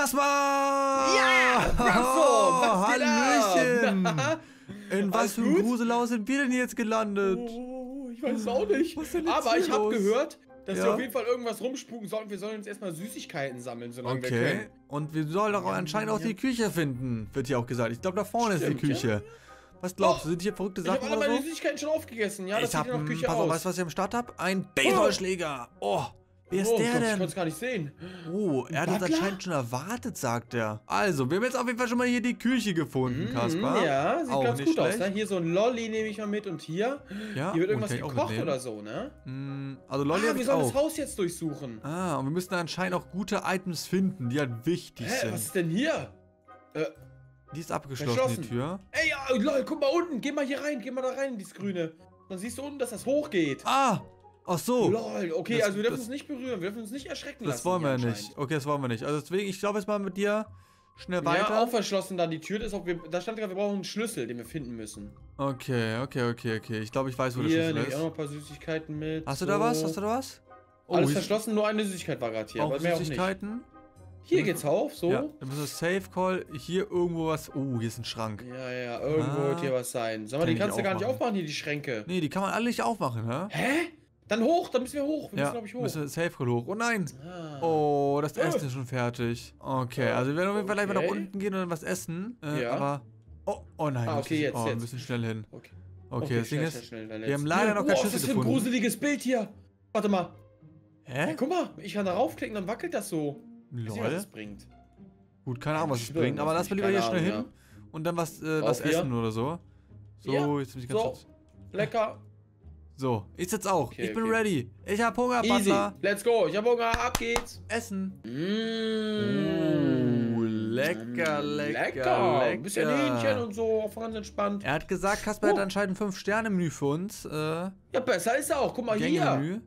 Kaspar! Ja! Hallöchen! In was für ein Gruselhaus sind wir denn jetzt gelandet? Oh, ich weiß es auch nicht. Aber ich habe gehört, dass wir auf jeden Fall irgendwas rumspuken sollen. Wir sollen uns erstmal Süßigkeiten sammeln, solange wir können. Und wir sollen doch anscheinend auch die Küche finden, wird hier auch gesagt. Ich glaube, da vorne ist die Küche. Ja? Was glaubst du, sind hier verrückte Sachen? Ich habe alle meine Süßigkeiten schon aufgegessen. Ja, das sieht ja nach Küche aus. Weißt du, was ich am Start habe? Ein Baseballschläger. Oh. Wer ist der denn? Ich kann es gar nicht sehen. Oh, er hat uns anscheinend schon erwartet, sagt er. Also, wir haben jetzt auf jeden Fall schon mal hier die Küche gefunden, Kaspar. Ja, sieht ganz gut aus. Ne? Hier so ein Lolli nehme ich mal mit und hier. Ja, hier wird irgendwas gekocht oder so, ne? Also Lolli wir sollen das Haus jetzt durchsuchen. Ah, und wir müssen anscheinend auch gute Items finden, die halt wichtig sind. Was ist denn hier? Die ist abgeschlossen, die Tür. Ey, lol, guck mal unten. Geh mal hier rein, geh mal da rein in dieses Grüne. Dann siehst du unten, dass das hochgeht. Ah! Ach so. Lol, okay, also wir dürfen uns nicht berühren, wir dürfen uns nicht erschrecken lassen. Das wollen wir nicht. Okay, das wollen wir nicht. Also deswegen, ich glaube jetzt mal mit dir schnell weiter. Ja, auch verschlossen dann die Tür. Das ist auch, da stand gerade, wir brauchen einen Schlüssel, den wir finden müssen. Okay. Ich glaube, ich weiß, wo der Schlüssel ist. Hier, auch noch ein paar Süßigkeiten mit. Hast du da was? Oh, alles verschlossen, nur eine Süßigkeit war gerade hier. Auch mehr Süßigkeiten? Auch nicht. Hier geht's auf, so. Ja, dann müssen wir Safe Call. Hier irgendwo was. Oh, hier ist ein Schrank. Ja, irgendwo wird hier was sein. Sag mal, die kannst du gar nicht aufmachen, hier die Schränke. Nee, die kann man alle nicht aufmachen, hä? Dann hoch, dann müssen wir hoch. Wir müssen, glaube ich, hoch. Müssen safe hoch. Oh nein. Oh, das Essen ist schon fertig. Okay, also wir werden auf jeden Fall gleich mal nach unten gehen und dann was essen. Aber. Oh nein. Okay, jetzt. Wir müssen schnell hin. Okay, das Ding ist, wir haben leider noch keinen Schlüssel gefunden. Was ist für ein gruseliges Bild hier? Warte mal. Hä? Ja, guck mal, ich kann da raufklicken, dann wackelt das so. Lol. Was das bringt. Gut, keine Ahnung, was es bringt. Aber lass mal lieber hier schnell hin und dann was essen oder so. So, jetzt bin ich ganz kurz. Lecker. So, ich sitz auch. Okay, ich bin ready. Ich hab Hunger, Pasta. Let's go. Ich hab Hunger. Ab geht's. Essen. Oh, lecker. Ein bisschen Hähnchen und so. Auch ganz entspannt. Er hat gesagt, Kaspar hat anscheinend ein 5-Sterne-Menü für uns. Ja, besser ist er auch. Guck mal hier.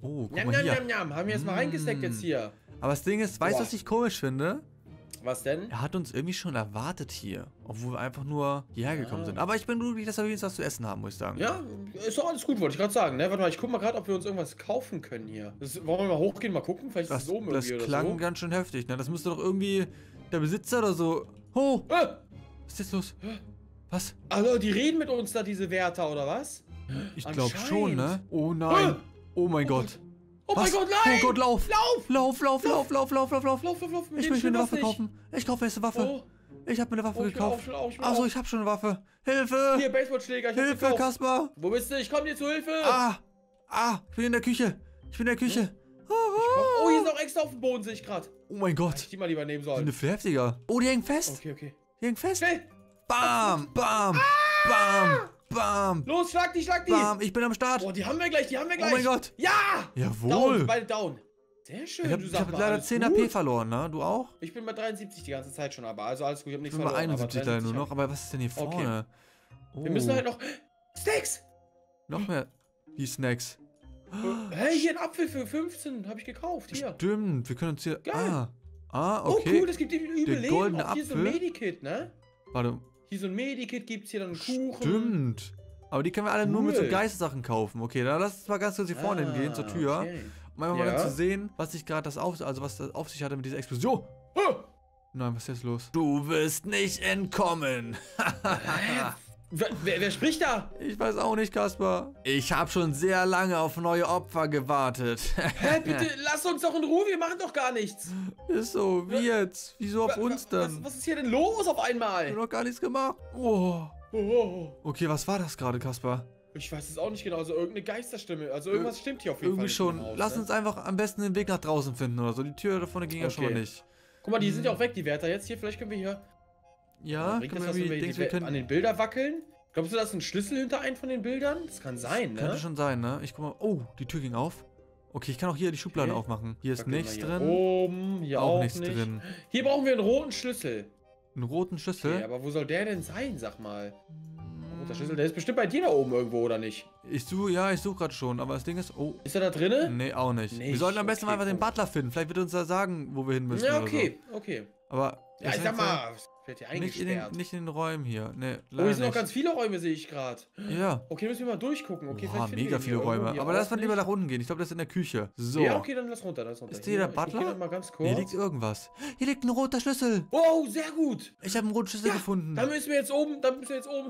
Oh, guck mal hier. Haben wir jetzt mal reingesteckt jetzt hier. Aber das Ding ist, weißt du, was ich komisch finde? Was denn? Er hat uns irgendwie schon erwartet hier, obwohl wir einfach nur hierher gekommen sind. Aber ich bin glücklich, dass wir wenigstens was zu essen haben, muss ich sagen. Ja, ist doch alles gut, wollte ich gerade sagen. Ne? Warte mal, ich guck mal gerade, ob wir uns irgendwas kaufen können hier. Wollen wir mal hochgehen, mal gucken? Vielleicht ist es oben irgendwie oder so. Das klang ganz schön heftig, ne? Das müsste doch irgendwie der Besitzer oder so... Oh! Was ist jetzt los? Was? Also, die reden mit uns da, diese Wärter, oder was? Ich glaube schon, ne? Oh nein! Oh mein Gott! Oh mein Gott, nein! Oh Gott, lauf! Lauf! Ich möchte eine Waffe kaufen. Ich kaufe jetzt eine Waffe. Ich habe mir eine Waffe gekauft. Achso, ich habe schon eine Waffe. Hilfe! Hier, Baseballschläger. Hilfe, Kaspar! Wo bist du? Ich komme dir zu Hilfe! Ich bin in der Küche. Oh, hier sind auch extra auf dem Boden, sehe ich gerade. Oh mein Gott. Ich die mal lieber nehmen sollen. Die sind heftiger. Oh, die hängen fest. Okay. Die hängen fest. Bam, bam, bam. Bam! Los, schlag die! Bam, ich bin am Start! Boah, die haben wir gleich! Oh mein Gott! Ja! Jawohl! Down, beide down! Sehr schön, ich hab leider 10 AP verloren, ne? Du auch? Ich bin bei 73 die ganze Zeit schon, aber also alles gut, ich hab nichts verloren. Ich bin bei 71 leider nur noch, aber was ist denn hier vorne? Okay. Wir müssen halt noch... Snacks! Noch mehr... Die Snacks. Hey, hier ein Apfel für 15, hab ich gekauft, hier. Stimmt, wir können uns hier... Geil. Okay. Oh cool, das gibt eben übel Leben. Der goldene Apfel. Hier so ein Medikit, ne? Warte... Hier so ein Medikit gibt's, hier dann einen Kuchen. Stimmt. Aber die können wir alle nur mit so Geistersachen kaufen. Okay, dann lass uns mal ganz kurz hier vorne hingehen zur Tür. Okay. Um einfach mal zu sehen, was sich gerade das auf sich hatte mit dieser Explosion. Nein, was ist jetzt los? Du wirst nicht entkommen. Wer spricht da? Ich weiß auch nicht, Kaspar. Ich habe schon sehr lange auf neue Opfer gewartet. Hä, bitte, lass uns doch in Ruhe, wir machen doch gar nichts. Ist so, wie jetzt? Wieso auf uns dann? Was ist hier denn los auf einmal? Ich habe doch gar nichts gemacht. Okay, was war das gerade, Kaspar? Ich weiß es auch nicht genau, also irgendeine Geisterstimme. Also irgendwas stimmt hier auf jeden Fall. Irgendwie schon. Lass uns einfach am besten den Weg nach draußen finden oder so. Die Tür da vorne ging ja schon mal nicht. Guck mal, die sind ja auch weg, die Wärter jetzt hier. Vielleicht können wir hier... Ja, können wir an den Bildern wackeln? Glaubst du, da ist ein Schlüssel hinter einem von den Bildern? Das kann sein, ne? Könnte schon sein, ne? Ich guck mal. Oh, die Tür ging auf. Okay, ich kann auch hier die Schublade aufmachen. Hier ist nichts drin. Oben, hier auch nichts drin. Hier brauchen wir einen roten Schlüssel. Einen roten Schlüssel? Okay, aber wo soll der denn sein, sag mal? Der Schlüssel, der ist bestimmt bei dir da oben irgendwo, oder nicht? Ich suche gerade schon, aber das Ding ist... Oh. Ist er da drinne? Nee, auch nicht. Wir sollten am besten einfach den Butler finden. Vielleicht wird er uns da sagen, wo wir hin müssen. Ja, okay. Aber Ja, ich sag mal, wird hier eingesperrt. Nicht in den Räumen hier. Ne, oh, hier sind noch ganz viele Räume, sehe ich gerade. Ja. Okay, müssen wir mal durchgucken. Okay, boah, mega viele Räume. Aber lass mal lieber nach unten gehen. Ich glaube, das ist in der Küche. So. Ja, okay, dann lass runter. Lass runter. Ist hier der Butler? Hier, mal ganz kurz. Hier liegt irgendwas. Hier liegt ein roter Schlüssel. Oh, sehr gut. Ich habe einen roten Schlüssel gefunden. Dann müssen wir jetzt oben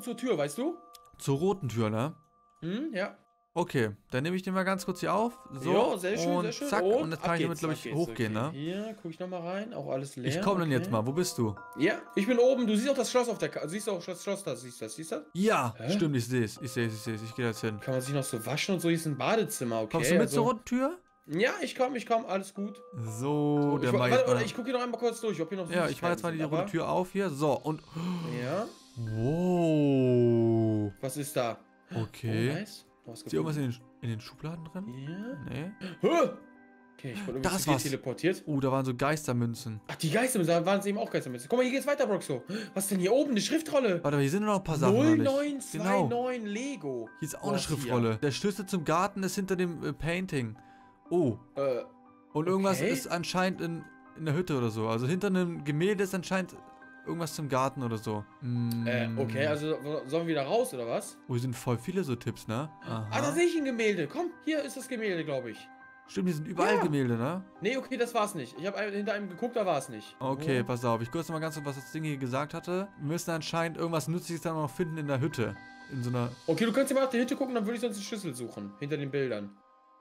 zur Tür, weißt du? Zur roten Tür, ne? Hm, ja. Okay, dann nehme ich den mal ganz kurz hier auf. So, jo, sehr schön, und sehr schön. Zack, und das kann ich damit, glaube ich, hochgehen, okay, ne? Hier, guck ich nochmal rein, auch alles leer. Ich komme dann jetzt mal, wo bist du? Ja, ich bin oben, du siehst auch das Schloss auf der Karte, siehst auch das Schloss da, siehst du das? Ja, stimmt, ich sehe es, ich gehe da jetzt hin. Kann man sich noch so waschen und so, hier ist ein Badezimmer, okay. Kommst du mit zur roten Tür? Ja, ich komm, alles gut. So, der Meister. Ich gucke hier noch einmal kurz durch, ob hier noch so. Ja, ich mache jetzt mal die rote Tür auf hier, so, und... Ja. Wow. Was ist da? Okay. Oh, nice. Ist hier irgendwas in den Schubladen drin? Ja. Yeah. Nee. Okay, ich wurde irgendwie teleportiert. Oh, da waren so Geistermünzen. Ach, die Geistermünzen, da waren es eben auch Geistermünzen. Guck mal, hier geht's weiter, Broxo. Was ist denn hier oben? Eine Schriftrolle. Warte, hier sind noch ein paar Sachen. 0929 Lego. Hier ist auch eine Schriftrolle. Hier. Der Schlüssel zum Garten ist hinter dem Painting. Oh. Und irgendwas ist anscheinend in der Hütte oder so. Also hinter einem Gemälde ist anscheinend... Irgendwas zum Garten oder so. Okay, also sollen wir wieder raus, oder was? Oh, hier sind voll viele so Tipps, ne? Aha. Ah, da sehe ich ein Gemälde. Komm, hier ist das Gemälde, glaube ich. Stimmt, hier sind überall Gemälde, ne? Nee, okay, das war's nicht. Ich habe hinter einem geguckt, da war's nicht. Okay, pass auf. Ich kurz nochmal ganz kurz, was das Ding hier gesagt hatte. Wir müssen anscheinend irgendwas Nützliches dann noch finden in der Hütte. In so einer... Okay, du kannst ja mal nach der Hütte gucken, dann würde ich sonst einen Schlüssel suchen. Hinter den Bildern.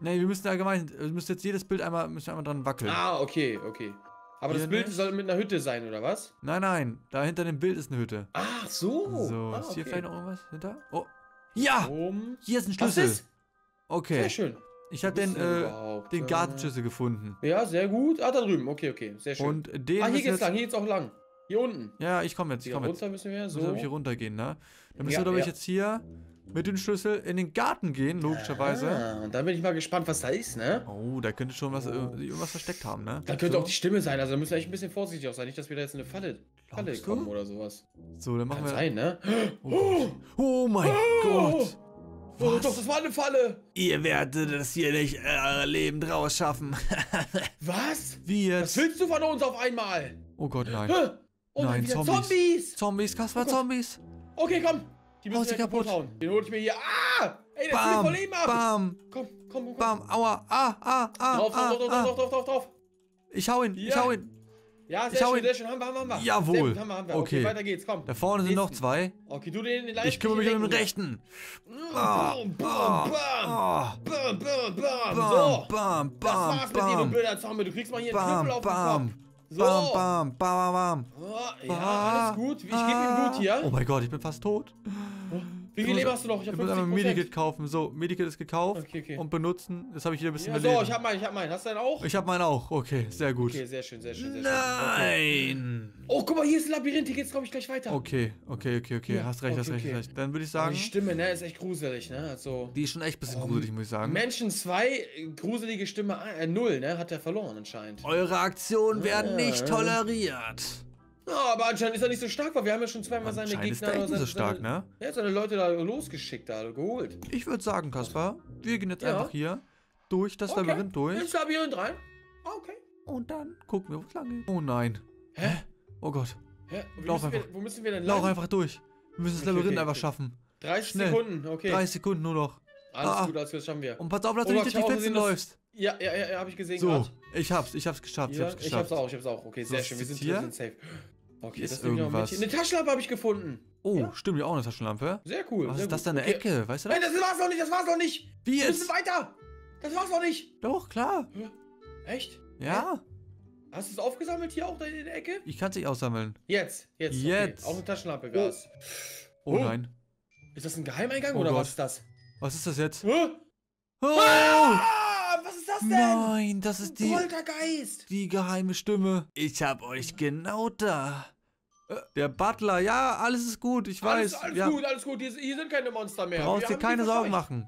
Nee, wir müssen allgemein... Wir müssen jetzt jedes Bild einmal dran wackeln. Ah, okay, okay. Aber hier das Bild soll mit einer Hütte sein, oder was? Nein, nein. Da hinter dem Bild ist eine Hütte. Ach so. So, ist hier vielleicht noch irgendwas hinter? Oh. Ja! Hier ist ein Schlüssel. Was ist? Okay. Sehr schön. Ich habe den Gartenschlüssel gefunden. Ja, sehr gut. Ah, da drüben. Okay, okay. Sehr schön. Und den hier geht's lang. Hier geht's auch lang. Hier unten. Ja, ich komme jetzt. Runter müssen wir so. Müssen wir hier runtergehen, ne? Dann müssen wir, glaube ich, jetzt hier mit dem Schlüssel in den Garten gehen, logischerweise. Ah, und dann bin ich mal gespannt, was da ist, ne? Oh, da könnte schon irgendwas versteckt haben, ne? Da könnte auch die Stimme sein, also da müssen wir echt ein bisschen vorsichtig auch sein. Nicht, dass wir da jetzt in eine Falle kommen oder sowas. So, dann machen wir... Kann sein, ne? Oh mein Gott! Was? Oh, doch, das war eine Falle! Ihr werdet das hier nicht lebend rausschaffen. Was? Wie jetzt? Was willst du von uns auf einmal? Oh Gott, nein. Und nein, Zombies! Zombies, Kasper, Zombies! Okay, komm! Die müssen wir kaputt hauen. Den hol ich mir hier. Ah! Ey, das ist voll eben ab! Bam! Komm! Bam! Aua! Ah! Drauf! Ich hau ihn! Ja. Ich hau ihn! Ja, sehr schön. Haben wir. Jawohl! Haben wir. Okay, weiter geht's, komm. Da vorne sind noch zwei. Okay, du den leichten. Ich kümmere mich um den rechten. Bam! Bam! Bam! Bam! Bam! Bam! Bam! Das war's mit dir, du blöder Zombie. Du kriegst mal hier einen Knüppel auf den Kopf. So. Bam, bam, bam, bam, bam. Ja, alles gut. Ich gebe ihm Blut hier. Oh mein Gott, ich bin fast tot. Wie viel Leben hast du noch? Ich muss einmal Medikit kaufen. So, Medikit ist gekauft und benutzen. Das habe ich wieder ein bisschen belegt. So, ich hab meinen. Hast du deinen auch? Ich hab meinen auch. Okay, sehr gut. Okay, sehr schön. Nein! Okay. Oh, guck mal, hier ist ein Labyrinth. Hier geht's, glaube ich, gleich weiter. Okay. Ja. Hast recht. Dann würde ich sagen... Aber die Stimme, ne, ist echt gruselig, ne? Also, die ist schon echt ein bisschen gruselig, muss ich sagen. Menschen 2, gruselige Stimme 0, ne? Hat er verloren anscheinend. Eure Aktionen werden nicht toleriert. Oh, aber anscheinend ist er nicht so stark, weil wir haben ja schon zweimal seine Gegner... Ist er nicht so stark, ne? Er hat seine Leute da losgeschickt, da geholt. Ich würde sagen, Kaspar, wir gehen jetzt einfach hier durch das Labyrinth durch. Ins Labyrinth rein. Okay. Und dann gucken wir, wo es lang geht. Oh nein. Hä? Oh Gott. Hä? Wo müssen wir denn lang? Lauf einfach durch. Wir müssen das Labyrinth einfach schaffen. 30 Sekunden, okay. 30 Sekunden nur noch. Alles gut, das schaffen wir. Und pass auf, dass du nicht durch die Plätze läufst. Ja, hab ich gesehen gerade. So, ich hab's geschafft. Ich hab's auch. Okay, sehr schön. Wir sind safe. Okay, das ist irgendwas. Eine Taschenlampe habe ich gefunden. Oh, stimmt, ja auch eine Taschenlampe. Sehr cool. Was ist das da in der Ecke? Weißt du das? Nein, das war's noch nicht. Wie jetzt? Wir müssen weiter. Das war's noch nicht. Doch, klar. Echt? Ja. Hast du es aufgesammelt hier auch da in der Ecke? Ich kann es nicht aussammeln. Jetzt. Okay. Auch eine Taschenlampe, Gas. Oh nein. Ist das ein Geheimeingang oder was ist das? Was ist das jetzt? Was ist das denn? Nein, das ist die... Poltergeist! Die geheime Stimme. Ich hab euch genau da. Der Butler, ja, alles ist gut, ich weiß. Alles gut, hier sind keine Monster mehr. Brauchst dir keine Sorgen machen.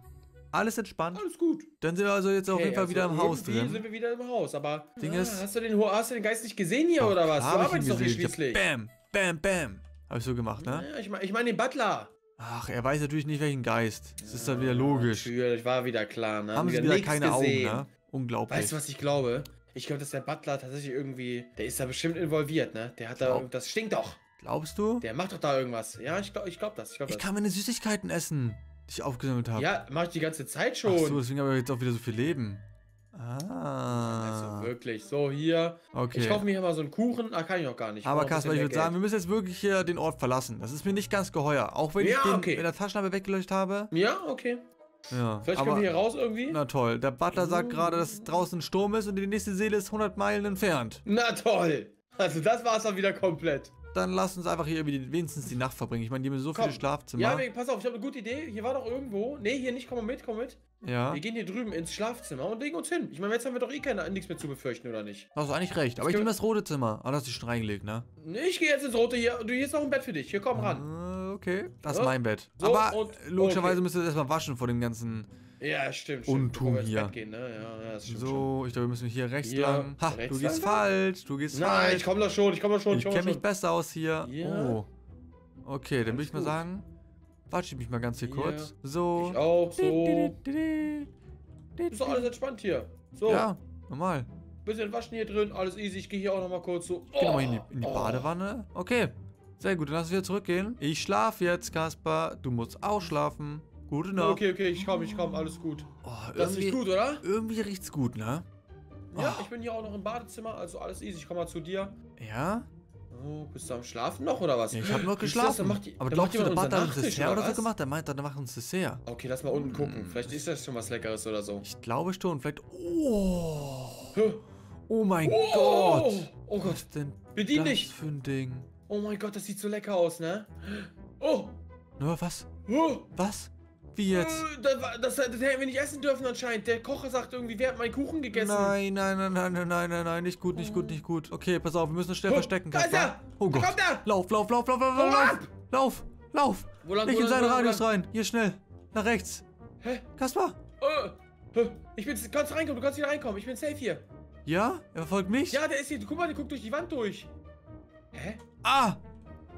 Alles entspannt. Alles gut. Dann sind wir also jetzt auf jeden Fall wieder im Haus drin. Sind wir wieder im Haus, aber... Hast du den Geist nicht gesehen hier, oder was? Du arbeitest doch hier schließlich. Bam, bam, bam. Hab ich so gemacht, ne? Ja, ich meine den Butler. Ach, er weiß natürlich nicht, welchen Geist. Das ist dann wieder logisch. Natürlich, war wieder klar, ne? Haben sie wieder keine Augen, ne? Unglaublich. Weißt du, was ich glaube? Ich glaube, dass der Butler tatsächlich irgendwie... Der ist da bestimmt involviert, ne? Der hat da... Das stinkt doch. Glaubst du? Der macht doch da irgendwas. Ja, ich glaube das. Ich kann meine Süßigkeiten essen, die ich aufgesammelt habe. Ja, mache ich die ganze Zeit schon. Ach so, deswegen habe ich jetzt auch wieder so viel Leben. Ah. Also wirklich. So, hier. Okay. Ich kaufe mir hier mal so einen Kuchen. Ah, kann ich auch gar nicht. Aber Kasper, ich würde sagen, wir müssen jetzt wirklich hier den Ort verlassen. Das ist mir nicht ganz geheuer. Auch wenn ich den mit der Taschenlampe weggeleuchtet habe. Ja, okay. Ja, vielleicht kommen wir hier raus irgendwie? Na toll, der Butler sagt gerade, dass draußen Sturm ist und die nächste Seele ist 100 Meilen entfernt. Na toll! Also das war's dann wieder komplett. Dann lass uns einfach hier wenigstens die Nacht verbringen. Ich meine, die haben so viele Schlafzimmer. Ja, pass auf, ich habe eine gute Idee. Hier war doch irgendwo... Ne, hier nicht, komm mal mit, komm mit. Ja. Wir gehen hier drüben ins Schlafzimmer und legen uns hin. Ich meine, jetzt haben wir doch eh nichts mehr zu befürchten, oder nicht? Da hast du eigentlich recht, aber ich nehme das rote Zimmer. Ah, da hast du dich schon reingelegt, ne? Ne, ich gehe jetzt ins rote hier. Du, hier ist noch ein Bett für dich. Hier, komm ran. Okay, das ist mein Bett. So, aber logischerweise müsst ihr das erstmal waschen vor dem ganzen Untum hier. Gehen, ne? Ja, das stimmt schon. Ich glaube, wir müssen hier rechts lang. Ha, rechts du gehst falsch, du gehst falsch. Nein, ich komme doch schon, ich kenne mich besser aus hier. Oh. Okay, dann würde ich mal sagen, watsche ich mich mal ganz hier kurz. So. Ich auch, so. Ist doch alles entspannt hier. So. Ja, normal. Bisschen waschen hier drin, alles easy. Ich gehe hier auch nochmal kurz so. Ich geh nochmal in die Badewanne. Okay. Sehr gut, dann lass uns wieder zurückgehen. Ich schlaf jetzt, Kasper. Du musst auch schlafen. Gute Nacht. Okay, okay, ich komm, alles gut. Oh, das riecht gut, oder? Irgendwie riecht's gut, ne? Ja, ich bin hier auch noch im Badezimmer, also alles easy. Ich komm mal zu dir. Ja? Oh, bist du am Schlafen noch, oder was? Ja, ich hab noch geschlafen. Aber glaubst du, der Bart hat uns Dessert oder so gemacht? Der meint, dann macht uns Dessert. Okay, lass mal unten gucken. Vielleicht ist das schon was Leckeres oder so. Ich glaube schon, vielleicht... Oh! Oh mein Gott! Oh Gott, bedien dich! Was für ein Ding? Oh mein Gott, das sieht so lecker aus, ne? Oh! Na, was? Oh. Was? Wie jetzt? Das hätten wir nicht essen dürfen anscheinend. Der Koch sagt irgendwie, wer hat meinen Kuchen gegessen? Nein. Nicht gut, nicht gut. Okay, pass auf, wir müssen uns schnell verstecken. Da ist er! Oh Gott. Kommt er! Lauf! Wo lang, nicht in seinen Radius rein. Hier schnell. Nach rechts. Hä? Kasper? Du kannst wieder reinkommen. Ich bin safe hier. Ja? Er verfolgt mich? Ja, der ist hier. Guck mal, der guckt durch die Wand durch. Hä? Ah!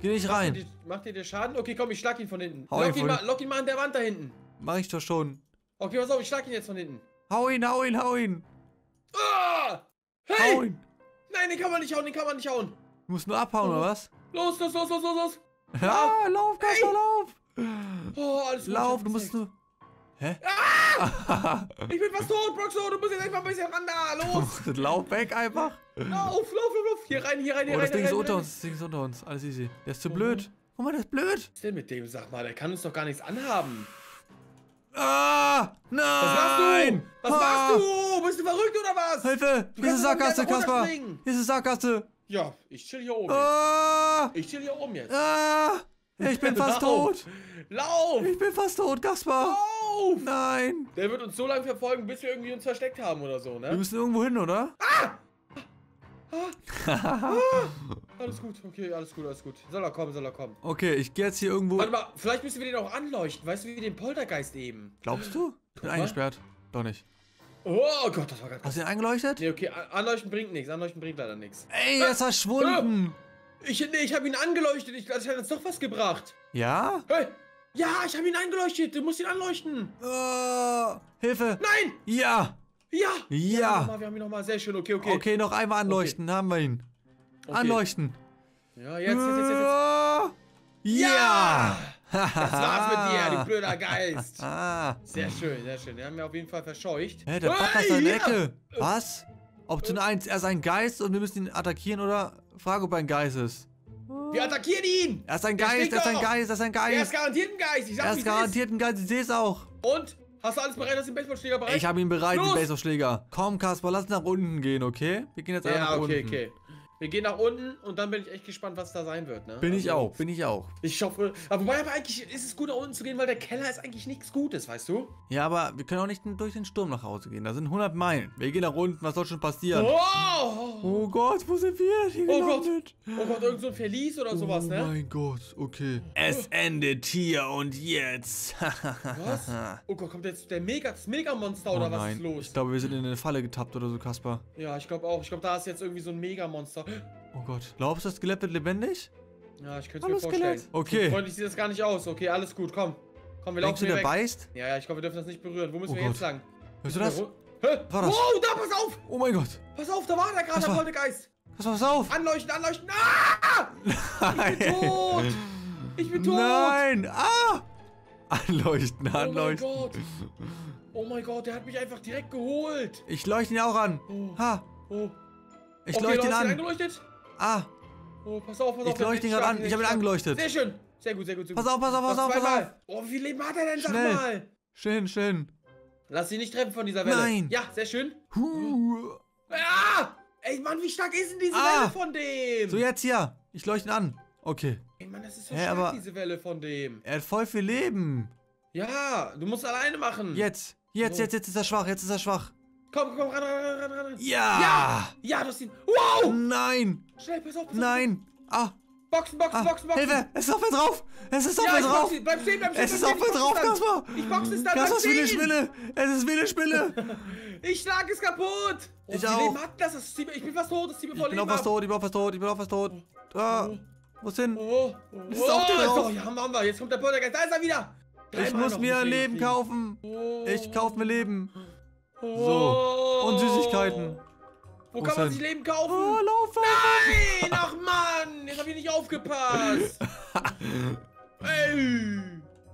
Geh nicht rein! Macht dir der Schaden? Okay, komm, ich schlag ihn von hinten. Lock ihn mal an der Wand da hinten. Mach ich doch schon. Okay, pass auf, ich schlag ihn jetzt von hinten. Hau ihn! Ah! Hey! Hau ihn! Nein, den kann man nicht hauen! Du musst nur abhauen, oder was? Los! Ja, lauf, Kasper, lauf! Oh, alles gut. Lauf, du musst nur... Hä? Ah! Ich bin fast tot, Broxo, du musst jetzt einfach ein bisschen ran da, los! Lauf weg einfach! Lauf! Hier rein! Das Ding ist unter uns, alles easy. Der ist zu blöd. Guck mal, der ist blöd! Was ist denn mit dem, sag mal, der kann uns doch gar nichts anhaben. Ah! Nein! Was machst du? Bist du verrückt oder was? Hilfe! Hier ist eine Sackgasse, Kasper! Hier ist eine Sackgasse! Ja, ich chill hier oben. Ich chill hier oben jetzt. Ah! Ich bin fast tot! Lauf! Ich bin fast tot, Kasper! Lauf! Nein! Der wird uns so lange verfolgen, bis wir irgendwie uns versteckt haben oder so, ne? Wir müssen irgendwo hin, oder? Alles gut. Soll er kommen. Okay, ich gehe jetzt hier irgendwo... Warte mal, vielleicht müssen wir den auch anleuchten. Weißt du, wie den Poltergeist eben? Glaubst du? Ich bin eingesperrt. Doch nicht. Oh Gott, das war ganz... Hast du ihn angeleuchtet? Nee, okay, anleuchten bringt nichts. Anleuchten bringt leider nichts. Ey, er ist verschwunden! Ich habe ihn angeleuchtet. Also ich habe uns doch was gebracht. Ja? Hey, ja, ich habe ihn angeleuchtet. Du musst ihn anleuchten. Hilfe. Nein. Ja. Wir haben ihn nochmal. Sehr schön. Okay. Okay, noch einmal anleuchten. Okay. Haben wir ihn. Okay. Anleuchten. Ja, jetzt. Ja. Das war's mit dir, du blöder Geist. Sehr schön. Den haben wir auf jeden Fall verscheucht. Hä, der Bart ist in der Ecke. Was? Option 1, er ist ein Geist und wir müssen ihn attackieren, oder? Frage, ob er ein Geist ist. Wir attackieren ihn! Er ist ein Geist! Er ist garantiert ein Geist! Ich sehe es auch! Und? Hast du alles bereit? Hast du den Baseballschläger bereit? Ich habe ihn bereit, den Baseballschläger. Komm, Kasper, lass uns nach unten gehen, okay? Wir gehen jetzt einfach nach unten. Okay. Wir gehen nach unten und dann bin ich echt gespannt, was da sein wird, ne? Bin ich auch. Ich hoffe... Aber eigentlich ist es gut, nach unten zu gehen, weil der Keller ist eigentlich nichts Gutes, weißt du? Ja, aber wir können auch nicht durch den Sturm nach Hause gehen. Da sind 100 Meilen. Wir gehen nach unten, was soll schon passieren? Oh Gott, wo sind wir hier gelandet? Oh Gott, irgend so ein Verlies oder sowas, ne? Oh mein Gott, okay. Es endet hier und jetzt. Was? Oh Gott, kommt jetzt das Mega-Monster oder was ist los? Ich glaube, wir sind in eine Falle getappt oder so, Kasper. Ja, ich glaube auch. Ich glaube, da ist jetzt irgendwie so ein Mega-Monster. Oh Gott. Glaubst du, das Skelett wird lebendig? Ja, ich könnte es mir vorstellen. Skelett. Okay. Freundlich sieht das gar nicht aus. Okay, alles gut, komm. Komm, wir laufen hier weg. Denkst du, der beißt? Ja, ich glaube, wir dürfen das nicht berühren. Wo müssen wir jetzt lang? Hörst du das? Hä? War das? Wow, da, pass auf! Oh mein Gott! Pass auf, da war der gerade, der goldene Geist! Pass auf! Anleuchten, anleuchten! Ah! Nein. Ich bin tot! Ich bin tot! Nein! Ah! Anleuchten, anleuchten! Oh mein Gott, der hat mich einfach direkt geholt! Ich leuchte ihn auch an! Oh. Ha! Oh. Ich leuchte ihn an! Angeleuchtet? Ah! Oh, pass auf, pass auf! Ich leuchte ihn gerade an! Ich habe ihn angeleuchtet! Sehr schön! Sehr gut, sehr gut, sehr gut! Pass auf, pass auf, pass auf, pass auf! Oh, wie viel Leben hat er denn? Sag mal! Schön, schön! Lass ihn nicht treffen von dieser Welle! Nein! Ja, sehr schön! Huh. Ah! Ey, Mann, wie stark ist denn diese Welle von dem? So, jetzt hier. Ich leuchte ihn an. Okay. Ey, Mann, das ist so stark, diese Welle von dem. Er hat voll viel Leben. Ja, du musst alleine machen. Jetzt. Jetzt, so. Jetzt ist er schwach. Jetzt ist er schwach. Komm, komm, ran, ran, ran, ran. Ja. Ja. Ja, du hast ihn. Wow. Nein. Schnell, pass auf. Pass auf. Ah. Boxen, boxen, boxen, boxen. Hilfe. Es ist auf mir drauf. Es ist auf mir drauf. Bleib stehen, bleib stehen. Es ist auf mir drauf, Kasper. Ich boxe es dann. Das ist wie eine Spinne. Es ist wie eine Spinne. Ich schlage es kaputt. Oh, ich auch. Ich bin fast tot. Ich bin auch fast tot. Ich bin auch fast tot. Ich bin auch fast tot. Da. Wo's hin? Oh. Das ist auch drauf. Ja, machen wir. Jetzt kommt der Poltergeist. Da ist er wieder. Ich muss mir ein Leben kaufen. Ich kaufe mir Leben. So. Und Süßigkeiten. Wo kann man sich Leben kaufen? Oh, lauf, nein! Ach, Mann. Jetzt hab ich nicht aufgepasst. Ey.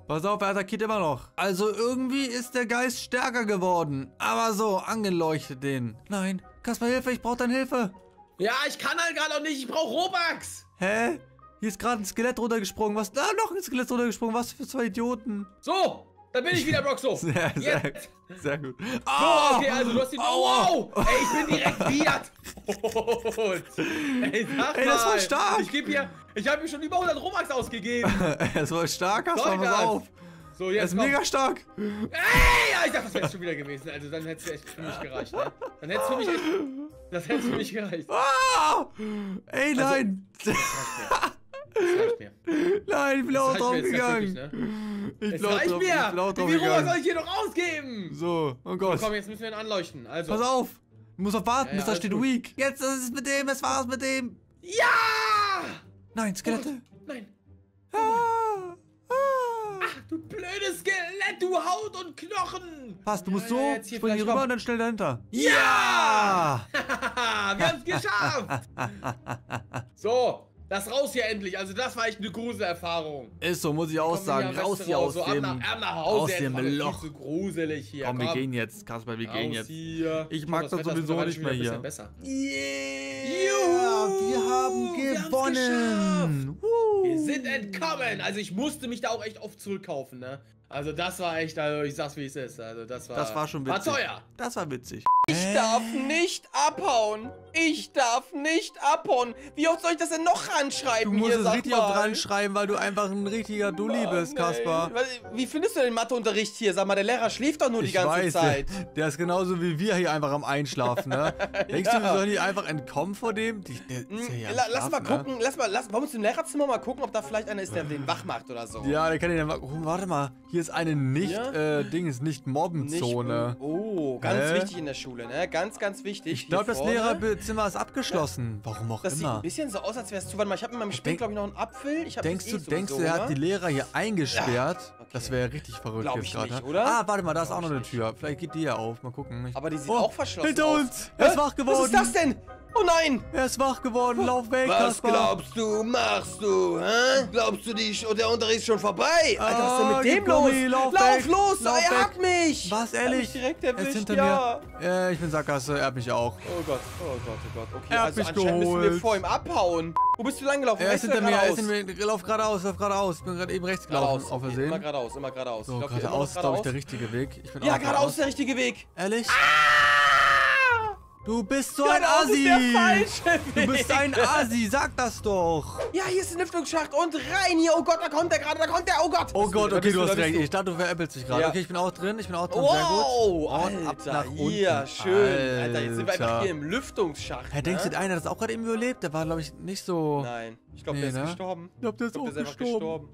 Pass auf, er attackiert immer noch. Also irgendwie ist der Geist stärker geworden. Aber so, angeleuchtet den. Nein, Kasper, Hilfe, ich brauche deine Hilfe. Ja, ich kann halt gerade auch nicht, ich brauche Robux. Hä? Hier ist gerade ein Skelett runtergesprungen. Was? Da noch ein Skelett runtergesprungen. Was für zwei Idioten. So, da bin ich wieder, Broxo. Sehr, sehr, sehr gut. Oh, so, okay, also du hast ihn... Oh, wow. Ey, ich bin direkt wieder... Ey, sag mal, das war stark. Ich habe mir schon über 100 Robux ausgegeben. Das war stark, Kasper, pass auf. So, jetzt ist mega stark. Ey, ja, ich dachte, das wäre schon wieder gewesen. Also dann hätte es echt für mich gereicht. Ne? Dann hätte es für mich echt, das hätte für mich gereicht. Ah, ey, nein. Also, das reicht mir. Nein, ich bin auch draufgegangen. Ne? Es reicht drauf, mir. Wie viel Robux soll ich hier noch ausgeben? So, oh Gott. So, komm, jetzt müssen wir ihn anleuchten. Also. Pass auf. Du musst auf warten, bis da steht Weak. Jetzt, das ist mit dem, es war's mit dem. Ja! Nein, Skelette. Oh, nein. Ah, ah. Ach, du blödes Skelett, du Haut und Knochen. Passt, du musst so springen hier rüber und dann schnell dahinter. Ja! Wir haben's geschafft. So, das raus hier endlich. Also das war echt eine Gruselerfahrung. Ist so, muss ich auch sagen. Raus hier aus dem Loch. So gruselig hier. Komm, wir gehen jetzt, Kasper, wir gehen jetzt. Ich mag das sowieso nicht mehr hier. Yeah, wir haben gewonnen. Wir sind entkommen. Also ich musste mich da auch echt oft zurückkaufen, ne? Also das war echt, also ich sag's wie es ist. Also das war schon witzig. War teuer. Das war witzig. Ich darf nicht abhauen. Ich darf nicht abhauen. Wie oft soll ich das denn noch ranschreiben? Du musst es richtig oft ranschreiben, weil du einfach ein richtiger Dulli bist, Kasper. Wie findest du den Matheunterricht hier? Sag mal, der Lehrer schläft doch nur die ganze Zeit. Der ist genauso wie wir hier einfach am Einschlafen, ne? Denkst du, wir sollen hier einfach entkommen vor dem? Lass mal gucken, wollen wir uns im Lehrerzimmer mal gucken, ob da vielleicht einer ist, der den wach macht oder so. Ja, der kann den wach machen. Oh, warte mal. Hier ist eine Nicht-Mobbenzone. Oh, ganz wichtig in der Schule, ne? Ganz, ganz wichtig. Ich glaube, das Lehrerzimmer ist abgeschlossen. Warum auch immer. Das sieht ein bisschen so aus, als wäre es zu. Warte mal, ich habe in meinem Spiel, glaube ich, noch einen Apfel. Denkst du, er hat die Lehrer hier eingesperrt? Okay. Das wäre richtig verrückt jetzt gerade. Ah, warte mal, da ist auch noch eine Tür. Vielleicht geht die ja auf. Mal gucken. Aber die sieht auch verschlossen aus. Hinter uns! Er ist wach geworden! Was ist das denn? Oh nein! Er ist wach geworden, lauf weg, Kasper! Was glaubst du, machst du, hä? Glaubst du, der Unterricht ist schon vorbei? Alter, was ist denn mit dem los? Lauf los, er hat mich! Was, ehrlich? Er hat mich direkt erwischt, ja! Ich bin Sackgasse, er hat mich auch. Oh Gott, oh Gott. Okay, also anscheinend müssen wir vor ihm abhauen. Wo bist du lang gelaufen? Er ist hinter mir, lauf geradeaus, lauf geradeaus. Ich bin gerade eben rechts gelaufen, auf Versehen. Immer geradeaus, immer geradeaus. So, geradeaus ist, glaube ich, der richtige Weg. Ja, geradeaus ist der richtige Weg! Ehrlich? Du bist so ein Assi! Du bist ein Assi, sag das doch! Ja, hier ist ein Lüftungsschacht und rein hier! Oh Gott, da kommt der! Oh Gott! Oh Gott, okay, du hast recht. Ich dachte, du veräppelst dich gerade. Okay, ich bin auch drin, sehr gut. Oh, Alter, hier, schön. Alter, jetzt sind wir einfach hier im Lüftungsschacht. Hey, denkst du, einer hat das auch gerade eben überlebt? Der war, glaube ich, nicht so... Nein, ich glaube, der ist gestorben. Ich glaube, der ist auch gestorben.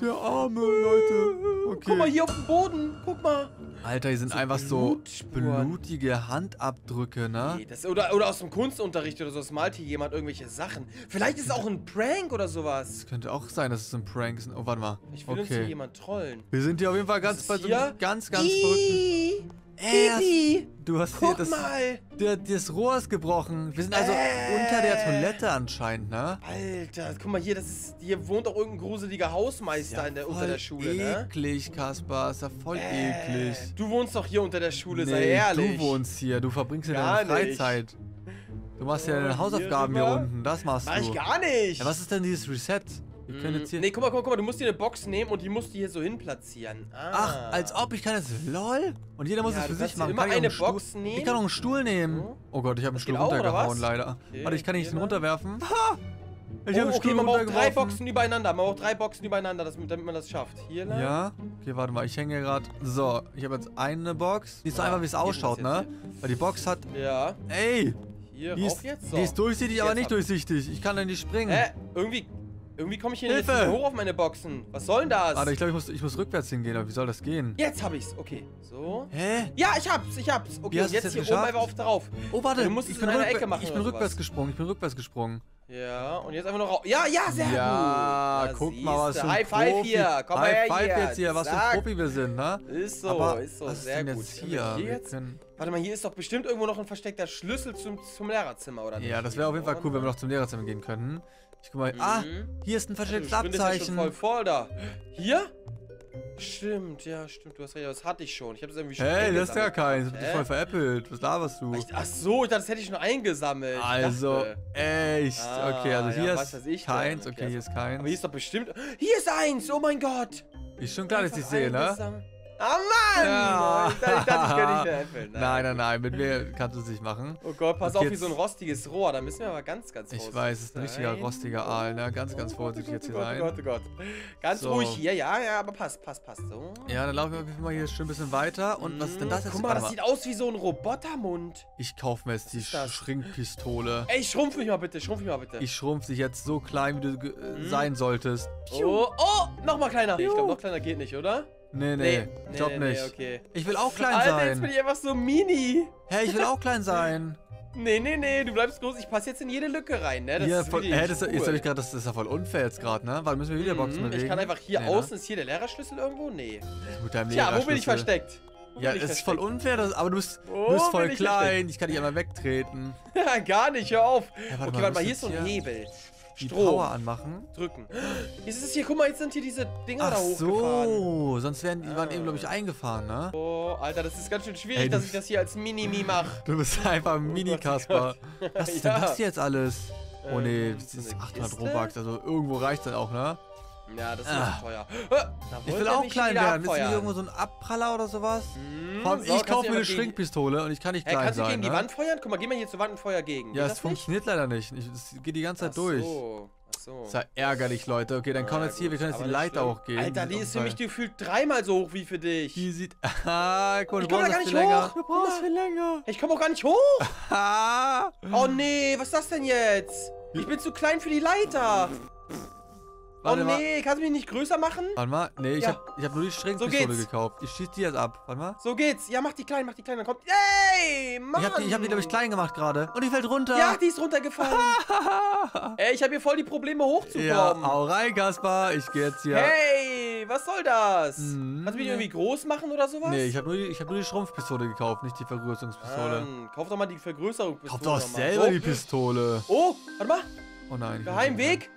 Der arme, Leute. Okay. Guck mal, hier auf dem Boden, guck mal. Alter, hier sind einfach so blutige Handabdrücke, ne? Das, oder aus dem Kunstunterricht oder so, das malt hier jemand irgendwelche Sachen. Vielleicht ist es auch ein Prank oder sowas. Das könnte auch sein, dass es ein Prank ist. Oh, warte mal. Ich will uns hier jemand trollen. Wir sind hier auf jeden Fall ganz bei so einem ganz verrückten... Didi, du hast guck mal! Das Rohr ist gebrochen. Wir sind also unter der Toilette anscheinend, ne? Alter, guck mal hier, das ist, hier wohnt auch irgendein gruseliger Hausmeister ja, unter der Schule, ne? Eklig, Kaspar, ist ja voll eklig. Du wohnst doch hier unter der Schule, nee, sei ehrlich. Du wohnst hier, du verbringst ja deine Freizeit. Du machst ja deine Hausaufgaben hier unten, das machst du. Mach ich gar nicht! Ja, was ist denn dieses Reset? Nee, guck mal, du musst dir eine Box nehmen und die musst du hier so hin platzieren. Ah. Ach, als ob, ich kann das, lol. Und jeder muss es für sich machen. Immer kann eine Box nehmen? Ich kann auch einen Stuhl nehmen. Oh, Gott, ich habe einen Stuhl runtergehauen, leider. Okay, warte, ich kann nicht runterwerfen. Ha! Ich habe einen Stuhl runtergeworfen. Man braucht 3 Boxen übereinander. Man braucht 3 Boxen übereinander, damit man das schafft. Hier lang. Ja, okay, warte mal, ich hänge hier gerade. So, ich habe jetzt eine Box. Siehst du einfach, wie es ausschaut, ne? Weil die Box hat... Ja. Ey! Hier, die ist durchsichtig, aber nicht durchsichtig. Ich kann da nicht springen. Irgendwie komme ich hier nicht hoch auf meine Boxen. Was soll denn das? Warte, ich glaube, ich muss rückwärts hingehen. Aber wie soll das gehen? Jetzt habe ich's. Okay, so. Hä? Ja, ich hab's. Okay, jetzt hier oben einfach drauf. Oh, warte. Du musst es in einer Ecke machen. Ich bin rückwärts gesprungen. Ja, und jetzt einfach noch raus. Ja, sehr gut. Ja, guck mal, was für ein High Five hier. Komm mal her hier. High Five jetzt hier, was für ein Profi wir sind, ne? Ist so, sehr gut. Warte mal, hier ist doch bestimmt irgendwo noch ein versteckter Schlüssel zum Lehrerzimmer, oder nicht? Ja, das wäre auf jeden Fall cool, wenn wir noch zum Lehrerzimmer gehen können. Ich guck mal, hier ist ein verstecktes Abzeichen. Ja voll da. Hier? Stimmt, du hast recht, das hatte ich schon. Ich habe das irgendwie schon das ist ja keins, ich hab dich voll veräppelt. Was laberst du? Ach so, ich dachte, das hätte ich schon eingesammelt. Also, echt. Okay, also hier ist keins, okay, hier ist keins. Aber hier ist doch bestimmt... Hier ist eins, oh mein Gott. Ist schon klar, dass ich sehe, ne? Ah, Mann! Ja. Ich dachte, ich könnte nicht mehr äpfeln. Nein, mit mir kannst du es nicht machen. Oh Gott, pass auf, wie so ein rostiges Rohr. Da müssen wir aber ganz vorsichtig sein. Ich weiß, es ist ein richtiger rostiger Aal, ne? Ganz vorsichtig jetzt hier sein. Oh Gott, oh Gott. Ganz ruhig hier, aber passt. So. Ja, dann laufen wir mal hier schön ein bisschen weiter. Und was ist denn das jetzt? Guck mal, das sieht aus wie so ein Robotermund. Ich kaufe mir jetzt die Schrumpfpistole. Ey, schrumpf mich mal bitte. Ich schrumpf dich jetzt so klein, wie du sein solltest. Oh, nochmal kleiner. Ich glaube, noch kleiner geht nicht, oder? Nee, ich glaub nicht. Okay. Ich will auch klein sein. Alter, jetzt bin ich einfach so mini. Hä, ich will auch klein sein. Nee, du bleibst groß. Ich passe jetzt in jede Lücke rein, ne? Das ist ja voll unfair jetzt gerade, ne? Weil müssen wir wieder Boxen bewegen. Ich kann einfach hier außen, ist hier der Lehrerschlüssel irgendwo? Nee. Tja, wo bin ich versteckt? Ja, das ist voll unfair, aber du bist voll klein. Ich kann dich einmal wegtreten. Gar nicht, hör auf. Ja, warte mal, hier ist so ein Hebel. Power anmachen. Drücken. Guck mal, jetzt sind hier diese Dinger da hochgefahren. Ach so, sonst waren eben, glaube ich, eingefahren, ne? Oh, Alter, das ist ganz schön schwierig, dass ich das hier als Mini-Mi mache. Du bist einfach Mini-Kaspar. Was ist denn das hier jetzt alles? Oh, nee, das ist 800 Robux, also irgendwo reicht dann auch, ne? Ja, das ist so teuer. Ich will auch klein werden. Ist hier irgendwo so ein Abpraller oder sowas? Ich kaufe mir eine Schwingpistole und ich kann nicht klein sein. Kannst du gegen die Wand feuern? Guck mal, geh mal hier zur Wand und feuer gegen. Ja, das funktioniert leider nicht. Es geht die ganze Zeit durch. So. Ist ja ärgerlich, Leute. Okay, dann komm jetzt hier. Wir können jetzt die Leiter hochgehen. Alter, die ist für mich gefühlt 3-mal so hoch wie für dich. Die sieht... Ich komm da gar nicht hoch. Du brauchst viel länger. Ich komm auch gar nicht hoch. Oh nee, was ist das denn jetzt? Ich bin zu klein für die Leiter. Warte kannst du mich nicht größer machen? Warte mal, ich hab nur die Schränkpistole gekauft. Ich schieß die jetzt ab. Warte mal. So geht's. Ja, mach die klein, dann kommt... Ey, Mann! Ich hab die, glaube ich, klein gemacht gerade. Und die fällt runter. Ja, die ist runtergefallen. Ey, ich hab hier voll die Probleme hochzukommen. Ja, hau rein, Kaspar. Ich geh jetzt hier. Hey, was soll das? Kannst du mich irgendwie groß machen oder sowas? Nee, ich hab nur die Schrumpfpistole gekauft, nicht die Vergrößerungspistole. Kauf doch mal die Vergrößerungspistole. Kauf doch selber die Pistole. Oh, warte mal. Oh nein. Geheimweg.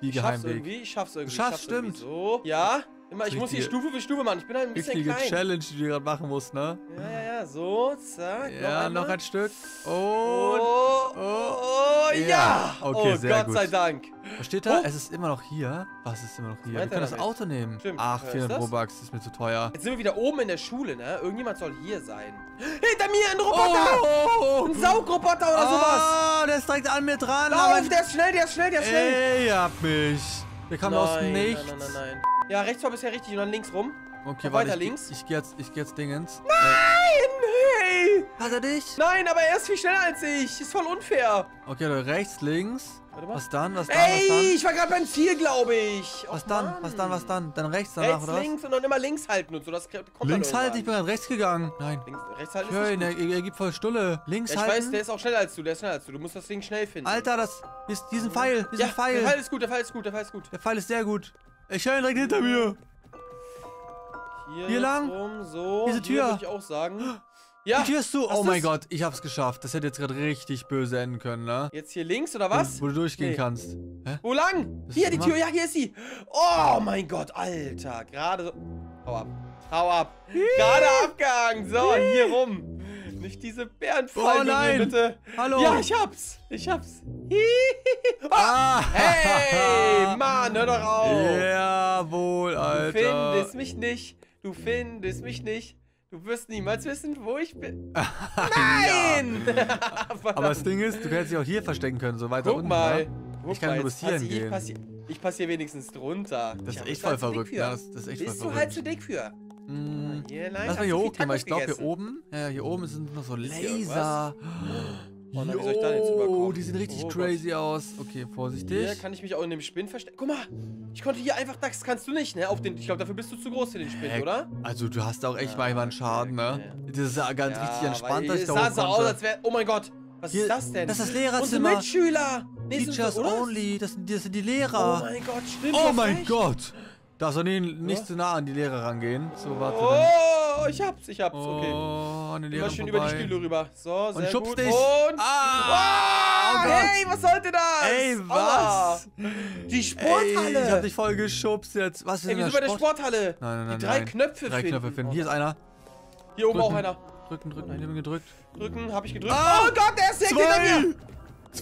Ich schaff's irgendwie. Du schaffst, stimmt. So. Ja, ich muss hier Stufe für Stufe machen. Ich bin halt ein bisschen klein. Die Challenge, die du gerade machen musst, ne? Ja, so, zack. Ja, noch ein Stück. Und, ja. Okay, sehr gut. Gott sei Dank. Was steht da? Es ist immer noch hier. Was ist immer noch hier? Wir können das Auto nehmen. Stimmt. Ach, 400 Robux, ist mir zu teuer. Jetzt sind wir wieder oben in der Schule, ne? Irgendjemand soll hier sein. Hinter mir ein Roboter! Ein Saugroboter oder sowas! Ah, der ist direkt an mir dran. Lauf, der ist schnell. Ey, hab mich. Der kam aus dem Nichts. Nein. Ja, rechts war bisher richtig und dann links rum. Okay, weiter links. Ich geh jetzt Dingens. Nein! Hey! Hat er dich? Nein, aber er ist viel schneller als ich. Ist voll unfair. Okay, rechts, links. Warte mal. Was dann? Ich war gerade beim Ziel, glaube ich. Was dann? Dann rechts danach, rechts, oder was? Links und dann immer links halten und so. Das kommt links halt, ich bin gerade rechts gegangen. Nein. Rechts halten ist nicht gut. Er gibt voll Stulle. Links halten. Ich weiß, der ist auch schneller als du. Du musst das Ding schnell finden. Alter, das ist diesen Pfeil. Der Pfeil ist gut. Der Pfeil ist sehr gut. Ich höre ihn direkt hinter mir. Hier lang. Diese Tür. Würde ich auch sagen. Ja. Und hier ist du. Oh mein Gott, ich hab's geschafft. Das hätte jetzt gerade richtig böse enden können, ne? Jetzt hier links oder was? Wo du durchgehen kannst. Hä? Wo lang? Hier die Tür. Ja, hier ist sie. Oh mein Gott, Alter. Gerade so. Hau ab. Hau ab. Gerade abgehangen. So, hier rum. Nicht diese Bärenfallen, bitte. Hallo. Ja, ich hab's. Ich hab's. Ah. Hey, Mann, hör doch auf. Jawohl, Alter. Du findest mich nicht. Du findest mich nicht. Du wirst niemals wissen, wo ich bin. Nein! Aber das Ding ist, du hättest dich auch hier verstecken können, so weiter unten. Guck mal. Ich kann nur bis hierhin gehen. Ich passe hier wenigstens drunter. Das ist echt voll verrückt. Bist du halt zu dick für? Lass mal hier hochgehen, weil ich glaube hier oben, hier oben sind noch so Laser. Oh, wie soll ich da jetzt rüberkommen? Die sehen richtig crazy aus. Okay, vorsichtig. Hier kann ich mich auch in dem Spind verstecken. Guck mal, ich konnte hier einfach, das kannst du nicht, ne? Auf den, ich glaube, dafür bist du zu groß für den Spind, oder? Also du hast auch echt mal einen Schaden, ne? Das sah ganz richtig entspannt, dass ich da hochkomme. Das sah so aus, als wäre, oh mein Gott, was ist das denn? Das ist das Lehrerzimmer. Unsere Mitschüler. Teachers only, das sind die Lehrer. Oh mein Gott, stimmt. Oh mein Gott. Darfst du nicht zu nah an die Lehrer rangehen. So, warte. Oh, ich hab's, okay. Oh, an den Lehrer vorbei. Immer schön über die Stühle rüber. So, sehr gut. Und schubst dich. Und... Ah! Oh, hey, was sollte das? Ey, was? Oh. Die Sporthalle. Ey, ich hab dich voll geschubst jetzt. Was ist denn das? Ey, wir sind bei der Sporthalle. Nein, die drei Knöpfe finden. Hier ist einer. Hier oben auch einer. Drücken. Ich hab ihn gedrückt. Drücken, hab ich gedrückt. Oh Gott, der ist direkt hinter mir.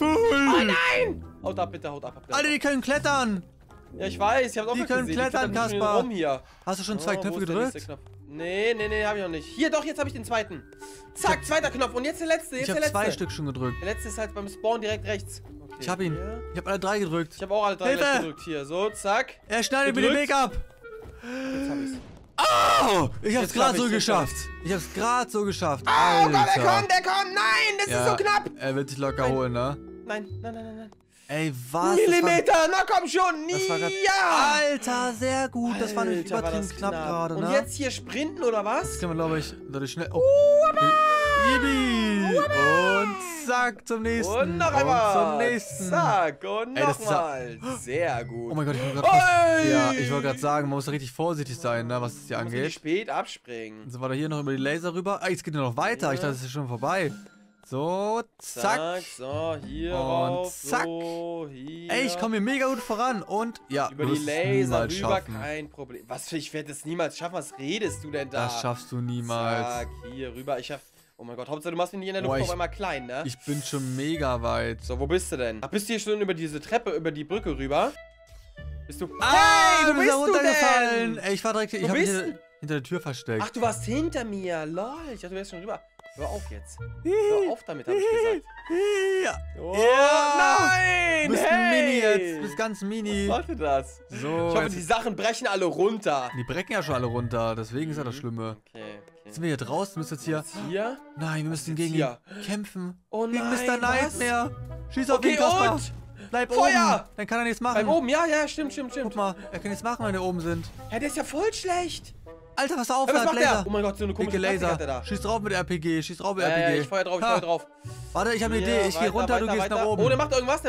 Oh nein! Haut ab, bitte, haut ab. Alter, die können klettern. Ja, ich weiß, ich hab's auch gesehen. Die können klettern, Kaspar. Hast du schon zwei Knöpfe gedrückt? Nee, hab ich noch nicht. Hier, doch, jetzt hab ich den zweiten. Zack, zweiter Knopf. Und jetzt der letzte, jetzt der letzte. Ich hab zwei Stück schon gedrückt. Der letzte ist halt beim Spawn direkt rechts. Okay. Ich hab ihn. Ich hab alle drei gedrückt. Ich hab auch alle drei gedrückt. Hier, so, zack. Er schneidet mir den Weg ab. Jetzt hab ich's. Oh! Ich hab's gerade so geschafft. Oh, Alter. Gott, der kommt. Nein, das ist so knapp. Er wird sich locker holen, ne? Nein. Ey, was? Millimeter, na komm schon, ja! Alter, sehr gut, das war nämlich übertrieben knapp gerade, ne? Und jetzt hier sprinten, oder was? Das kann man, glaube ich, dadurch schnell... Oh. Und zack, zum nächsten. Und noch einmal. Und zum nächsten. Zack, und nochmal. Sehr gut. Oh mein Gott, ich wollte gerade sagen, man muss richtig vorsichtig sein, ne, was das hier angeht. Nicht spät abspringen. So, war da hier noch über die Laser rüber. Ah, jetzt geht noch weiter. Ich dachte, das ist schon vorbei. So, zack. So, hier und zack. So, hier. Ey, ich komme hier mega gut voran. Und ja, über die Laser rüber kein Problem. Was, ich werde das niemals schaffen. Was redest du denn da? Das schaffst du niemals. Zack, hier rüber. Ich schaff. Oh mein Gott, Hauptsache du machst mich nicht in der Luft auf einmal klein, ne? Ich bin schon mega weit. So, wo bist du denn? Ach, bist du hier schon über diese Treppe, über die Brücke rüber? Bist du... Hey, wo bist du runtergefallen? Ey, ich war direkt... Ich hab mich hinter der Tür versteckt. Ach, du warst hinter mir. Lol, ich dachte, du wärst schon rüber. Hör auf jetzt. Hör auf damit, hab ich gesagt. Ja. Oh, nein. Du bist mini jetzt. Du bist ganz mini. Was sollte das? So, ich hoffe, die Sachen brechen alle runter. Die brechen ja schon alle runter. Deswegen ist ja das Schlimme. Okay. Jetzt sind wir hier draußen. Müssen wir jetzt hier... Nein, wir müssen gegen ihn kämpfen. Oh nein, gegen Mr. Nightmare. Schieß auf ihn, Kaspar. Bleib oben. Dann kann er nichts machen. Bleib oben, ja, stimmt. Guck mal, er kann nichts machen, wenn wir oben sind. Ja, der ist ja voll schlecht. Alter, was auf, was macht Laser. Oh mein Gott, so eine komische Laser hat er da. Schieß drauf mit der RPG, Ja, ich feuer drauf, Warte, ich habe eine Idee. Ich gehe runter, du gehst nach oben. Oh, der macht irgendwas,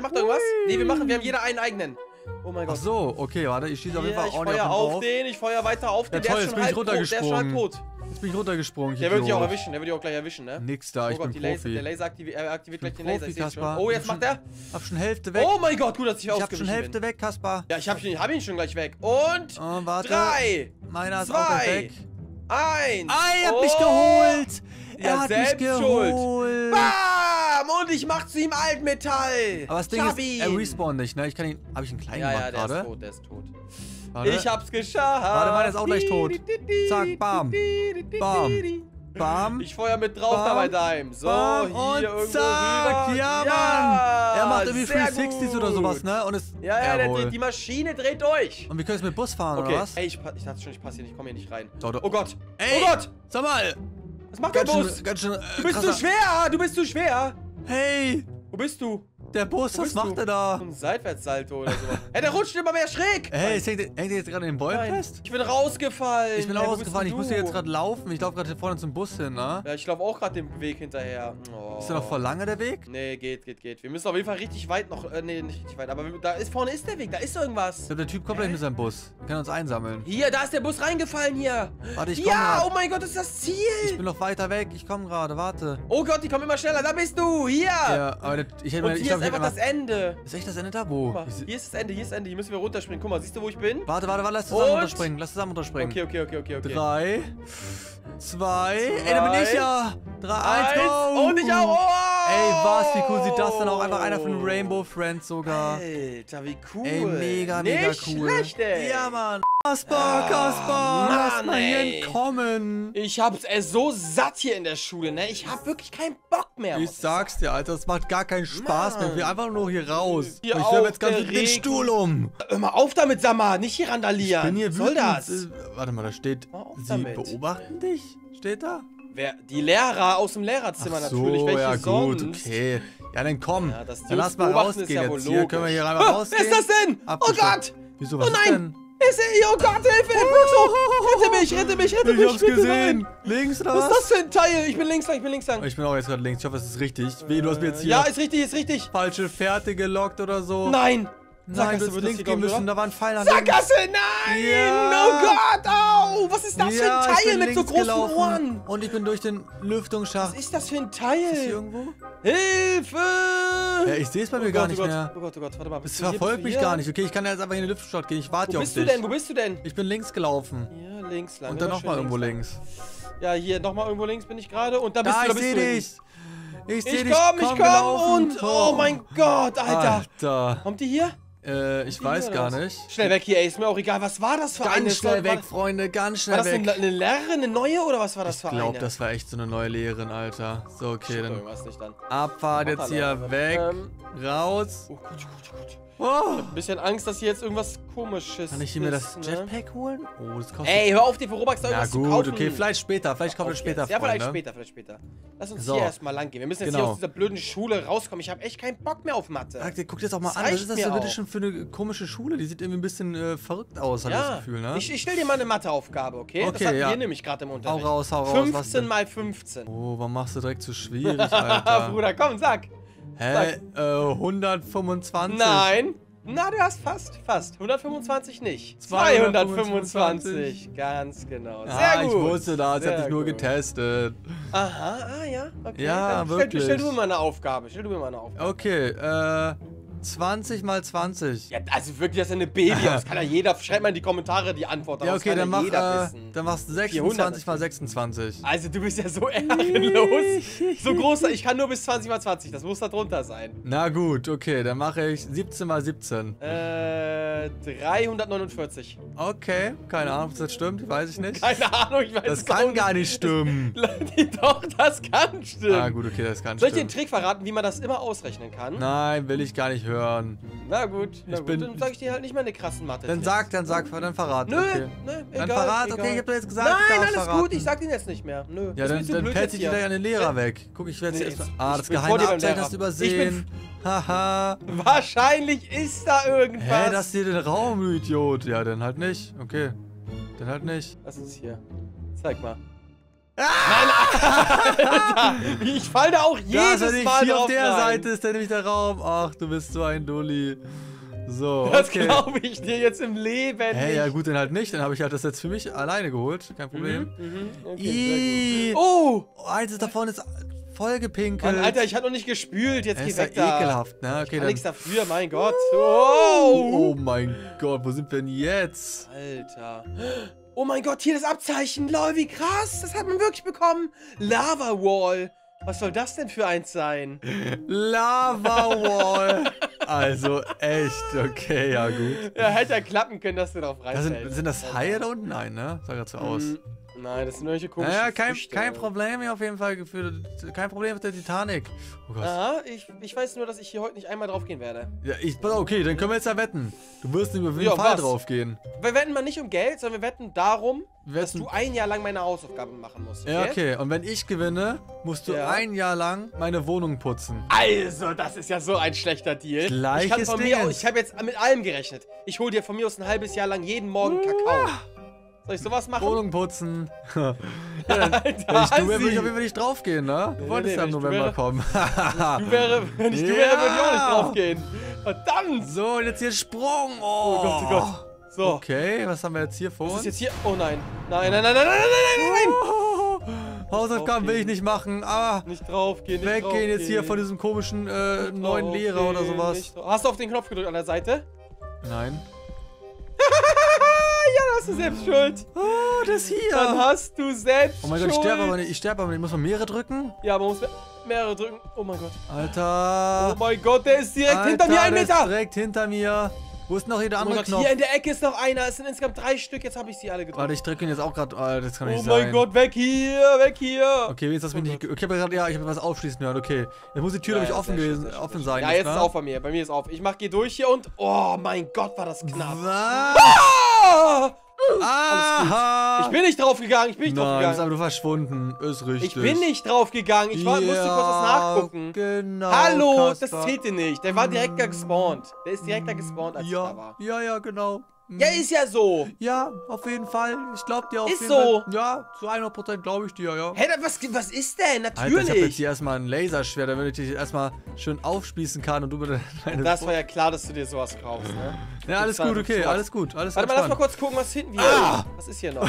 Nee, wir haben jeder einen eigenen. Oh mein Gott. Ach so, okay, warte, ich schieße auf jeden Fall ordentlich auf den Bauch. Ich feuer weiter auf den. Ja, toll, der ist schon halb tot. Jetzt bin ich runtergesprungen. Der wird dich auch erwischen, ne? Nix da, ich bin Profi. Der Laser aktiviert gleich den Laser, ich seh's schon. Oh, jetzt macht er. Hab schon Hälfte weg. Oh mein Gott, gut, dass ich ausgewichen bin. Ich hab schon Hälfte weg, Kaspar. Ja, ich hab ihn schon gleich weg. Und 3. Meiner ist auch weg. 1. Er hat mich geholt. Er hat mich geholt. Bam! Und ich mach zu ihm Altmetall. Aber das Ding ist, er respawnt nicht, ne? Ich kann ihn... Hab ich einen kleinen gemacht gerade? Ja, der ist tot. Warte. Ich hab's geschafft. Warte, meiner ist auch gleich tot. Zack, bam. Bam. Ich feuer mit drauf da bei deinem. So, hier irgendwo zack. Ja, Mann. Er macht irgendwie 360s oder sowas, ne? Und ist die Maschine dreht durch. Und wir können jetzt mit Bus fahren, oder was? Ey, ich dachte schon, ich passe hier nicht, ich komme hier nicht rein. Oh Gott. Ey. Oh Gott. Sag mal. Was macht der Bus? Du bist zu schwer. Hey. Wo bist du? Der Bus, was macht er da? So ein Seitwärtssalto oder so. Ey, der rutscht immer mehr schräg. Ey, hängt ihr jetzt gerade in den Bäumen fest? Ich bin rausgefallen. Ich bin auch rausgefallen. Ich musste jetzt gerade laufen. Ich laufe gerade vorne zum Bus hin, ne? Ja, ich laufe auch gerade den Weg hinterher. Oh. Ist der noch voll lange, der Weg? Nee, geht. Wir müssen auf jeden Fall richtig weit noch. Nee, nicht richtig weit. Aber da ist vorne ist der Weg. Da ist irgendwas. Ich glaube, der Typ kommt gleich mit seinem Bus. Wir können uns einsammeln. Hier, da ist der Bus reingefallen hier. Warte, ich komme. Ja, oh mein Gott, das ist das Ziel. Ich bin noch weiter weg. Ich komme gerade. Warte. Oh Gott, die kommen immer schneller. Da bist du. Hier. Ja, aber ich ist einfach das Ende. Ist echt das Ende da? Wo? Hier ist das Ende, hier ist das Ende. Hier müssen wir runterspringen. Guck mal, siehst du, wo ich bin? Warte, lass zusammen runterspringen. Okay. 3, 2, ey, da bin ich ja. 3, 1, go. Und ich auch. Oh. Ey, was, wie cool sieht das denn auch? Einfach einer von Rainbow Friends sogar. Alter, wie cool. Ey, mega nicht cool. Schlecht, ey. Ja, Mann. Kasper, lass mal hier entkommen. Ich hab's so satt hier in der Schule, ne? Ich hab wirklich keinen Bock mehr. Ich sag's dir, Alter, das macht gar keinen Spaß mehr. Wir einfach nur hier raus. Ich werfe jetzt ganz den Stuhl um. Hör mal auf damit, Samar, nicht hier randalieren. Ich bin hier wütend. Was soll das? Warte mal, da steht, sie beobachten dich. Steht da? Die Lehrer aus dem Lehrerzimmer natürlich. Welche sonst? Gut, okay. Ja, dann komm. Ja, dann lass mal rausgehen jetzt. Hier können wir hier einmal rausgehen. Was ist das denn? Oh Gott! Wieso, was ist denn? Oh Gott, Hilfe! Rette mich! Ich hab's gesehen! Links oder was? Was ist das für ein Teil? Ich bin links lang. Ich bin auch jetzt gerade links. Ich hoffe, es ist richtig. Du hast mir jetzt hier... Ja, ist richtig. Falsche Fährte gelockt oder so. Nein! Nein, wir links gehen müssen. Da war ein Pfeil an der Sackgasse, nein! Ja. Oh Gott, au! Was ist das für ein Teil mit so großen Ohren? Und ich bin durch den Lüftungsschacht. Was ist das für ein Teil? Ist das hier irgendwo? Hilfe! Ja, ich sehe es bei mir gar nicht mehr. Oh Gott, warte mal. Es verfolgt mich gar nicht. Okay, ich kann jetzt einfach in den Lüftungsschacht gehen. Ich warte hier auf dich. Wo bist du denn? Ich bin links gelaufen. Ja, links lang. Und dann nochmal irgendwo links. Ja, hier, nochmal irgendwo links bin ich gerade. Und da bist du. Ich komm! Und... Oh mein Gott, Alter! Kommt die hier? Ich weiß gar nicht. Schnell weg hier, ey. Ist mir auch egal. Was war das für eine? Ganz schnell weg, Freunde. Ganz schnell weg. War das eine Lehrerin, eine neue oder was war das für eine? Ich glaube, das war echt so eine neue Lehrerin, Alter. So, okay, dann. Abfahrt jetzt hier weg. Raus. Oh, gut. Ich hab ein bisschen Angst, dass hier jetzt irgendwas Komisches ist. Kann ich hier mir das Jetpack holen? Oh, das kostet... Ey, hör auf, dir für Robux da irgendwas zu kaufen. Okay, vielleicht später, Freunde. Ja, vielleicht später. Lass uns hier erstmal lang gehen. Wir müssen jetzt hier aus dieser blöden Schule rauskommen. Ich habe echt keinen Bock mehr auf Mathe. Guck dir das auch mal an. Was ist das denn bitte schon für eine komische Schule? Die sieht irgendwie ein bisschen verrückt aus, habe ich das Gefühl, ne? Ich stell dir mal eine Matheaufgabe, okay? Das hatten wir nämlich gerade im Unterricht. Hau raus. 15 mal 15. Oh, warum machst du direkt so schwierig, Alter? Bruder, komm, sag. Hä? 125? Nein. Na, du hast fast. 125 nicht. 225. Ganz genau. Sehr gut. Ich wusste das. Ich hab dich nur getestet. Aha, ja. Okay. Ja, dann wirklich. Stell du mir mal eine Aufgabe. Okay, 20 mal 20. Ja, also wirklich, das ist eine Baby. Das kann ja jeder. Schreibt mal in die Kommentare die Antwort. Ja, okay, dann machst du 26 mal 26. Also, du bist ja so ehrenlos. So groß, ich kann nur bis 20 mal 20. Das muss da drunter sein. Na gut, okay, dann mache ich 17 mal 17. 349. Okay, keine Ahnung, ob das stimmt. Weiß ich nicht. Keine Ahnung, ich weiß es nicht. Das kann gar nicht stimmen. Doch, das kann stimmen. Na gut, okay, das kann stimmen. Soll ich dir den Trick verraten, wie man das immer ausrechnen kann? Nein, will ich gar nicht hören. Na gut, dann sag ich dir halt nicht meine krassen Mathe. Dann verrat. Nö, okay. Egal. Dann verrat, okay, ich hab dir jetzt gesagt. Nein, alles verraten. Gut, ich sag den jetzt nicht mehr. Nö. Ja, dann fällt sich wieder ja den Lehrer weg. Guck, ich werde jetzt... das geheime Abzeichen hast du übersehen. Haha. Wahrscheinlich ist da irgendwas. Hä, das ist hier den Raum, du Idiot. Ja, dann halt nicht. Okay. Dann halt nicht. Was ist hier? Zeig mal. Ah! Nein, Alter. Ich fall da auch jedes Mal hier drauf auf der Seite ist, dann nämlich der Raum. Ach, du bist so ein Dulli. So, das glaube ich dir jetzt im Leben nicht. Ja gut, dann halt nicht. Dann habe ich halt das jetzt für mich alleine geholt. Kein Problem. Okay, oh, eins davon ist voll gepinkelt. Alter, ich hab noch nicht gespült. Jetzt geh weg da. Ekelhaft, ne? Okay, dann nichts dafür, mein Gott. Oh mein Gott, wo sind wir denn jetzt? Alter. Oh mein Gott, hier das Abzeichen. Lol, wie krass. Das hat man wirklich bekommen. Lava Wall. Was soll das denn für eins sein? Lava Wall. Also echt, okay, ja gut. Ja, hätte ja klappen können, dass du drauf reinfällst. Sind das Haie da unten? Nein, ne? Sah grad so aus. Nein, das sind irgendwelche komischen Früchte. Kein Problem hier auf jeden Fall. Kein Problem mit der Titanic. Oh Gott. Aha, ich weiß nur, dass ich hier heute nicht einmal drauf gehen werde. Ja, okay, dann können wir jetzt wetten. Du wirst nicht auf jeden Fall drauf gehen. Wir wetten mal nicht um Geld, sondern wir wetten darum, dass du ein Jahr lang meine Hausaufgaben machen musst. Okay? Ja, okay. Und wenn ich gewinne, musst du ein Jahr lang meine Wohnung putzen. Also, das ist ja so ein schlechter Deal. Gleiches Ding. Ich habe jetzt mit allem gerechnet. Ich hole dir von mir aus ein halbes Jahr lang jeden Morgen Kakao. Soll ich sowas machen? Wohnung putzen. Ja, dann, wenn ich auf jeden Fall nicht draufgehen, ne? Du wolltest ja im November kommen. Wenn ich du wäre, würde ich auch nicht draufgehen. Verdammt! So, und jetzt hier Sprung. Oh, oh Gott, oh Gott. So. Okay, was haben wir jetzt hier vor uns? Ist jetzt hier? Oh nein. Nein, nein, nein, nein, nein, nein, nein! Hausaufgaben will ich nicht machen, aber... Nicht draufgehen, nicht draufgehen. Weggehen jetzt hier von diesem komischen neuen Lehrer oder sowas. Hast du auf den Knopf gedrückt an der Seite? Nein. Ja, da hast du selbst Schuld. Oh, das hier. Dann hast du selbst Schuld. Oh mein Gott, ich sterbe aber nicht. Muss man mehrere drücken? Ja, aber man muss mehrere drücken. Oh mein Gott. Alter. Oh mein Gott, der ist direkt hinter mir. Ein Meter. Direkt hinter mir. Wo ist noch jeder andere Knopf? Hier in der Ecke ist noch einer. Es sind insgesamt 3 Stück. Jetzt habe ich sie alle gedrückt. Warte, ich drücke ihn jetzt auch gerade. Oh, das kann nicht sein. Oh mein Gott, weg hier, weg hier. Okay, jetzt das mich nicht. Ich habe gerade, ich habe was aufschließen hören. Okay, jetzt muss die Tür nämlich offen sein. Ja, jetzt ist es auf bei mir. Bei mir ist es auf. Ich mach geh durch hier und. Oh mein Gott, war das knapp. Was? Ah! Ich bin nicht draufgegangen, ich bin nicht draufgegangen. Du bist einfach verschwunden, ist richtig. Ich bin nicht draufgegangen, ich musste kurz was nachgucken. Genau, hallo, Kasper. Das zählte nicht. Der war direkt da gespawnt. Der ist direkt da gespawnt, als ich da war. Ja, ja, genau. Ja, ist ja so. Ja, auf jeden Fall. Ich glaube dir auf jeden Fall. Ist so. Ja, zu 100% glaube ich dir, ja. Hä, hey, was ist denn? Natürlich. Alter, ich habe jetzt hier erstmal ein Laserschwert, damit ich dich erstmal schön aufspießen kann und du bitte... Das war ja klar, dass du dir sowas kaufst, ne? Ja, alles gut, okay, alles gut. Alles Warte mal, lass mal kurz gucken, was hinten hier ist. Was ist hier noch?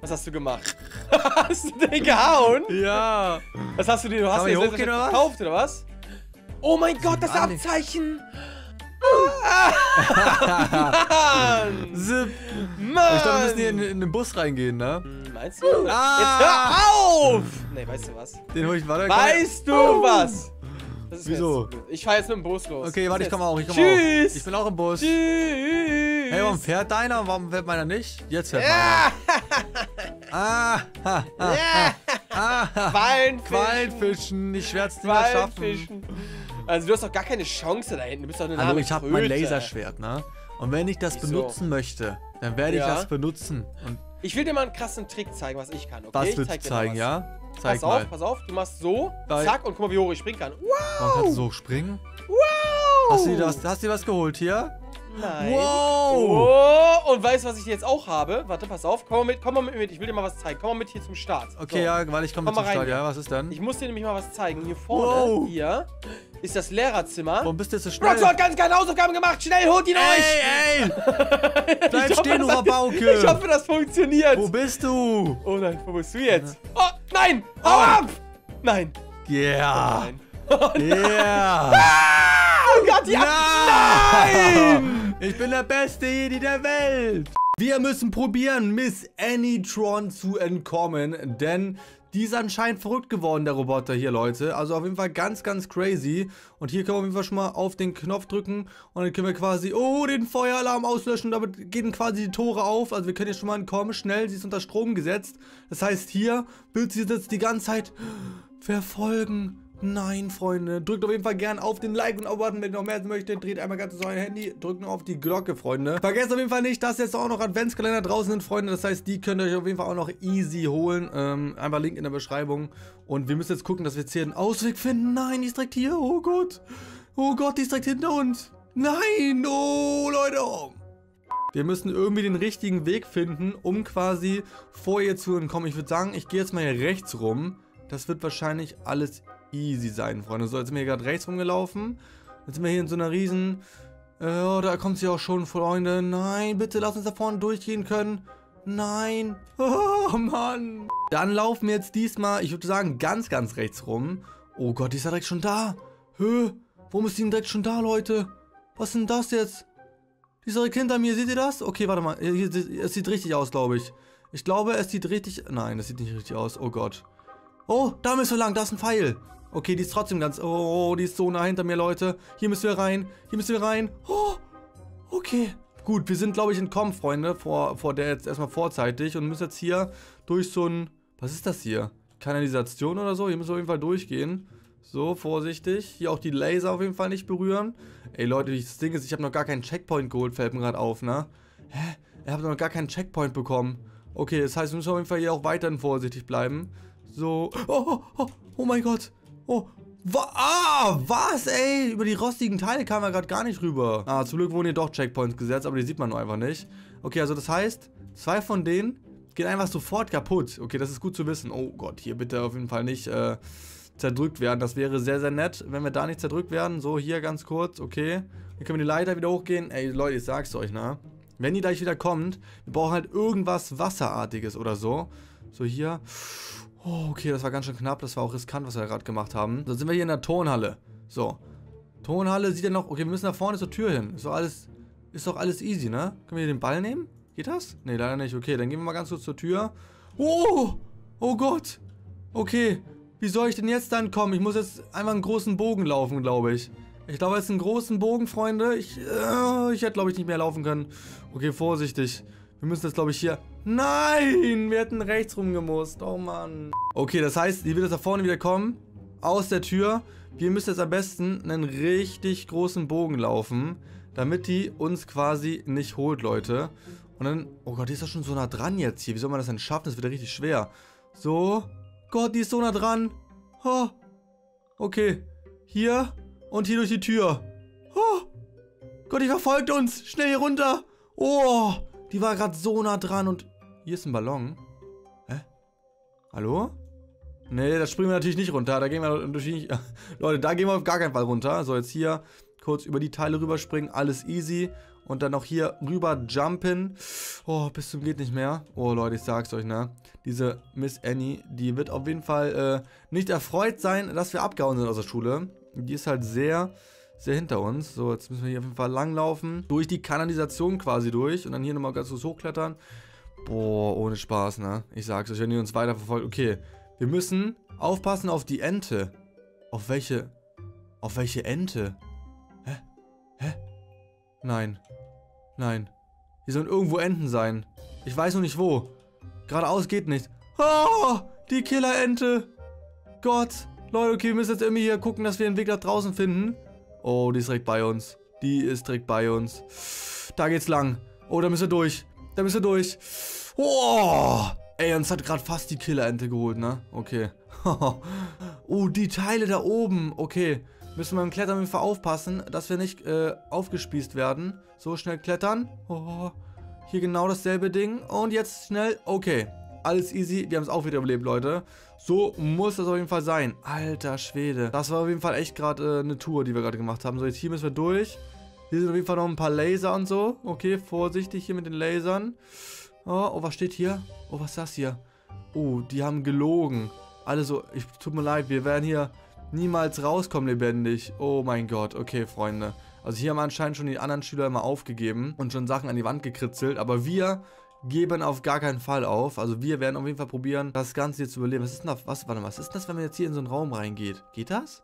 Was hast du gemacht? Hast du den gehauen? Ja. Was hast du dir? Du hast dir das gekauft, oder was? Oh mein Gott, das Abzeichen! Mann. Ich glaube, wir müssen hier in den Bus reingehen, ne? Meinst du? Jetzt hör auf! Nee, weißt du was? Den hol ich weiter. Weißt du was? Das ist wieso? Ich fahr jetzt mit dem Bus los. Okay, warte, ich komme auch. Tschüss! Ich bin auch im Bus. Tschüss! Hey, warum fährt deiner? Warum fährt meiner nicht? Jetzt fährt meiner. Quallenfischen. Ich werde es nicht mehr schaffen. Also du hast doch gar keine Chance da hinten, du bist doch eine Hallo, ich habe mein Laserschwert, ne? Und wenn ich das benutzen möchte, dann werde ich das benutzen. Und ich will dir mal einen krassen Trick zeigen, was ich kann, okay? Was willst du zeigen, ja? Zeig mal. Pass auf, du machst so, zack, und guck mal, wie hoch ich springen kann. Wow! Man kann so springen? Wow! Hast du dir was geholt hier? Nein. Wow! Oh, und weißt du, was ich jetzt auch habe? Warte, pass auf. Komm mal mit. Ich will dir mal was zeigen. Komm mal mit hier zum Start. Okay, so. Weil ich komm mal zum Start. Ja, was ist denn? Ich muss dir nämlich mal was zeigen. Hier vorne, hier, ist das Lehrerzimmer. Warum bist du jetzt so schnell? Brox hat ganz keine Hausaufgaben gemacht. Schnell, holt ihn euch! Ey, ey! Bleib stehen, du Rabauke! Ich hoffe, das funktioniert. Wo bist du? Oh nein, wo bist du jetzt? Oh, nein! Hau ab! Nein. Yeah. Oh nein. Yeah. Oh Gott, ja! Nein! Ich bin der beste Jedi der Welt! Wir müssen probieren, Miss Anytron zu entkommen, denn die ist anscheinend verrückt geworden, der Roboter hier, Leute. Also auf jeden Fall ganz, ganz crazy. Und hier können wir auf jeden Fall schon mal auf den Knopf drücken und dann können wir quasi, den Feueralarm auslöschen. Damit gehen quasi die Tore auf. Also wir können jetzt schon mal entkommen, schnell. Sie ist unter Strom gesetzt. Das heißt, hier wird sie jetzt die ganze Zeit verfolgen. Nein, Freunde, drückt auf jeden Fall gerne auf den Like- und Abo-Button, wenn ihr noch mehr sehen möchtet. Dreht einmal ganz so euer Handy, drückt noch auf die Glocke, Freunde. Vergesst auf jeden Fall nicht, dass jetzt auch noch Adventskalender draußen sind, Freunde. Das heißt, die könnt ihr euch auf jeden Fall auch noch easy holen. Einfach Link in der Beschreibung. Und wir müssen jetzt gucken, dass wir jetzt hier einen Ausweg finden. Nein, die ist direkt hier. Oh Gott. Oh Gott, die ist direkt hinter uns. Nein, oh Leute. Wir müssen irgendwie den richtigen Weg finden, um quasi vor ihr zu entkommen. Ich würde sagen, ich gehe jetzt mal hier rechts rum. Das wird wahrscheinlich alles easy sein, Freunde. So, jetzt sind wir hier gerade rechts rumgelaufen. Jetzt sind wir hier in so einer riesen... da kommt sie auch schon, Freunde. Nein, bitte lass uns da vorne durchgehen können. Nein. Oh, Mann. Dann laufen wir jetzt diesmal, ich würde sagen, ganz, ganz rechts rum. Oh Gott, die ist ja direkt schon da. Hä? Warum ist die denn direkt schon da, Leute? Was ist denn das jetzt? Die ist direkt hinter mir. Seht ihr das? Okay, warte mal. Es sieht richtig aus, glaube ich. Ich glaube, es sieht richtig... Nein, das sieht nicht richtig aus. Oh Gott. Oh, da müssen wir lang. Da ist ein Pfeil. Okay, die ist trotzdem ganz... Oh, die ist so nah hinter mir, Leute. Hier müssen wir rein. Hier müssen wir rein. Oh, okay. Gut, wir sind, glaube ich, entkommen, Freunde. Vor der jetzt erstmal vorzeitig. Und müssen jetzt hier durch so ein... Was ist das hier? Kanalisation oder so? Hier müssen wir auf jeden Fall durchgehen. So, vorsichtig. Hier auch die Laser auf jeden Fall nicht berühren. Ey, Leute, das Ding ist, ich habe noch gar keinen Checkpoint geholt. Fällt mir gerade auf, ne? Hä? Ich habe noch gar keinen Checkpoint bekommen. Okay, das heißt, wir müssen auf jeden Fall hier auch weiterhin vorsichtig bleiben. So. Oh mein Gott. Oh. Was, ey? Über die rostigen Teile kamen wir gerade gar nicht rüber. Ah, zum Glück wurden hier doch Checkpoints gesetzt, aber die sieht man nur einfach nicht. Okay, also das heißt, zwei von denen gehen einfach sofort kaputt. Okay, das ist gut zu wissen. Oh Gott, hier bitte auf jeden Fall nicht zerdrückt werden. Das wäre sehr, sehr nett, wenn wir da nicht zerdrückt werden. So, hier ganz kurz, okay. Dann können wir die Leiter wieder hochgehen. Ey, Leute, ich sag's euch, ne? Wenn die gleich wieder kommt, wir brauchen halt irgendwas Wasserartiges oder so. So, hier. Oh, okay, das war ganz schön knapp. Das war auch riskant, was wir gerade gemacht haben. So, sind wir hier in der Tonhalle. So. Tonhalle sieht ja noch... Okay, wir müssen nach vorne zur Tür hin. Ist doch alles easy, ne? Können wir hier den Ball nehmen? Geht das? Ne, leider nicht. Okay, dann gehen wir mal ganz kurz zur Tür. Oh! Oh Gott! Okay. Wie soll ich denn jetzt dann kommen? Ich muss jetzt einmal einen großen Bogen laufen, glaube ich. Ich glaube, jetzt einen großen Bogen, Freunde. Ich hätte, glaube ich, nicht mehr laufen können. Okay, vorsichtig. Wir müssen jetzt, glaube ich, hier... Nein! Wir hätten rechts rumgemusst. Oh, Mann. Okay, das heißt, die wird jetzt da vorne wieder kommen. Aus der Tür. Wir müssen jetzt am besten einen richtig großen Bogen laufen, damit die uns quasi nicht holt, Leute. Und dann... Oh Gott, die ist doch schon so nah dran jetzt hier. Wie soll man das denn schaffen? Das wird ja richtig schwer. So. Gott, die ist so nah dran. Oh. Okay. Hier... Und hier durch die Tür. Oh. Gott, die verfolgt uns. Schnell hier runter. Oh, die war gerade so nah dran. Und hier ist ein Ballon. Hä? Hallo? Nee, da springen wir natürlich nicht runter. Da gehen wir durch die... Leute, da gehen wir auf gar keinen Fall runter. So, jetzt hier kurz über die Teile rüberspringen. Alles easy. Und dann noch hier rüber jumpen. Oh, bis zum geht nicht mehr. Oh, Leute, ich sag's euch, ne? Diese Miss Annie, die wird auf jeden Fall nicht erfreut sein, dass wir abgehauen sind aus der Schule. Die ist halt sehr, sehr hinter uns. So, jetzt müssen wir hier auf jeden Fall langlaufen. Durch die Kanalisation quasi durch. Und dann hier nochmal ganz kurz hochklettern. Boah, ohne Spaß, ne? Ich sag's euch, wenn die uns weiterverfolgt. Okay, wir müssen aufpassen auf die Ente. Auf welche Ente? Hä? Hä? Nein. Nein. Hier sollen irgendwo Enten sein. Ich weiß noch nicht wo. Geradeaus geht nichts. Oh, die Killerente. Gott. Leute, okay, wir müssen jetzt irgendwie hier gucken, dass wir einen Weg nach draußen finden. Oh, die ist direkt bei uns. Die ist direkt bei uns. Da geht's lang. Oh, da müssen wir durch. Da müssen wir durch. Oh! Ey, uns hat gerade fast die Killerente geholt, ne? Okay. Oh, die Teile da oben. Okay. Müssen wir beim Klettern auf jeden Fall aufpassen, dass wir nicht aufgespießt werden. So, schnell klettern. Oh, hier genau dasselbe Ding. Und jetzt schnell. Okay. Alles easy, wir haben es auch wieder überlebt, Leute. So muss das auf jeden Fall sein. Alter Schwede. Das war auf jeden Fall echt gerade eine Tour, die wir gerade gemacht haben. So, jetzt hier müssen wir durch. Hier sind auf jeden Fall noch ein paar Laser und so. Okay, vorsichtig hier mit den Lasern. Oh, was steht hier? Oh, was ist das hier? Oh, die haben gelogen. Also, tut mir leid, wir werden hier niemals rauskommen lebendig. Oh mein Gott, okay, Freunde. Also hier haben anscheinend schon die anderen Schüler immer aufgegeben und schon Sachen an die Wand gekritzelt. Aber wir... geben auf gar keinen Fall auf. Also wir werden auf jeden Fall probieren, das Ganze jetzt zu überleben. Was ist denn das? Was ist das, wenn man jetzt hier in so einen Raum reingeht? Geht das?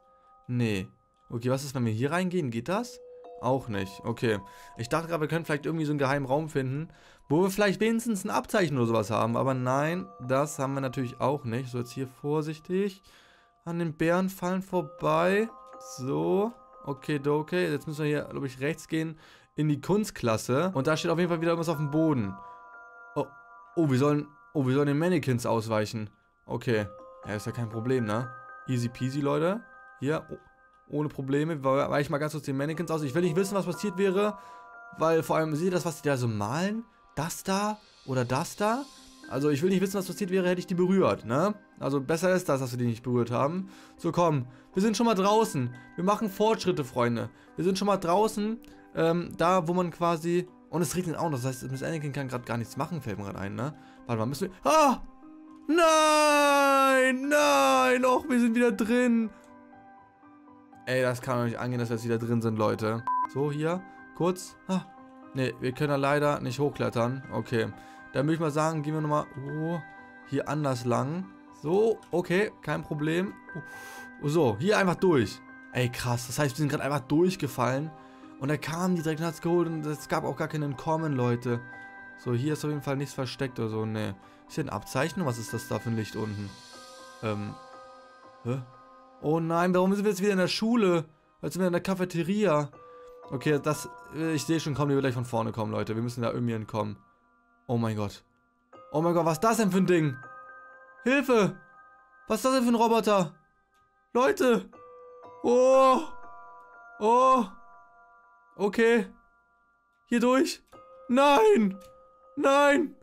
Nee. Okay, was ist, wenn wir hier reingehen? Geht das? Auch nicht. Okay. Ich dachte gerade, wir können vielleicht irgendwie so einen geheimen Raum finden, wo wir vielleicht wenigstens ein Abzeichen oder sowas haben. Aber nein, das haben wir natürlich auch nicht. So, jetzt hier vorsichtig an den Bären fallen vorbei. So. Okay, okay. Jetzt müssen wir hier, glaube ich, rechts gehen in die Kunstklasse. Und da steht auf jeden Fall wieder irgendwas auf dem Boden. Oh, wir sollen den Mannequins ausweichen. Okay. Ja, ist ja kein Problem, ne? Easy peasy, Leute. Hier, ohne Probleme. Weiche mal ganz kurz den Mannequins aus. Ich will nicht wissen, was passiert wäre. Weil vor allem, seht ihr das, was die da so malen? Das da oder das da? Also, ich will nicht wissen, was passiert wäre, hätte ich die berührt, ne? Also, besser ist das, dass wir die nicht berührt haben. So, komm. Wir sind schon mal draußen. Wir machen Fortschritte, Freunde. Wir sind schon mal draußen. Da, wo man quasi... Und es regnet auch noch, das heißt, Miss Anakin kann gerade gar nichts machen, fällt mir gerade ein, ne? Warte mal, müssen wir... Ah! Nein! Nein! Och, wir sind wieder drin! Ey, das kann doch nicht angehen, dass wir jetzt wieder drin sind, Leute. So, hier, kurz. Ah, ne, wir können da leider nicht hochklettern. Okay, dann würde ich mal sagen, gehen wir nochmal... Oh, hier anders lang. So, okay, kein Problem. Oh, so, hier einfach durch. Ey, krass, das heißt, wir sind gerade einfach durchgefallen. Und da kamen die direkt und hat es geholt und es gab auch gar keinen Entkommen, Leute. So, hier ist auf jeden Fall nichts versteckt oder so, ne. Ist hier ein Abzeichen? Was ist das da für ein Licht unten? Hä? Oh nein, warum sind wir jetzt wieder in der Schule? Jetzt sind wir in der Cafeteria. Okay, ich sehe schon, die wird gleich von vorne kommen, Leute. Wir müssen da irgendwie entkommen. Oh mein Gott. Oh mein Gott, was ist das denn für ein Ding? Hilfe! Was ist das denn für ein Roboter? Leute! Oh! Oh! Okay. Hier durch. Nein! Nein!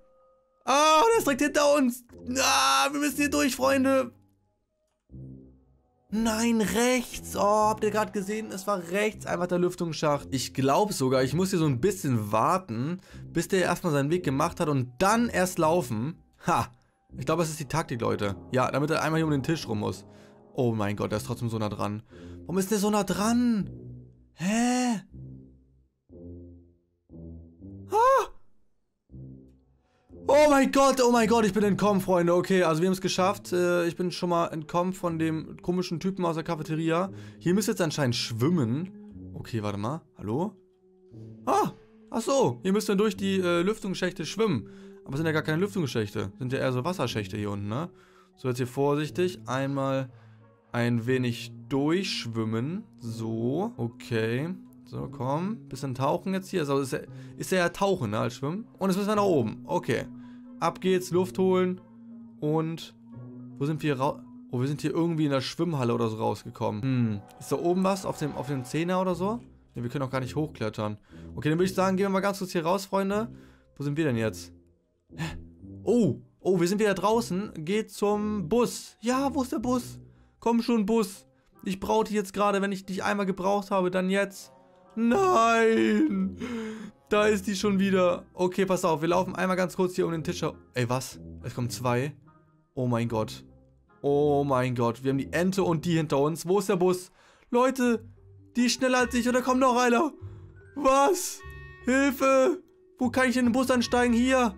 Ah, das ist direkt hinter uns! Ah, wir müssen hier durch, Freunde! Nein, rechts. Oh, habt ihr gerade gesehen? Es war rechts einfach der Lüftungsschacht. Ich glaube sogar, ich muss hier so ein bisschen warten, bis der erstmal seinen Weg gemacht hat und dann erst laufen. Ha, ich glaube, das ist die Taktik, Leute. Ja, damit er einmal hier um den Tisch rum muss. Oh mein Gott, der ist trotzdem so nah dran. Warum ist der so nah dran? Hä? Ah! Oh mein Gott, ich bin entkommen, Freunde. Okay, also wir haben es geschafft. Ich bin schon mal entkommen von dem komischen Typen aus der Cafeteria. Hier müsst ihr jetzt anscheinend schwimmen. Okay, warte mal. Hallo? Ah, ach so. Hier müsst ihr durch die Lüftungsschächte schwimmen. Aber es sind ja gar keine Lüftungsschächte. Sind ja eher so Wasserschächte hier unten, ne? So, jetzt hier vorsichtig. Einmal ein wenig durchschwimmen. So, okay. So, komm. Bisschen tauchen jetzt hier. Also ist ja tauchen, ne, als schwimmen. Und jetzt müssen wir nach oben. Okay. Ab geht's, Luft holen. Und wo sind wir raus? Oh, wir sind hier irgendwie in der Schwimmhalle oder so rausgekommen. Hm. Ist da oben was auf dem Zehner oder so? Ne, wir können auch gar nicht hochklettern. Okay, dann würde ich sagen, gehen wir mal ganz kurz hier raus, Freunde. Wo sind wir denn jetzt? Hä? Oh. Oh, wir sind wieder draußen. Geht zum Bus. Ja, wo ist der Bus? Komm schon, Bus. Ich brauche dich jetzt gerade. Wenn ich dich einmal gebraucht habe, dann jetzt. Nein! Da ist die schon wieder. Okay, pass auf. Wir laufen einmal ganz kurz hier um den Tisch. Ey, was? Es kommen zwei. Oh mein Gott. Oh mein Gott. Wir haben die Ente und die hinter uns. Wo ist der Bus? Leute, die ist schneller als ich. Und da kommt noch einer. Was? Hilfe! Wo kann ich in den Bus einsteigen? Hier.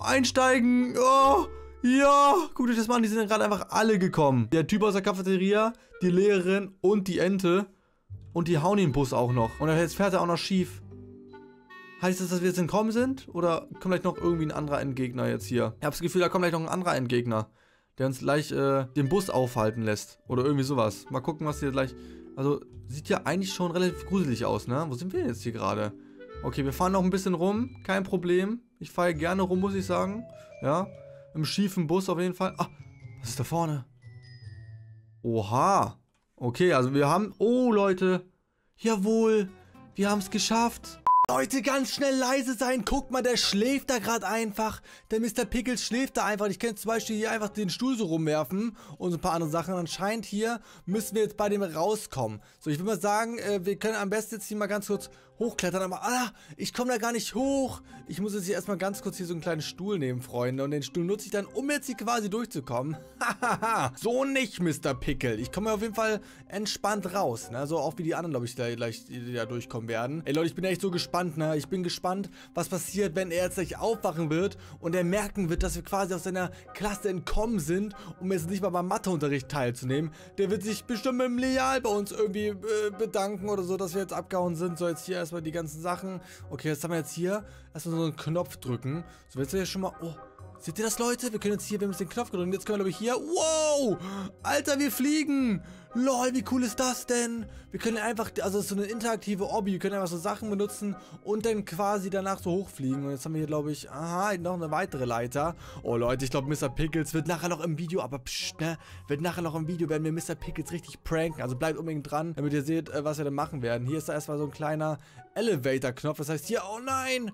Einsteigen. Oh! Ja, guckt euch das mal an. Die sind gerade einfach alle gekommen. Der Typ aus der Cafeteria, die Lehrerin und die Ente. Und die hauen den Bus auch noch. Und jetzt fährt er auch noch schief. Heißt das, dass wir jetzt entkommen sind? Oder kommt gleich noch irgendwie ein anderer Endgegner jetzt hier? Ich habe das Gefühl, da kommt gleich noch ein anderer Endgegner. Der uns gleich den Bus aufhalten lässt. Oder irgendwie sowas. Mal gucken, was hier gleich... Also, sieht ja eigentlich schon relativ gruselig aus, ne? Wo sind wir jetzt hier gerade? Okay, wir fahren noch ein bisschen rum. Kein Problem. Ich fahre gerne rum, muss ich sagen. Ja, im schiefen Bus auf jeden Fall. Ah, was ist da vorne? Oha. Okay, also wir haben... Oh, Leute. Jawohl. Wir haben es geschafft. Leute, ganz schnell leise sein. Guckt mal, der schläft da gerade einfach. Der Mr. Pickles schläft da einfach. Ich kann zum Beispiel hier einfach den Stuhl so rumwerfen und so ein paar andere Sachen. Anscheinend hier müssen wir jetzt bei dem rauskommen. So, ich würde mal sagen, wir können am besten jetzt hier mal ganz kurz hochklettern. Aber, ich komme da gar nicht hoch. Ich muss jetzt hier erstmal ganz kurz hier so einen kleinen Stuhl nehmen, Freunde. Und den Stuhl nutze ich dann, um jetzt hier quasi durchzukommen. Hahaha. So nicht, Mr. Pickle. Ich komme auf jeden Fall entspannt raus. Ne? So auch wie die anderen, glaube ich, die da durchkommen werden. Ey, Leute, ich bin echt so gespannt, ne? Ich bin gespannt, was passiert, wenn er jetzt gleich aufwachen wird und er merken wird, dass wir quasi aus seiner Klasse entkommen sind, um jetzt nicht mal beim Matheunterricht teilzunehmen. Der wird sich bestimmt mit dem Leal bei uns irgendwie bedanken oder so, dass wir jetzt abgehauen sind. So, jetzt hier erstmal die ganzen Sachen. Okay, jetzt haben wir jetzt hier erstmal so einen Knopf drücken. So, jetzt hier schon mal... Oh, seht ihr das, Leute? Wir können jetzt hier... Wir haben jetzt den Knopf gedrückt. Jetzt können wir, glaube ich, hier... Wow! Alter, wir fliegen! Lol, wie cool ist das denn? Wir können einfach... Also, es ist so eine interaktive Obby. Wir können einfach so Sachen benutzen und dann quasi danach so hochfliegen. Und jetzt haben wir hier, glaube ich... Aha, noch eine weitere Leiter. Oh, Leute, ich glaube, Mr. Pickles wird nachher noch im Video... Aber psst, ne? Wird nachher noch im Video, werden wir Mr. Pickles richtig pranken. Also, bleibt unbedingt dran, damit ihr seht, was wir dann machen werden. Hier ist da erstmal so ein kleiner... Elevator-Knopf, das heißt hier, oh nein,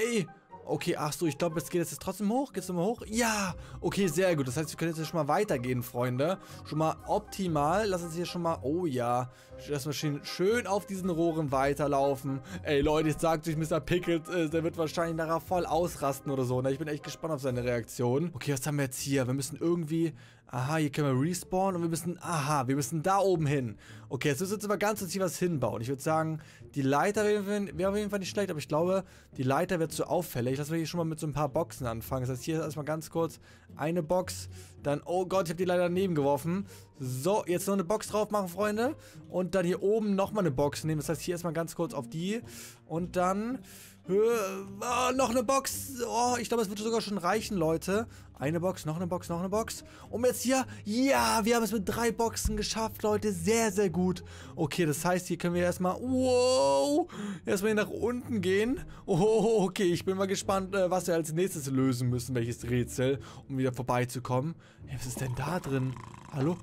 ey, okay, ach so, ich glaube, es geht jetzt trotzdem hoch, geht's nochmal hoch, ja, okay, sehr gut, das heißt, wir können jetzt schon mal weitergehen, Freunde, schon mal optimal, lass uns hier schon mal, oh ja, lass mal schön auf diesen Rohren weiterlaufen, ey, Leute, jetzt sagt sich Mr. Pickles, der wird wahrscheinlich nachher voll ausrasten oder so, ne, ich bin echt gespannt auf seine Reaktion, okay, was haben wir jetzt hier, wir müssen irgendwie... Aha, hier können wir respawnen und wir müssen, aha, wir müssen da oben hin. Okay, jetzt müssen wir uns aber ganz hier was hinbauen. Ich würde sagen, die Leiter wäre auf jeden Fall nicht schlecht, aber ich glaube, die Leiter wird zu auffällig. Lassen wir hier schon mal mit so ein paar Boxen anfangen. Das heißt, hier ist erstmal ganz kurz eine Box, dann, oh Gott, ich habe die Leiter daneben geworfen. So, jetzt noch eine Box drauf machen, Freunde. Und dann hier oben nochmal eine Box nehmen. Das heißt, hier erstmal ganz kurz auf die und dann... Noch eine Box. Oh, ich glaube, es wird sogar schon reichen, Leute. Eine Box, noch eine Box, noch eine Box. Und jetzt hier. Ja, wir haben es mit 3 Boxen geschafft, Leute. Sehr, sehr gut. Okay, das heißt, hier können wir erstmal... Wow! Erstmal hier nach unten gehen. Oh, okay. Ich bin mal gespannt, was wir als nächstes lösen müssen. Welches Rätsel, um wieder vorbeizukommen. Hey, was ist denn da drin? Hallo?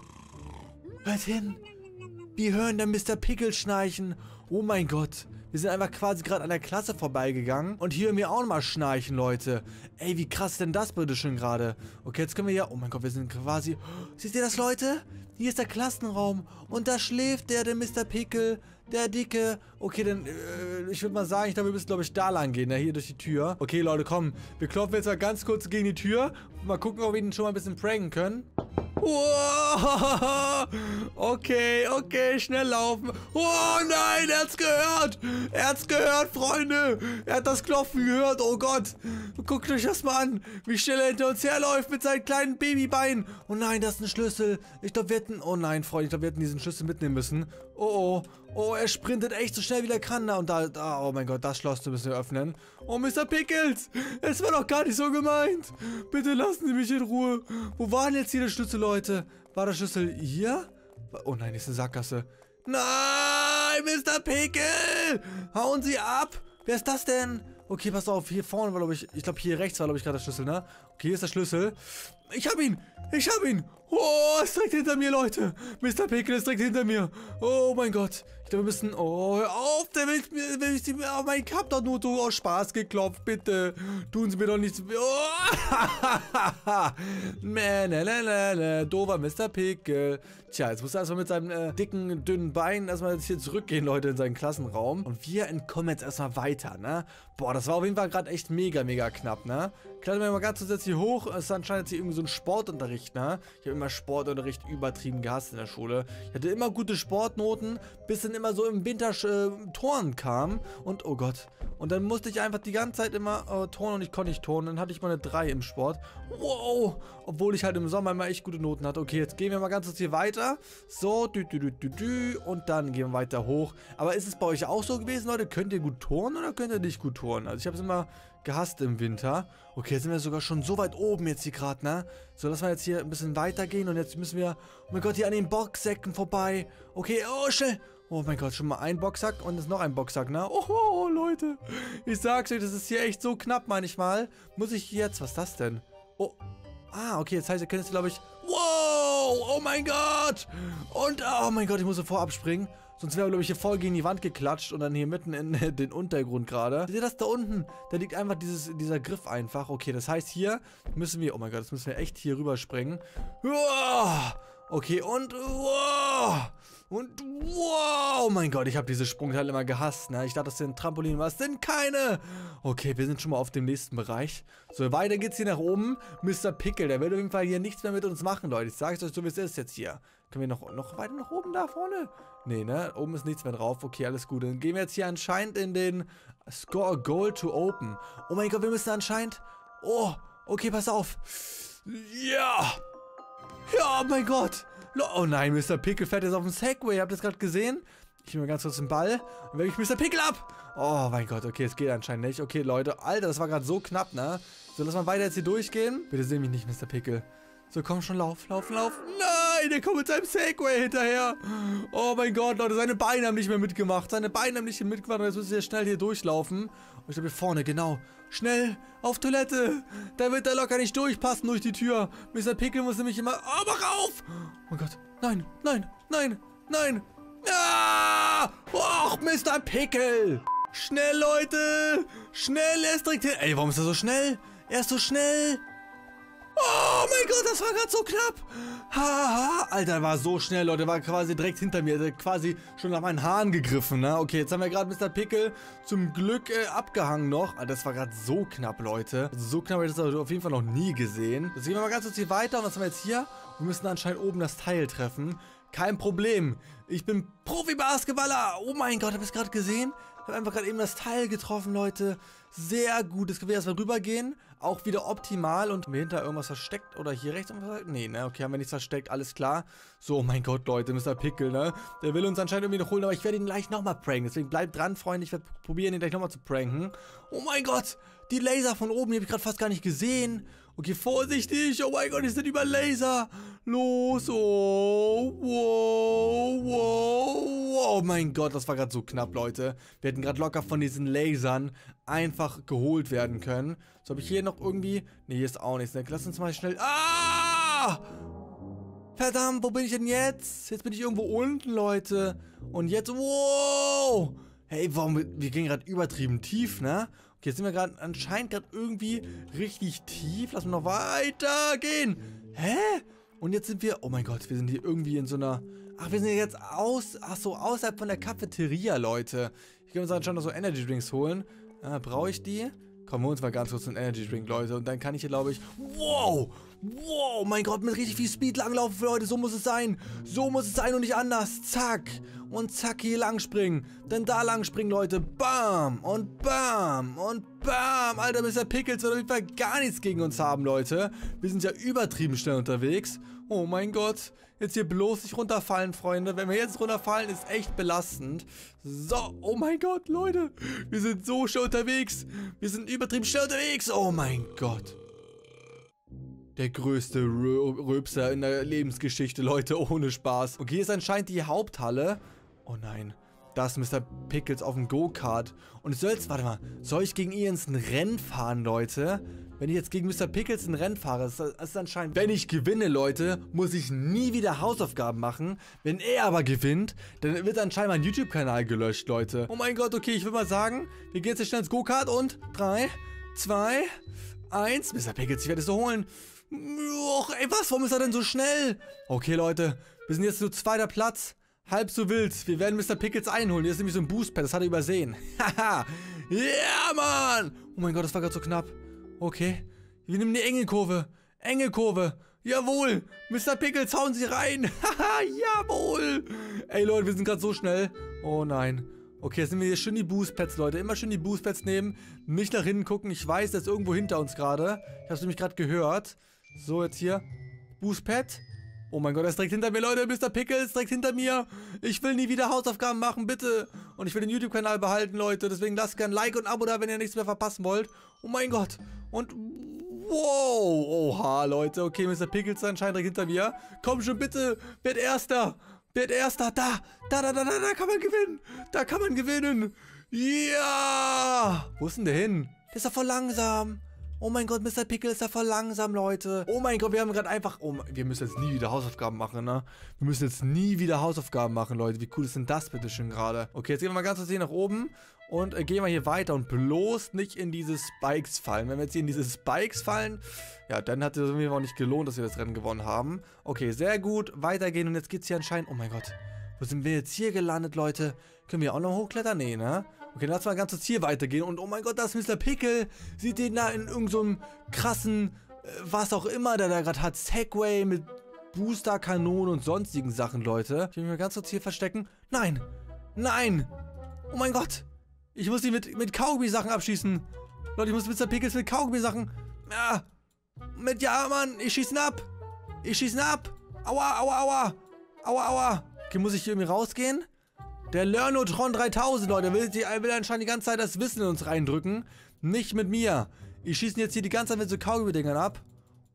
Hört hin. Wir hören da Mr. Pickle schnarchen. Oh mein Gott. Wir sind einfach quasi gerade an der Klasse vorbeigegangen. Und hier hören wir auch nochmal schnarchen, Leute. Ey, wie krass denn das bitte schon gerade? Okay, jetzt können wir hier... Oh mein Gott, wir sind quasi... Seht ihr das, Leute? Hier ist der Klassenraum. Und da schläft der Mr. Pickle, der Dicke. Okay, dann... ich würde mal sagen, ich glaube, wir müssen, da lang gehen. Ja, hier durch die Tür. Okay, Leute, komm. Wir klopfen jetzt mal ganz kurz gegen die Tür. Mal gucken, ob wir ihn schon mal ein bisschen pranken können. Wow. Okay, schnell laufen. Oh nein, er hat's gehört. Er hat's gehört, Freunde. Er hat das Klopfen gehört, oh Gott. Guckt euch das mal an, wie schnell er hinter uns herläuft mit seinen kleinen Babybeinen. Oh nein, das ist ein Schlüssel. Ich glaube, wir hätten... Oh nein, Freunde, ich glaube, wir hätten diesen Schlüssel mitnehmen müssen. Oh, er sprintet echt so schnell wie er kann. Und da, oh mein Gott, das Schloss müssen wir öffnen. Oh, Mr. Pickles, es war doch gar nicht so gemeint. Bitte lassen Sie mich in Ruhe. Wo war denn jetzt hier der Schlüssel, Leute? War der Schlüssel hier? Oh nein, das ist eine Sackgasse. Nein, Mr. Pickle! Hauen Sie ab! Wer ist das denn? Okay, pass auf, hier vorne war, glaube ich... Ich glaube, hier rechts war, glaube ich, gerade der Schlüssel, ne? Okay, hier ist der Schlüssel. Ich hab ihn! Ich hab ihn! Oh, ist direkt hinter mir, Leute! Mr. Pickle ist direkt hinter mir! Oh mein Gott! Ich glaube, wir müssen... Oh, hör auf! Der will mir auf meinen Cup doch nur aus Spaß geklopft, bitte! Tun Sie mir doch nichts... Oh! Dover Mr. Pickle! Tja, jetzt muss er erstmal mit seinem dicken, dünnen Bein erstmal jetzt hier zurückgehen, Leute, in seinen Klassenraum. Und wir entkommen jetzt erstmal weiter, ne? Boah, das war auf jeden Fall gerade echt mega, mega knapp, ne? Klettern wir mal ganz kurz jetzt hier hoch. Es ist anscheinend jetzt hier irgendwie so ein Sportunterricht, ne? Ich habe immer Sportunterricht übertrieben gehasst in der Schule. Ich hatte immer gute Sportnoten, bis dann immer so im Winter Turnen kam. Und, oh Gott. Und dann musste ich einfach die ganze Zeit immer turnen und ich konnte nicht turnen. Dann hatte ich mal eine 3 im Sport. Wow! Obwohl ich halt im Sommer immer echt gute Noten hatte. Okay, jetzt gehen wir mal ganz kurz hier weiter. So, und dann gehen wir weiter hoch. Aber ist es bei euch auch so gewesen, Leute? Könnt ihr gut turnen oder könnt ihr nicht gut turnen? Also ich habe es immer gehasst im Winter. Okay, jetzt sind wir sogar schon so weit oben jetzt hier gerade, ne? So, lass mal jetzt hier ein bisschen weitergehen und jetzt müssen wir, oh mein Gott, hier an den Boxsäcken vorbei. Okay, oh, schnell. Oh mein Gott, schon mal ein Boxsack und jetzt noch ein Boxsack, ne? Oh, Leute. Ich sag's euch, das ist hier echt so knapp manchmal. Muss ich jetzt, was ist das denn? Oh, okay, jetzt heißt, ihr könnt jetzt, glaube ich, wow, oh mein Gott. Und, oh mein Gott, ich muss sofort abspringen. Sonst wäre, glaube ich, hier voll gegen die Wand geklatscht und dann hier mitten in den Untergrund gerade. Seht ihr das da unten? Da liegt einfach dieser Griff einfach. Okay, das heißt, hier müssen wir... Oh mein Gott, jetzt müssen wir echt hier rüberspringen. Okay, und... Und wow, oh mein Gott, ich habe diese Sprungteile immer gehasst, ne? Ich dachte, das sind Trampolinen, was sind keine? Okay, wir sind schon mal auf dem nächsten Bereich. So, weiter geht's hier nach oben. Mr. Pickle, der will auf jeden Fall hier nichts mehr mit uns machen, Leute. Ich sage es euch so, wie es ist jetzt hier. Können wir noch weiter nach oben da vorne? Nee, ne? Oben ist nichts mehr drauf. Okay, alles gut. Dann gehen wir jetzt hier anscheinend in den Score a Goal to Open. Oh mein Gott, wir müssen anscheinend... Oh, okay, pass auf. Ja! Ja, oh mein Gott! Oh nein, Mr. Pickle fährt jetzt auf dem Segway. Habt ihr das gerade gesehen? Ich nehme mal ganz kurz den Ball und werfe ich Mr. Pickle ab. Oh mein Gott, okay, es geht anscheinend nicht. Okay, Leute, Alter, das war gerade so knapp, ne? So, lass mal weiter jetzt hier durchgehen. Bitte seh mich nicht, Mr. Pickle. So, komm schon, lauf. Nein, der kommt mit seinem Segway hinterher. Oh mein Gott, Leute, seine Beine haben nicht mehr mitgemacht. Und jetzt müssen wir schnell hier durchlaufen. Und ich glaube, hier vorne, genau. Schnell, auf Toilette. Da wird er locker nicht durchpassen durch die Tür. Mr. Pickle muss nämlich immer... Oh, mach auf! Oh mein Gott, nein. Ah! Och, Mr. Pickle. Schnell, Leute. Schnell, er ist direkt hin. Ey, warum ist er so schnell? Er ist so schnell. Oh mein Gott, das war gerade so knapp. Haha, Alter, war so schnell, Leute. War quasi direkt hinter mir. Der quasi schon nach meinen Haaren gegriffen, ne? Okay, jetzt haben wir gerade Mr. Pickle zum Glück abgehangen noch. Alter, das war gerade so knapp, Leute. Also so knapp habe ich das auf jeden Fall noch nie gesehen. Jetzt gehen wir mal ganz kurz hier weiter. Und was haben wir jetzt hier? Wir müssen anscheinend oben das Teil treffen. Kein Problem. Ich bin Profi-Basketballer. Oh mein Gott, habt ihr es gerade gesehen? Ich habe einfach gerade eben das Teil getroffen, Leute. Sehr gut. Jetzt können wir erstmal rübergehen. Auch wieder optimal. Und haben wir hinter irgendwas versteckt? Oder hier rechts irgendwas versteckt? Nee, ne? Okay, haben wir nichts versteckt. Alles klar. So, mein Gott, Leute. Mr. Pickel, ne? Der will uns anscheinend irgendwie noch holen. Aber ich werde ihn gleich nochmal pranken. Deswegen bleibt dran, Freunde. Ich werde probieren, ihn gleich nochmal zu pranken. Oh mein Gott. Die Laser von oben. Die habe ich gerade fast gar nicht gesehen. Okay, vorsichtig. Oh mein Gott, die sind über Laser. Los. Oh. Wow. Wow. Oh mein Gott, das war gerade so knapp, Leute. Wir hätten gerade locker von diesen Lasern einfach geholt werden können. So, habe ich hier noch irgendwie... Ne, hier ist auch nichts. Ne? Lass uns mal schnell... Ah! Verdammt, wo bin ich denn jetzt? Jetzt bin ich irgendwo unten, Leute. Und jetzt... Wow! Hey, warum... Wir gehen gerade übertrieben tief, ne? Okay, jetzt sind wir gerade anscheinend gerade irgendwie richtig tief. Lass uns noch weiter gehen. Hä? Und jetzt sind wir... Oh mein Gott, wir sind hier irgendwie in so einer... Ach, wir sind jetzt außerhalb von der Cafeteria, Leute. Hier können wir uns anscheinend noch so Energy Drinks holen. Brauche ich die? Komm, wir holen uns mal ganz kurz einen Energy Drink, Leute. Und dann kann ich hier, glaube ich... Wow! Wow, mein Gott, mit richtig viel Speed langlaufen, Leute. So muss es sein. So muss es sein und nicht anders. Zack. Und zack, hier lang springen. Dann da lang springen, Leute. Bam. Und bam. Und bam. Alter, Mr. Pickles wird auf jeden Fall gar nichts gegen uns haben, Leute. Wir sind ja übertrieben schnell unterwegs. Oh mein Gott. Jetzt hier bloß nicht runterfallen, Freunde. Wenn wir jetzt runterfallen, ist echt belastend. So. Oh mein Gott, Leute. Wir sind so schnell unterwegs. Wir sind übertrieben schnell unterwegs. Oh mein Gott. Der größte Röpser in der Lebensgeschichte, Leute, ohne Spaß. Okay, hier ist anscheinend die Haupthalle. Oh nein, da ist Mr. Pickles auf dem Go-Kart. Und warte mal, soll ich gegen ihn ein Rennen fahren, Leute? Wenn ich jetzt gegen Mr. Pickles ein Rennen fahre, das ist anscheinend... Wenn ich gewinne, Leute, muss ich nie wieder Hausaufgaben machen. Wenn er aber gewinnt, dann wird anscheinend mein YouTube-Kanal gelöscht, Leute. Oh mein Gott, okay, ich würde mal sagen, wir gehen jetzt schnell ins Go-Kart und... 3, 2, 1... Mr. Pickles, ich werde es so holen... Och, ey, was? Warum ist er denn so schnell? Okay, Leute, wir sind jetzt nur zweiter Platz. Halb so wild. Wir werden Mr. Pickles einholen. Hier ist nämlich so ein Boostpad, das hat er übersehen. Haha. Ja, Mann. Oh mein Gott, das war gerade so knapp. Okay. Wir nehmen eine enge Kurve. Enge Kurve. Jawohl. Mr. Pickles, hauen Sie rein. Haha, jawohl. Ey, Leute, wir sind gerade so schnell. Oh nein. Okay, jetzt nehmen wir hier schön die Boostpads, Leute. Immer schön die Boostpads nehmen. Nicht nach hinten gucken. Ich weiß, der ist irgendwo hinter uns gerade. Ich habe es nämlich gerade gehört. So, jetzt hier. Boostpad. Oh mein Gott, er ist direkt hinter mir, Leute. Mr. Pickles ist direkt hinter mir. Ich will nie wieder Hausaufgaben machen, bitte. Und ich will den YouTube-Kanal behalten, Leute. Deswegen lasst gerne ein Like und ein Abo da, wenn ihr nichts mehr verpassen wollt. Oh mein Gott. Und... Wow. Oha, Leute. Okay, Mr. Pickles ist anscheinend direkt hinter mir. Komm schon, bitte. Werd Erster. Werd Erster. Da kann man gewinnen. Da kann man gewinnen. Ja. Wo ist denn der hin? Der ist doch voll langsam. Oh mein Gott, Mr. Pickle ist da voll langsam, Leute. Oh mein Gott, wir haben gerade einfach... Oh, wir müssen jetzt nie wieder Hausaufgaben machen, ne? Wir müssen jetzt nie wieder Hausaufgaben machen, Leute. Wie cool ist denn das bitte schön gerade? Okay, jetzt gehen wir mal ganz kurz hier nach oben. Und gehen wir hier weiter. Und bloß nicht in diese Spikes fallen. Wenn wir jetzt hier in diese Spikes fallen... Ja, dann hat es irgendwie auch nicht gelohnt, dass wir das Rennen gewonnen haben. Okay, sehr gut. Weitergehen. Und jetzt geht's hier anscheinend... Oh mein Gott. Wo sind wir jetzt hier gelandet, Leute? Können wir auch noch hochklettern? Nee, ne? Okay, dann lass mal ganz kurz hier weitergehen. Und oh mein Gott, da ist Mr. Pickle. Sieht den da in irgendeinem krassen, was auch immer, der da gerade hat. Segway mit Booster-Kanonen und sonstigen Sachen, Leute. Ich will mich mal ganz kurz hier verstecken. Nein! Nein! Oh mein Gott! Ich muss die mit Kaugummi-Sachen abschießen. Leute, ich muss Mr. Pickles mit Kaugummi-Sachen... Ah! Ja, Mann! Ich schieße ihn ab! Ich schieße ihn ab! Aua, aua, aua! Aua, aua! Okay, muss ich hier irgendwie rausgehen? Der Lernotron 3000, Leute, will anscheinend die ganze Zeit das Wissen in uns reindrücken. Nicht mit mir. Ich schieße jetzt hier die ganze Zeit mit so Kaugummi-Dingern ab.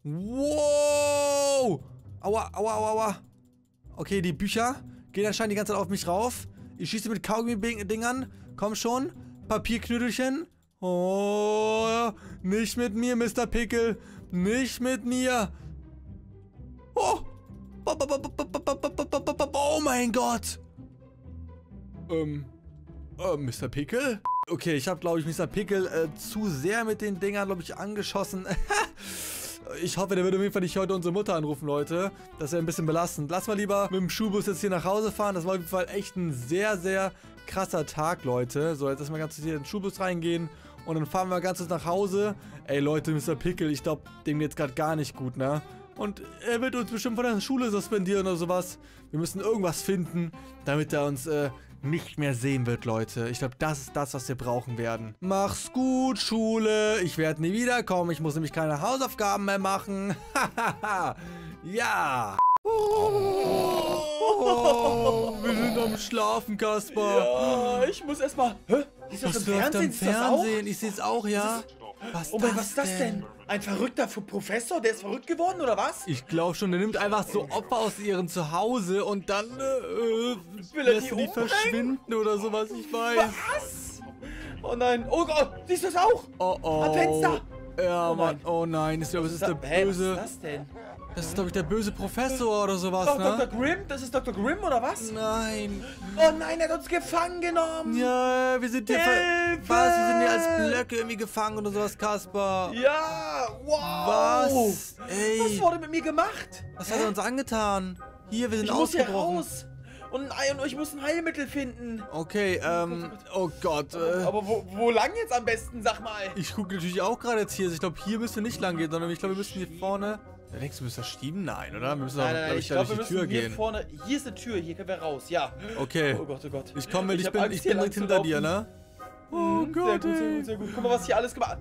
Wow! Aua, aua, aua, aua. Okay, die Bücher gehen anscheinend die ganze Zeit auf mich rauf. Ich schieße mit Kaugummi-Dingern. Komm schon. Papierknödelchen. Oh, nicht mit mir, Mr. Pickle. Nicht mit mir. Oh! Oh mein Gott! Mr. Pickle? Okay, ich habe, glaube ich, Mr. Pickle zu sehr mit den Dingern, glaube ich, angeschossen. Ich hoffe, der wird auf jeden Fall nicht heute unsere Mutter anrufen, Leute. Das wäre ein bisschen belastend. Lass mal lieber mit dem Schulbus jetzt hier nach Hause fahren. Das war auf jeden Fall echt ein sehr, sehr krasser Tag, Leute. So, jetzt lass mal ganz kurz hier in den Schulbus reingehen. Und dann fahren wir ganz kurz nach Hause. Ey, Leute, Mr. Pickle, ich glaube, dem geht's gerade gar nicht gut, ne? Und er wird uns bestimmt von der Schule suspendieren oder sowas. Wir müssen irgendwas finden, damit er uns nicht mehr sehen wird, Leute. Ich glaube, das ist das, was wir brauchen werden. Mach's gut, Schule. Ich werde nie wiederkommen. Ich muss nämlich keine Hausaufgaben mehr machen. Hahaha. Ja. Oh, wir sind am Schlafen, Kaspar. Ja, ich muss erstmal. Hä? Ist das was im Fernsehen? Ist das auch? Ich sehe es auch, ja. Was, oh mein, was ist das denn? Ein verrückter Professor? Der ist verrückt geworden, oder was? Ich glaube schon, der nimmt einfach so Opfer aus ihrem Zuhause und dann lässt die verschwinden oder sowas, ich weiß. Was? Oh nein. Oh Gott, siehst du das auch? Oh oh. Am Fenster. Ja, oh Mann. Mann. Oh nein, ich glaube, das ist der böse... Was ist das denn? Das ist, glaube ich, der böse Professor oder sowas, ne? Dr. Grimm? Das ist Dr. Grimm, oder was? Nein. Oh nein, er hat uns gefangen genommen. Ja, wir sind hier... Was? Wir sind hier als Blöcke irgendwie gefangen oder sowas, Kaspar. Ja, wow. Was? Ey. Was wurde mit mir gemacht? Was hat er uns angetan? Hier, wir sind ausgebrochen. Und ich muss ein Heilmittel finden. Okay, oh Gott. Aber wo lang jetzt am besten, sag mal? Ich gucke natürlich auch gerade jetzt hier. Also ich glaube, hier müssen wir nicht lang gehen, sondern ich glaube, wir müssen hier vorne... Da denkst du, müssen wir schieben? Nein, oder? Wir müssen auch, glaube ich, durch die Tür gehen. Hier vorne, hier ist eine Tür, hier können wir raus, ja. Okay. Oh Gott, oh Gott. Ich komme, ich bin direkt hinter dir, ne? Oh Gott, sehr gut. Guck mal, was hier alles gemacht...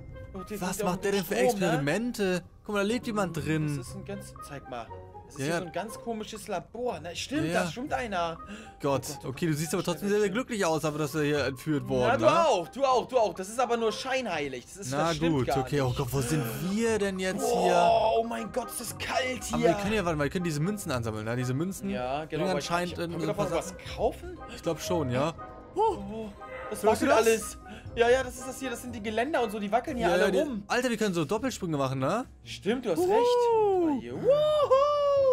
Was macht der denn für Experimente? Guck mal, da lebt jemand drin. Das ist ein ganz... Zeig mal. Das ist ja so ein ganz komisches Labor. Na, stimmt, da schwimmt einer. Gott, okay, du siehst aber trotzdem sehr, sehr glücklich aus, aber dass er hier entführt worden ist. Na, du auch. Das ist aber nur scheinheilig. Das ist Na gut, okay. Oh Gott, wo sind wir denn jetzt hier? Oh mein Gott, ist das kalt hier. Aber wir können ja, warte mal, wir können diese Münzen ansammeln, ne? Diese Münzen. Ja, genau. Anscheinend können wir davon was kaufen? Ich glaube schon, ja. Oh, das wackelt alles. Ja, ja, das ist das hier. Das sind die Geländer und so. Die wackeln hier alle rum. Alter, wir können so Doppelsprünge machen, ne? Stimmt, du hast recht.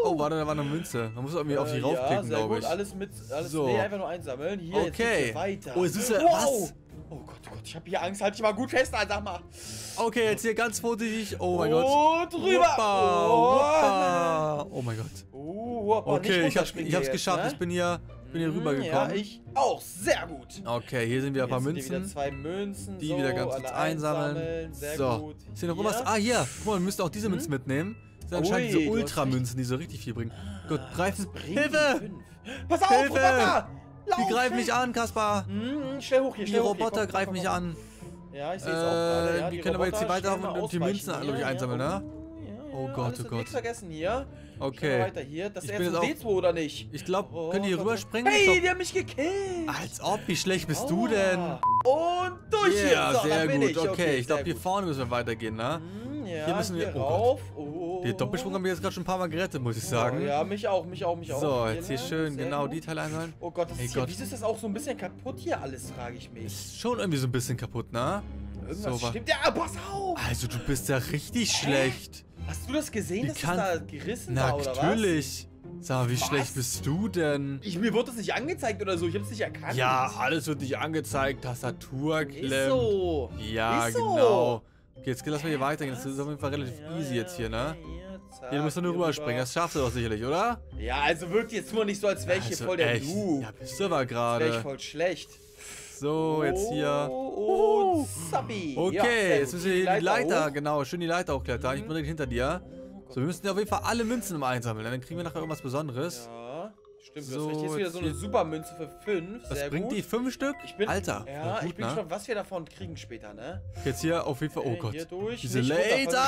Oh, warte, da war eine Münze. Man muss irgendwie auf die raufklicken, glaube ich. Alles, nee, einfach nur einsammeln. Hier, jetzt geht's weiter. Oh, es ist was? Oh Gott, oh Gott, ich habe hier Angst. Halt dich mal gut fest, Alter, sag mal. Okay, jetzt hier ganz vorsichtig. Oh mein Gott. Drüber. Hoppa. Oh mein Gott. Oh, hoppa. Okay, ich hab's geschafft. Ne? Ich bin hier rübergekommen. Ja, ich auch. Sehr gut. Okay, hier sind wieder ein paar Münzen. Wieder zwei Münzen. Die wieder ganz kurz einsammeln. Sehr gut. Ist hier noch irgendwas? Ah, hier. Guck mal, wir müssten auch diese Münzen mitnehmen. Anscheinend diese Ultramünzen, die so richtig viel bringen. Gott, greifen. Hilfe! Pass auf, Roboter! Die greifen mich an, Kaspar. Schnell hoch hier, schnell. Die Roboter greifen mich an. Ja, ich sehe es auch gerade. Ja, wir können aber jetzt hier weiterlaufen und die Münzen einsammeln, ne? Oh Gott, oh Gott. Nichts vergessen hier. Okay. Weiter hier. Das ist jetzt ein D2 oder nicht? Ich glaube, können die hier rüberspringen? Hey, die haben mich gekillt. Als ob, wie schlecht bist du denn? Und durch hier. Ja, sehr gut. Okay, ich glaube, hier vorne müssen wir weitergehen, ne? Ja, hier müssen wir rauf. Den Doppelsprung haben wir jetzt gerade schon ein paar Mal gerettet, muss ich sagen. Ja, mich auch. So, jetzt hier schön genau die Teile einsammeln. Oh Gott, wieso ist das auch so ein bisschen kaputt hier alles, frage ich mich. Ist schon irgendwie so ein bisschen kaputt, ne? Irgendwas stimmt. Ja, pass auf! Also, du bist ja richtig schlecht. Hast du das gesehen, dass das da gerissen war, oder was? Natürlich. Sag mal, wie schlecht bist du denn? Mir wurde das nicht angezeigt oder so, ich hab's nicht erkannt. Ja, alles wird nicht angezeigt, Tastatur klemmt. Ist so. Ja, genau. Okay, jetzt lassen wir hier weitergehen. Das ist auf jeden Fall relativ easy jetzt hier, ne? Hier müssen wir nur rüberspringen. Das schaffst du doch sicherlich, oder? Ja, also wirkt jetzt nur nicht so, als wäre ich hier voll der Noob. Ja, bist du aber gerade. Das wäre ich voll schlecht. So, jetzt hier. Oh, Zappi. Okay, jetzt müssen wir hier die Leiter, genau, schön die Leiter hochklettern. Ich bin direkt hinter dir. So, wir müssen auf jeden Fall alle Münzen immer einsammeln. Dann kriegen wir nachher irgendwas Besonderes. Ja, stimmt. So, das ist jetzt wieder so eine Supermünze für 5. Was bringt die? 5 Stück? Alter. Ja, ich bin gespannt, was wir davon kriegen später, ne? Jetzt hier auf jeden Fall. Oh Gott. Diese Leiter.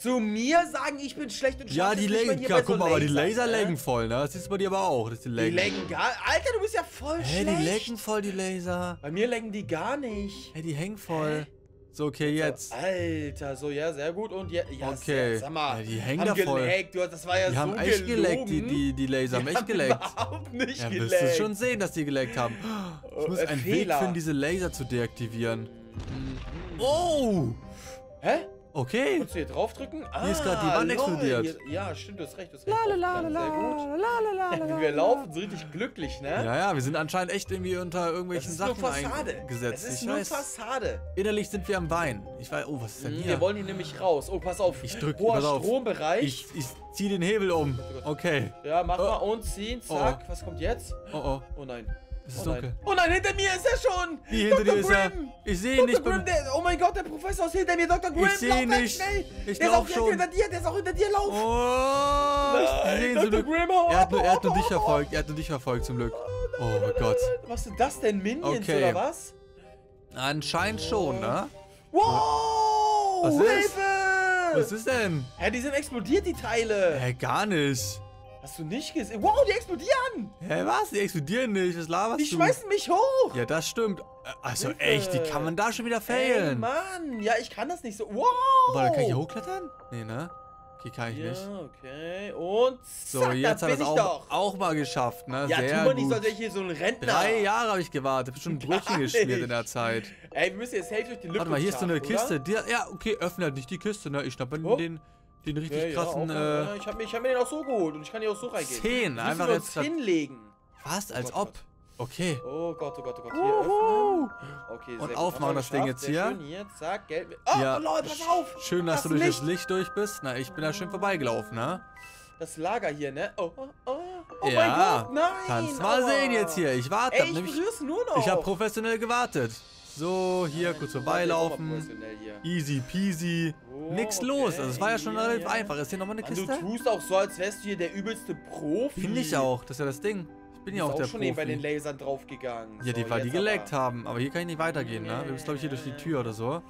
Zu mir sagen, ich bin schlecht und schlecht. Ja, die lägen. Ja, guck mal, aber die Laser lägen voll, ne? Das siehst du bei dir aber auch. Die lägen gar. Alter, du bist ja voll schlecht. Hä, die lägen voll, die Laser. Bei mir lägen die gar nicht. Hä, die hängen voll. So, okay, jetzt. Alter, so, ja, sehr gut. Und ja, okay. Sag mal, ja, die hängen da voll. Das war ja die so haben echt geleckt, die Laser haben echt geleckt. Überhaupt nicht geleckt. Ja, wirst du schon sehen, dass die geleckt haben. Ich muss einen Weg finden, diese Laser zu deaktivieren. Oh! Hä? Okay. Kannst du hier draufdrücken? Hier ist gerade die Wand explodiert. Hier, ja, stimmt, du hast recht. Sehr gut. Wir laufen so richtig glücklich, ne? Ja, wir sind anscheinend echt irgendwie unter irgendwelchen Sachen eingesetzt. Das ist nur Fassade. Innerlich sind wir am Wein. Ich weiß, oh, was ist denn hier? Wir wollen hier nämlich raus. Oh, pass auf. Ich drücke, pass auf. Strombereich. Ich zieh den Hebel um. Okay. Ja, mach mal und ziehen. Zack. Was kommt jetzt? Oh, oh. Oh nein. Es ist dunkel. Oh nein, hinter mir ist er schon! Wie hinter dir ist er? Ich sehe ihn nicht. Dr. Grimm, oh mein Gott, der Professor ist hinter mir. Dr. Grimm, ich sehe ihn nicht. Der ist auch schon hinter dir, der ist auch hinter dir. Lauf! Oh, ich sehe ihn zum Glück. Er hat nur dich verfolgt. Er hat nur dich verfolgt, zum Glück. Oh mein Gott. Was sind das denn? Minions oder was? Anscheinend schon, ne? Wow! Was ist? Hilfe! Was ist denn? Ja, die sind explodiert, die Teile. Ja, gar nicht. Hast du nicht gesehen? Wow, die explodieren! Hä, hey, was? Die explodieren nicht, was laberst du? Die schmeißen mich hoch! Ja, das stimmt. Also Hilfe. Echt, die kann man da schon wieder failen. Ey, Mann, ja, ich kann das nicht so. Wow! Warte, kann ich hier hochklettern? Nee, ne? Okay, kann ich nicht. Ja, okay. Und zack, so, jetzt hat er es auch mal geschafft, ne? Ja, tu mal nicht, sonst wäre ich hier so ein Rentner. 3 Jahre habe ich gewartet, bestimmt ein Brötchen geschmiert in der Zeit. Ey, wir müssen jetzt safe durch die Lücke. Warte mal, hier ist so eine Kiste. Ja, okay, öffne halt nicht die Kiste, ne? Ich schnappe den richtig krassen. Ja, ich hab mir den auch so geholt und ich kann hier auch so reingehen. 10, einfach jetzt hinlegen. Fast, als ob. Okay. Oh Gott, oh Gott, oh Gott. Hier öffnen. Okay, und aufmachen das Ding jetzt hier. Hier, zack, Geld. Oh, ja. Leute, pass auf. Schön, dass du durch das Licht durch bist. Na, ich bin da schön vorbeigelaufen, ne? Das Lager hier, ne? Oh ja. Mein Gott, nein. Kannst mal sehen jetzt hier. Ich warte. Ey, ich berühr's nur noch. Ich hab professionell gewartet. So, hier kurz vorbeilaufen. Easy peasy. Nix los. Also es war ja schon relativ einfach. Ist hier nochmal eine Kiste? Du tust auch so, als wärst du hier der übelste Profi. Bin ich auch. Das ist ja das Ding. Ich bin ja auch der Profi. Ich bin schon eben bei den Lasern draufgegangen. Ja, die, weil die geleckt haben. Aber hier kann ich nicht weitergehen, ne? Wir müssen, glaube ich, hier durch die Tür oder so.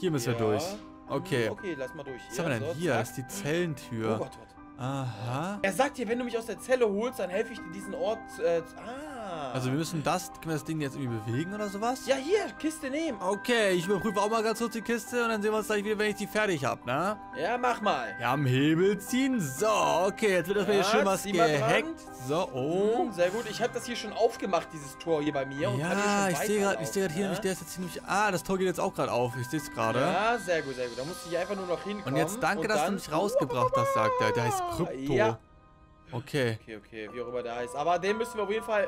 Hier müssen wir durch. Okay. Okay, lass mal durch. Was haben wir denn hier? Das ist die Zellentür. Oh Gott, Gott. Aha. Er sagt dir, wenn du mich aus der Zelle holst, dann helfe ich dir diesen Ort. Also wir müssen können wir das Ding jetzt irgendwie bewegen oder sowas? Ja, hier, Kiste nehmen. Okay, ich überprüfe auch mal ganz kurz die Kiste und dann sehen wir uns gleich wieder, wenn ich die fertig habe, ne? Ja, mach mal. Ja, am Hebel ziehen. So, okay, jetzt wird das hier schön was gehackt. So, oh. Sehr gut, ich habe das hier schon aufgemacht, dieses Tor hier bei mir. Ja, ich sehe gerade hier nämlich, der ist jetzt ziemlich... Ah, das Tor geht jetzt auch gerade auf, ich sehe es gerade. Ja, sehr gut, sehr gut. Da musst du hier einfach nur noch hinkommen. Und jetzt danke, dass du mich rausgebracht hast, sagt er. Der heißt Krypto. Ja. Okay. Okay, wie auch immer der heißt. Aber den müssen wir auf jeden Fall,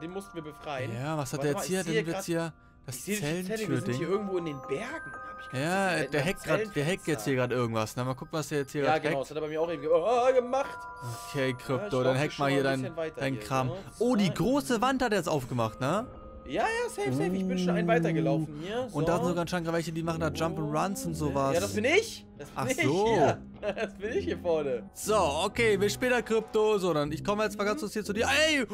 den mussten wir befreien. Ja, was hat der jetzt hier? Den wird's hier das Zellentür-Ding. Wir sind hier irgendwo in den Bergen. Ja, der hackt jetzt hier gerade irgendwas. Na, mal gucken, was der jetzt hier gerade hackt. Ja, genau, das hat er bei mir auch eben gemacht. Okay, Krypto, dann hack mal hier dein Kram. Oh, die große Wand hat er jetzt aufgemacht, ne? Ja, ja, safe, safe. Ich bin schon einen weitergelaufen hier. Und da sind sogar anscheinend welche, die machen da Jump and Runs und sowas. Ja, das bin ich. Ach so. Das bin ich hier vorne. So, okay, bis später, Krypto. So, dann, ich komme jetzt mal ganz kurz hier zu dir. Ey,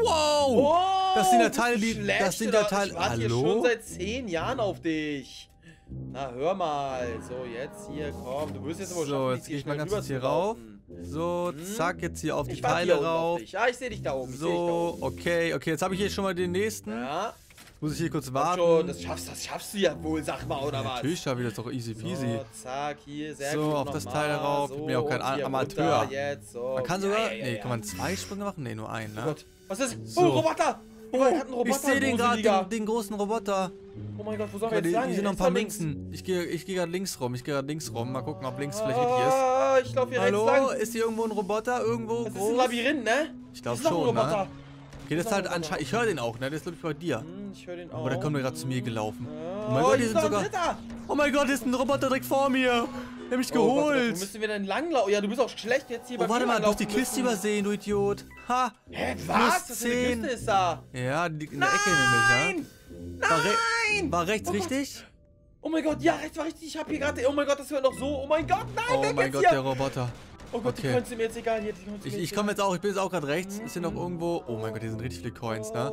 wow. Das sind ja Teile, das sind ja Teile. Ich warte hier schon seit 10 Jahren auf dich. Na, hör mal. So, jetzt hier, komm. Du wirst jetzt aber schon. So, jetzt gehe ich mal ganz kurz hier rauf. So, zack, jetzt hier auf die Teile rauf. Ja, ich sehe dich da oben. So, okay, jetzt habe ich hier schon mal den nächsten. Ja. Muss ich hier kurz warten. Schon, das schaffst du ja wohl, sag mal, oder was? Natürlich schaffe ich das doch easy peasy. So, zack, hier, sehr gut. So, auf das Teil rauf. Ich bin ja auch kein Amateur. Man kann sogar... Nee, kann man 2 Sprünge machen? Nee, nur einen, ne? Oh Gott. Was ist? Oh, Roboter! Ich sehe den gerade, den großen Roboter. Oh mein Gott, wo soll ich jetzt lang? Hier sind noch ein paar Münzen. Ich gehe gerade links rum. Mal gucken, ob links vielleicht richtig ist. Ich laufe hier rechts lang. Hallo, ist hier irgendwo ein Roboter? Irgendwo groß? Das ist ein Labyrinth, ne? Ich glaube schon, ne? Okay, das ist halt anscheinend... Ich höre den auch, ne? Das ist, glaube ich, bei dir. Ich höre den auch. Aber der kommt gerade zu mir gelaufen. Oh mein Gott, hier sind sogar... Oh mein Gott, hier ist ein Roboter direkt vor mir. Der hat mich geholt. Wo müssen wir denn langlaufen? Ja, du bist auch schlecht jetzt hier bei mir. Oh, warte mal, du hast die Kiste übersehen, du Idiot. Ha! Hä, was? Das ist eine Kiste, ist da. Ja, in der Ecke nämlich, ne? Nein! War rechts richtig? Oh mein Gott, ja, rechts war richtig. Ich hab hier gerade... Oh mein Gott, das war noch so... Oh mein Gott, nein, weg jetzt hier! Oh mein Gott, der Roboter. Oh Gott, die Coins sind mir jetzt egal. Ich komme jetzt auch, ich bin jetzt auch gerade rechts. Ist hier noch irgendwo... Oh mein Gott, hier sind richtig viele Coins, ne?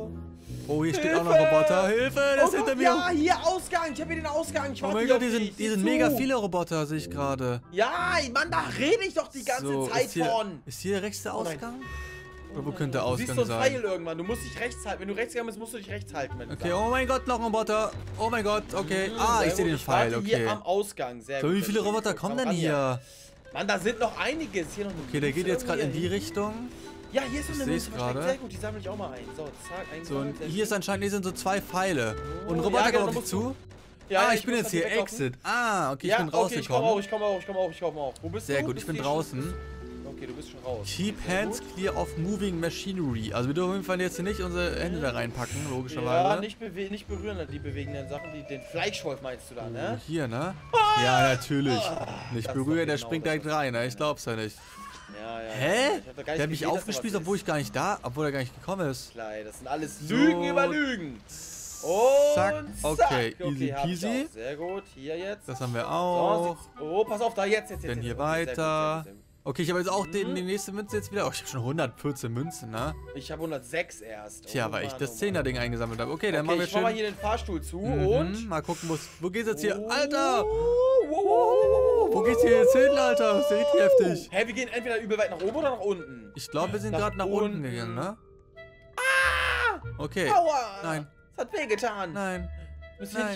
Oh, hier steht auch noch Roboter. Hilfe, der ist hinter mir. Ja, hier, Ausgang. Ich habe hier den Ausgang. Oh mein Gott, hier sind mega viele Roboter, sehe ich gerade. Ja, Mann, da rede ich doch die ganze Zeit von. Ist hier rechts der Ausgang? Oder wo könnte der Ausgang sein? Du siehst so ein Pfeil irgendwann. Du musst dich rechts halten. Wenn du rechts gegangen bist, musst du dich rechts halten. Okay, oh mein Gott, noch ein Roboter. Oh mein Gott, okay. Ah, ich sehe den Pfeil, okay. Hier am Ausgang, sehr gut. So, wie viele Roboter kommen denn hier? Mann, da sind noch einiges. Hier noch eine okay, der geht jetzt gerade in die Richtung. Ja, hier ist so eine Münze versteckt. Sehr gut, die sammle ich auch mal ein. So, zack, so, und hier ist anscheinend, hier sind so 2 Pfeile. Und Roboter kommt auf dich zu. Ja, ich bin jetzt hier. Exit. Ah, okay, ich bin rausgekommen. Ich komme auch. Wo bist du? Sehr gut, ich bin draußen. Okay, du bist schon raus. Keep hands clear of moving machinery. Also wir dürfen auf jeden Fall jetzt hier nicht unsere Hände da reinpacken, logischerweise. Ja, nicht berühren die bewegenden Sachen, den Fleischwolf meinst du da, ne? Hier, ne? Ja, natürlich. Nicht berühren, der springt direkt rein, ne? Ich glaub's ja nicht. Ja, ja. Hä? Ich hab doch gar nicht der hat mich aufgespielt, obwohl ich gar nicht da, obwohl er gar nicht gekommen ist. Klar, das sind alles Lügen so, über Lügen. Und zack. Okay, easy peasy. Sehr gut, hier jetzt. Das haben wir auch. So, oh, pass auf, da jetzt. Dann hier weiter. Sehr gut. Okay, ich habe jetzt auch die nächste Münze jetzt wieder. Oh, ich habe schon 114 Münzen, ne? Ich habe 106 erst. Tja, weil ich das 10er-Ding eingesammelt habe. Okay, dann machen wir schön... ich mach mal hier den Fahrstuhl zu und... mal gucken, wo geht's jetzt hier? Alter! Wo geht's hier jetzt hin, Alter? Das ist ja richtig heftig. Hä, wir gehen entweder übel weit nach oben oder nach unten. Ich glaube, wir sind gerade nach unten gegangen, ne? Ah! Okay. Aua! Nein. Das hat wehgetan. Nein.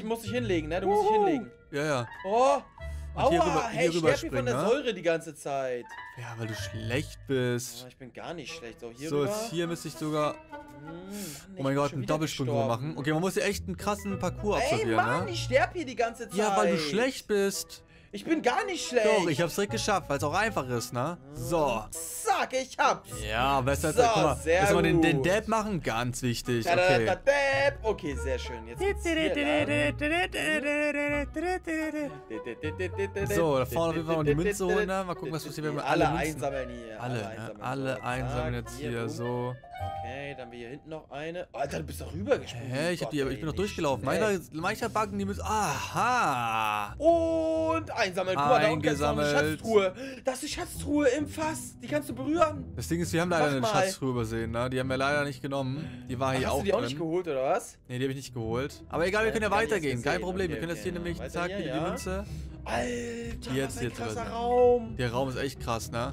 Du musst dich hinlegen, ne? Du musst dich hinlegen. Ja, ja. Oh! Und aua, hier rüber ich spring, von der Säure die ganze Zeit. Ja, weil du schlecht bist. Ja, ich bin gar nicht schlecht. So, hier jetzt hier müsste ich sogar... oh mein Gott, einen Doppelsprung machen. Okay, man muss hier echt einen krassen Parcours absolvieren, Mann, ich sterbe hier die ganze Zeit. Ja, weil du schlecht bist. Ich bin gar nicht schlecht. Doch, ich hab's direkt geschafft, weil es auch einfach ist, ne? So. Zack, ich hab's. Ja, besser als... so, guck mal, müssen wir den Dab machen? Ganz wichtig. Okay. Okay, sehr schön. Jetzt geht's hier. So, da vorne will wir noch die Münze holen. Mal gucken, was passiert, wenn wir alle einsammeln hier. Alle einsammeln jetzt hier, so. Okay, dann haben wir hier hinten noch eine. Alter, du bist doch rübergesprungen. Hä, ich bin doch durchgelaufen. Mancher Backen, die müssen... aha. Und einsammeln. Guck mal, da unten ist noch eine Schatztruhe. Das ist die Schatztruhe im Fass. Die kannst du berühren. Das Ding ist, wir haben leider eine Schatztruhe übersehen, ne? Die haben wir leider nicht genommen. Die war hier auch drin. Hast du die auch nicht geholt, oder was? Ne, die habe ich nicht geholt. Aber egal, wir können ja weitergehen. Kein Problem. Wir können das hier nämlich... zack, wieder die Münze. Alter, was ein krasser Raum. Der Raum ist echt krass, ne?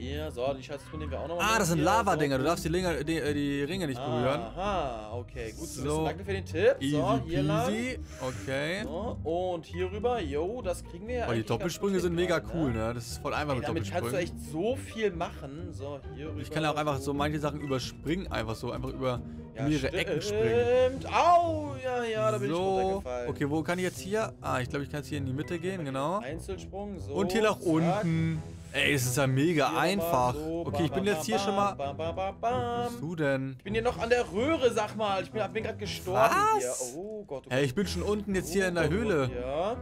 Hier, so, die Schatztruhe nehmen wir auch noch mal. Ah, das sind Lava-Dinger. Du darfst die Ringe nicht berühren. Aha, okay, gut zu wissen. Danke für den Tipp. So, hier lang. Okay. So, und hier rüber. Jo, das kriegen wir ja. Oh, die Doppelsprünge sind mega cool, ne? Das ist voll einfach mit Doppelsprüngen. Damit kannst du echt so viel machen. So, hier rüber. Ich kann ja auch einfach so manche Sachen überspringen. Einfach über mehrere Ecken springen. Au, ja, ja, da bin ich runtergefallen. Okay, wo kann ich jetzt hier? Ah, ich glaube, ich kann jetzt hier in die Mitte gehen, genau. Einzelsprung, so. Und hier nach unten. Ey, es ist ja mega einfach. Okay, ich bin jetzt hier schon mal... wo bist du denn? Ich bin hier noch an der Röhre, sag mal. Ich bin gerade gestorben. Was? Oh Gott. Ey, ich bin schon unten jetzt hier in der Höhle. Ja.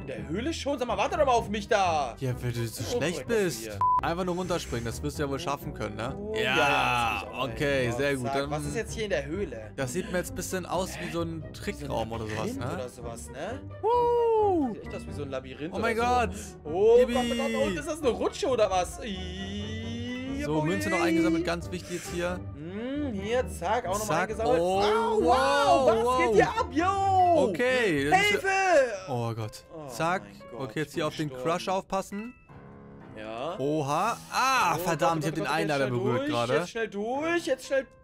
In der Höhle schon? Sag mal, warte doch mal auf mich da. Ja, weil du so schlecht bist. Einfach nur runterspringen. Das wirst du ja wohl schaffen können, ne? Ja. Okay, sehr gut. Dann, was ist jetzt hier in der Höhle? Das sieht mir jetzt ein bisschen aus wie so ein Trickraum oder sowas, ne? Oder sowas, ne? Sieht echt aus wie so ein Labyrinth. Oh mein Gott. Oh, und ist das eine Rutsche oder was? So, Münze noch eingesammelt. Ganz wichtig jetzt hier. Hier, zack, auch nochmal eingesammelt. Oh, wow, was geht hier ab, yo? Okay. Hilfe! Oh Gott. Zack. Okay, jetzt hier auf den Crush aufpassen. Ja. Oha. Ah, verdammt, ich hab den einen leider berührt gerade. Jetzt schnell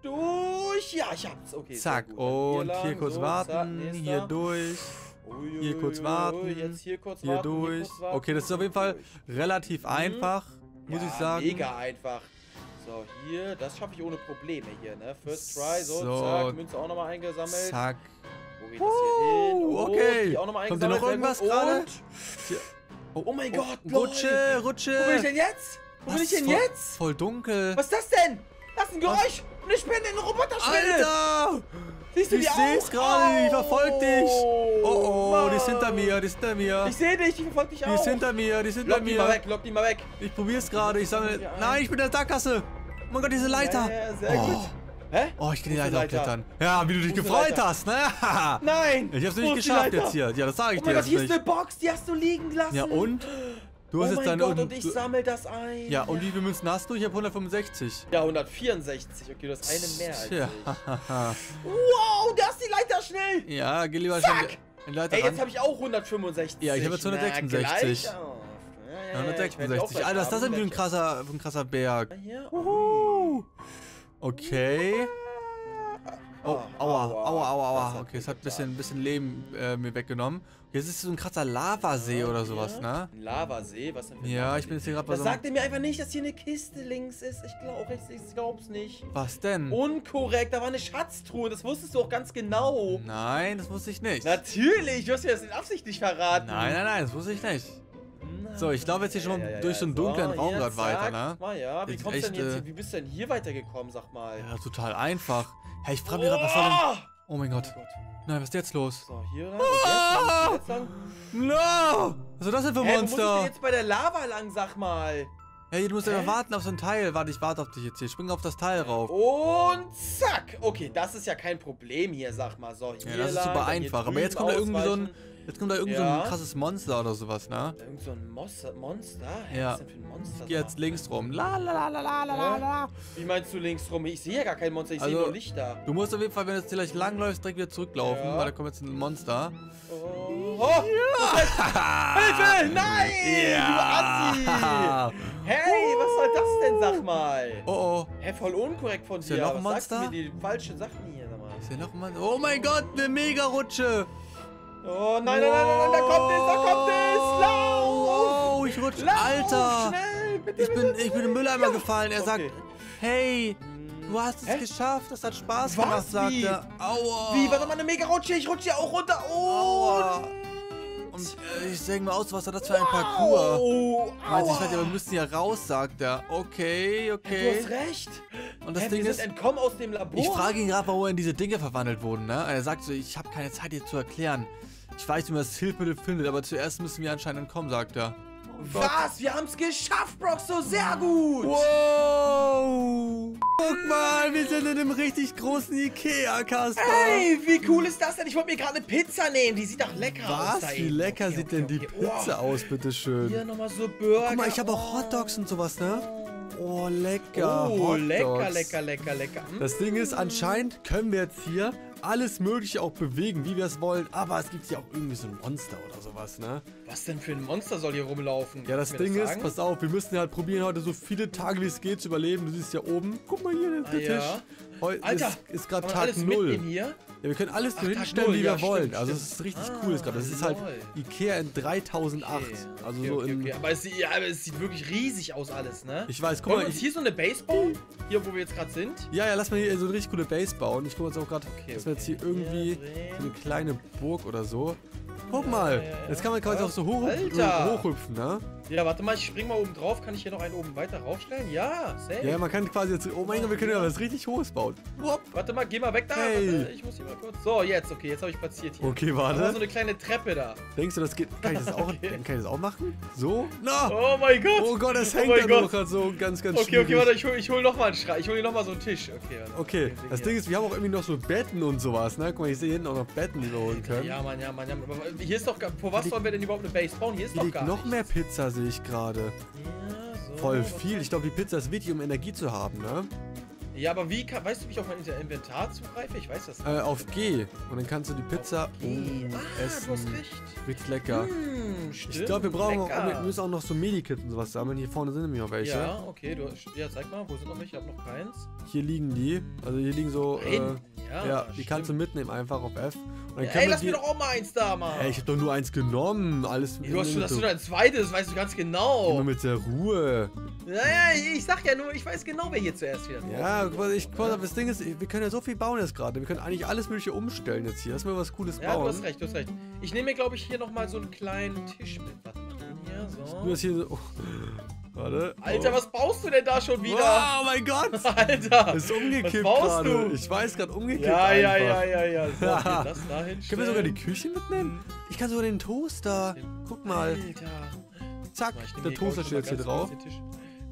durch. Ja, ich hab's. Okay. Zack. Und hier kurz warten. Hier durch. Hier kurz warten. Hier durch. Okay, das ist auf jeden Fall relativ einfach, muss ich sagen. Mega einfach. So, hier, das schaffe ich ohne Probleme hier, ne? First try, so, zack, Münze auch nochmal eingesammelt. Zack. Wo geht das hier hin? Oh, okay. Die auch noch mal kommt da noch irgendwas gerade? Oh mein Gott, Rutsche. Wo bin ich denn jetzt? Voll dunkel. Was ist das denn? Das ist ein Geräusch. Und ich bin eine Roboterspinne. Alter! Siehst du die auch? Ich seh's gerade, die verfolgt dich. Oh, die ist hinter mir, Ich seh dich, die verfolgt dich auch. Die ist hinter mir, Lock die mal weg, Ich probier's gerade, ich sammle... Nein, ich bin in der Sackgasse. Oh mein Gott, diese Leiter. Ja, sehr gut. Hä? Oh, ich kann die Leiter aufklettern. Ja, wie du dich gefreut hast, ne? Nein! Ich hab's nicht geschafft jetzt hier. Ja, das sag ich dir. Oh mein Gott, hier ist eine Box, die hast du liegen gelassen. Ja, und? Du hast jetzt deine... Oh mein Gott, und ich sammel das ein. Ja, und wie viele Münzen hast du? Ich hab 165. Ja, 164. Okay, du hast eine mehr als ich. Wow, da ist die Leiter schnell. Ja, geh lieber schnell in die Leiter ran. Ey, jetzt hab ich auch 165. Ja, ich hab jetzt 166. 166. Alter, was ist das denn für ein krasser Berg? Okay. Oh, aua. Okay, es hat ein bisschen Leben mir weggenommen. Jetzt ist so ein krasser Lavasee oder sowas, ne? Ein Lavasee? Was denn für ein Lavasee? Ich bin jetzt hier gerade bei so... Das sagt ihr mir einfach nicht, dass hier eine Kiste links ist. Ich glaub's nicht. Was denn? Unkorrekt, da war eine Schatztruhe. Das wusstest du auch ganz genau. Nein, das wusste ich nicht. Natürlich, du hast mir das in Absicht nicht verraten. Nein, das wusste ich nicht. So, ich glaube jetzt hier schon durch so einen dunklen Raum gerade weiter, ne? Wie kommst du denn jetzt hier? Wie bist du denn hier weitergekommen, sag mal? Ja, total einfach. Hey, ich frage mich gerade, was war denn... Oh mein Gott. Nein, was ist jetzt los? So, hier lang. No! Was ist das denn für ein Monster? Wo muss ich denn jetzt bei der Lava lang, sag mal? Hey, du musst ja warten auf so ein Teil. Warte, ich warte auf dich jetzt hier. Spring auf das Teil rauf. Und zack. Okay, das ist ja kein Problem hier, sag mal. So, hier ja, das ist super einfach. Aber jetzt kommt da irgendwie so ein, so ein krasses Monster oder sowas, ne? Irgend so ein Monster? Hey, ja. Was ist denn für ein Monster? Ich geh jetzt links rum. La la la la la la la. Wie meinst du links rum? Ich sehe ja gar kein Monster, ich sehe nur Lichter. Du musst auf jeden Fall, wenn du jetzt gleich langläufst, direkt wieder zurücklaufen, weil da kommt jetzt ein Monster. Oh! Oh. Ja. Hilfe! Nein! Ja. Du Assi! Hey, was soll das denn, sag mal? Oh, oh. Hä, voll unkorrekt von dir. Was sagst du mir die falschen Sachen hier, sag mal? Ist hier noch ein Monster? Oh mein Gott, eine Mega-Rutsche! Oh, nein, nein, nein, nein, da kommt es, Lauf! Oh, ich rutsche, Alter! Schnell, bitte, ich bin im Mülleimer gefallen. Er sagt, hey, du hast es geschafft, das hat Spaß gemacht, sagt er. Aua! Wie, warte mal, eine Mega-Rutsche, ich rutsche ja auch runter. Oh! Und ich sage mal aus, was war das für ein Parcours? Oh, meint sich halt, ja, wir müssen ja raus, sagt er. Okay, okay. Du hast recht. Und das Ding ist, entkommen aus dem Labor. Ich frage ihn gerade, warum in diese Dinge verwandelt wurden, ne? Und er sagt so, ich habe keine Zeit, dir zu erklären. Ich weiß, wie man das Hilfsmittel findet, aber zuerst müssen wir anscheinend entkommen, sagt er. Oh, was? Wir haben's geschafft, Brox, so sehr gut. Wow. Guck mal, wir sind in einem richtig großen Ikea-Kasten. Ey, wie cool ist das denn? Ich wollte mir gerade eine Pizza nehmen. Die sieht doch lecker aus. Was? Wie lecker sieht denn die Pizza aus, bitteschön? Hier nochmal so Burger. Guck mal, ich habe auch Hotdogs und sowas, ne? Oh, lecker. Oh, lecker, lecker, lecker, lecker. Das Ding ist, anscheinend können wir jetzt hier alles Mögliche auch bewegen, wie wir es wollen. Aber es gibt hier auch irgendwie so ein Monster oder sowas, ne? Was denn für ein Monster soll hier rumlaufen? Ja, das Ding ist, pass auf, wir müssen halt probieren, heute so viele Tage, wie es geht, zu überleben. Du siehst ja oben, guck mal hier, der Tisch. Heute ist gerade Tag 0. Ja, wir können alles so hinstellen, wie wir wollen. Also es ist richtig cool. Das ist halt Ikea in 3008. Also so in... Aber es sieht wirklich riesig aus alles, ne? Ich weiß, guck mal. Ist hier so eine Base bauen? Hier, wo wir jetzt gerade sind? Ja, ja, lass mal hier so eine richtig coole Base bauen. Ich guck uns auch gerade... Jetzt hier irgendwie so eine kleine Burg oder so. Guck mal, jetzt kann man quasi auch so hochhüpfen, ne? Ja, warte mal, ich spring mal oben drauf. Kann ich hier noch einen oben weiter raufstellen? Ja, safe. Ja, man kann quasi jetzt... Oh mein Gott, wir können ja was richtig Hohes bauen. Wop. Warte mal, geh mal weg da. Hey. Warte, ich muss hier mal kurz... So, jetzt, okay, jetzt habe ich platziert hier. Okay, warte. Da war so eine kleine Treppe da. Denkst du, das geht... Kann ich das auch, okay. Kann ich das auch machen? So? Na! No. Oh mein Gott! Oh Gott, das hängt da noch gerade so ganz, ganz schön. Okay, okay, warte, ich hol nochmal einen Schrei. Ich hol hier nochmal so einen Tisch. Okay, warte, okay, das Ding ist, wir haben auch irgendwie noch so Betten und sowas, ne? Guck mal, ich sehe hinten auch noch Betten, die wir holen können. Ja, Mann, ja, Mann, ja, Mann. Aber hier ist doch... Vor was sollen wir denn überhaupt eine Base bauen? Hier ist doch gar nichts. Noch mehr Pizza sehe ich gerade. Ja, so. Voll viel. Ich glaube, die Pizza ist wichtig, um Energie zu haben, ne? Ja, aber wie kann... Weißt du, wie ich auf mein Inventar zugreife? Ich weiß das nicht. Auf G. Und dann kannst du die Pizza essen. Du hast recht. Wirklich lecker. Ich glaube, wir brauchen wir müssen auch noch so Medikits und sowas sammeln. Hier vorne sind nämlich auch welche. Ja, okay. Du, ja, zeig mal. Wo sind noch welche? Ich habe noch keins. Hier liegen die. Also hier liegen so... Ja, die kannst du mitnehmen einfach auf F. Und dann ey, lass mir doch auch mal eins da, Mann. Ey, ich hab doch nur eins genommen. Alles mit hast du ein zweites, weißt du ganz genau. Immer mit der Ruhe. Naja, ich sag ja nur, ich weiß genau, wer hier zuerst wieder das Ding ist, wir können ja so viel bauen jetzt gerade. Wir können eigentlich alles Mögliche umstellen jetzt hier. Lass mal was Cooles bauen. Ja, du hast recht, du hast recht. Ich nehme mir, glaube ich, hier nochmal so einen kleinen Tisch mit. Warte mal. Ja, so. Du hast hier so... Warte. Alter, was baust du denn da schon wieder? Oh mein Gott! Alter! Ist umgekippt. Was baust du? Ich weiß gerade, umgekippt. Ja, ja, ja, ja, ja. So, okay, das da hinstellen. Können wir sogar die Küche mitnehmen? Ich kann sogar den Toaster. Guck mal. Alter. Zack, der Toaster steht jetzt hier drauf.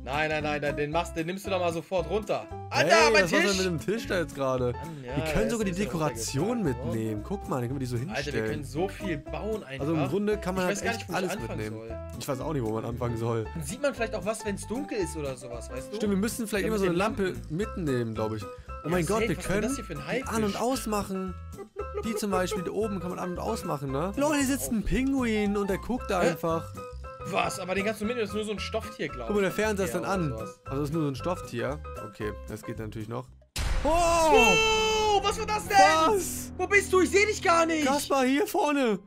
Nein, nein, nein, nein, den nimmst du doch mal sofort runter. Alter, hey, mein Tisch! Was ist denn mit dem Tisch da jetzt gerade? Ja, wir können sogar die Dekoration mitnehmen. Guck mal, dann können wir die so hinstellen. Alter, wir können so viel bauen einfach. Also im Grunde kann man halt echt alles mitnehmen. Ich weiß auch nicht, wo man anfangen soll. Dann sieht man vielleicht auch was, wenn es dunkel ist oder sowas, weißt du? Stimmt, wir müssen vielleicht immer so eine Lampe mitnehmen, glaube ich. Oh mein Gott, wir können die an- und ausmachen. Die zum Beispiel, da oben kann man an- und ausmachen, ne? Leute, hier sitzt ein Pinguin und der guckt da einfach. Was? Aber den kannst du mitnehmen, das ist nur so ein Stofftier, glaube ich. Guck mal, der Fernseher ist dann an. Also das ist nur so ein Stofftier. Okay, das geht natürlich noch. Oh! Was war das denn? Was? Wo bist du? Ich sehe dich gar nicht. Kaspar, hier vorne.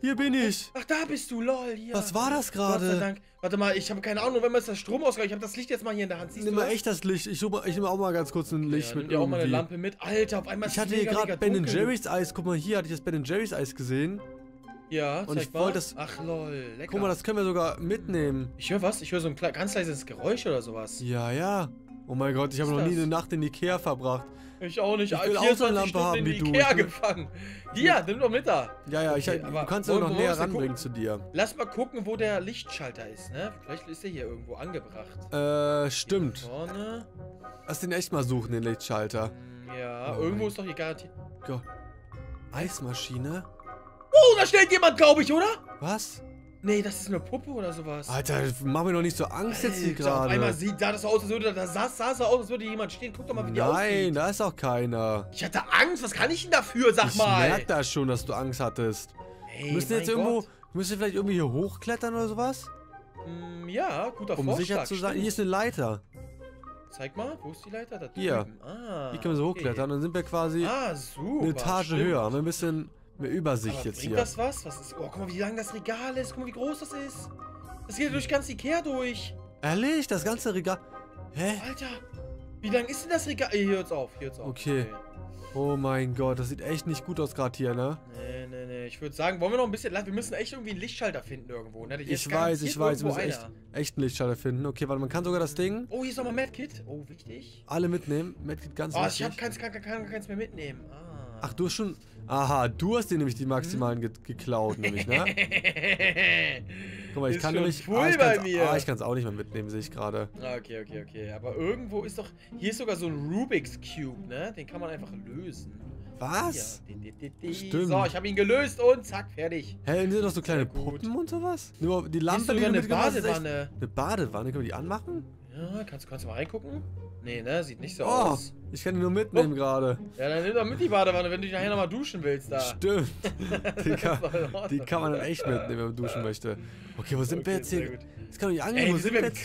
Hier bin ich. Ach, da bist du, lol. Hier. Was war das gerade? Gott sei Dank. Warte mal, ich habe keine Ahnung, wenn man jetzt das Strom ausgeht. Ich habe das Licht jetzt mal hier in der Hand. Siehst du das? Echt das Licht. Ich nehme auch mal ganz kurz ein Licht mit. Ja, auch mal eine Lampe mit. Alter, auf einmal ist es mega, mega dunkel. Ich hatte hier gerade Ben & Jerry's Eis. Guck mal, hier hatte ich das Ben & Jerry's Eis gesehen. Ja, und ich wollte das. Ach lol, lecker. Guck mal, das können wir sogar mitnehmen. Ich höre was? Ich höre so ein ganz leises Geräusch oder sowas. Ja, ja. Oh mein Gott, ich habe noch nie eine Nacht in Ikea verbracht. Ich auch nicht. Ich will auch eine Lampe haben wie du. Ikea gefangen. Hier, nimm doch mit da. Ja, ja, okay, du kannst ihn noch näher ranbringen zu dir. Lass mal gucken, wo der Lichtschalter ist, ne? Vielleicht ist er hier irgendwo angebracht. Stimmt. Hier vorne. Lass den echt mal suchen, den Lichtschalter. Ja, oh, irgendwo ist doch hier garantiert. Gott. Eismaschine? Oh, da steht jemand, glaube ich, oder? Was? Nee, das ist eine Puppe oder sowas. Alter, mach mir doch nicht so Angst jetzt hier gerade. Auf einmal sah das aus, als würde jemand stehen. Guck doch mal, wie die aussieht. Nein, da ist auch keiner. Ich hatte Angst. Was kann ich denn dafür? Sag mal. Ich merk da schon, dass du Angst hattest. Hey, müssen jetzt irgendwo, müssen wir vielleicht irgendwie hier hochklettern oder sowas? Ja, guter Vorschlag. Um sicher zu sein, hier ist eine Leiter. Zeig mal, wo ist die Leiter? Da drüben. Hier. Ah, hier können wir so hochklettern. Dann sind wir quasi eine Etage höher. Haben wir ein bisschen mehr Übersicht jetzt hier. Bringt das was? Was ist? Oh, guck mal, wie lang das Regal ist. Guck mal, wie groß das ist. Das geht durch ganz Ikea durch. Ehrlich? Das ganze Regal? Hä? Alter, wie lang ist denn das Regal? Hier hört's auf, hier hört's auf. Okay. Oh mein Gott, das sieht echt nicht gut aus gerade hier, ne? Nee, nee, nee. Ich würde sagen, wollen wir noch ein bisschen... Wir müssen echt irgendwie einen Lichtschalter finden irgendwo, ne? Ich weiß. Wir müssen echt einen Lichtschalter finden. Okay, warte, man kann sogar das Ding... Oh, hier ist nochmal Medkit. Oh, wichtig. Alle mitnehmen. Medkit ganz wichtig. Oh, ich kann keins mehr mitnehmen. Ach, du hast schon... Aha, du hast dir nämlich die maximalen geklaut, nämlich, ne? Guck mal, ich kann nämlich... ich kann es auch nicht mehr mitnehmen, sehe ich gerade. Okay, okay, okay. Aber irgendwo ist doch... Hier ist sogar so ein Rubik's Cube, ne? Den kann man einfach lösen. Was? Hier. Stimmt. So, ich habe ihn gelöst und zack, fertig. Hä, sind doch so kleine Puppen und sowas? Nur die Lampe, die du mitgebracht hast. Eine Badewanne, können wir die anmachen? Ja, kannst du mal reingucken? Nee, ne? Sieht nicht so aus. Ich kann die nur mitnehmen gerade. Ja, dann nimm doch mit die Badewanne, wenn du dich nachher nochmal duschen willst da. Stimmt. Die kann man dann echt mitnehmen, wenn man duschen möchte. Okay, wo sind wir jetzt hier? Das kann doch nicht angehen. Wo sind wir jetzt?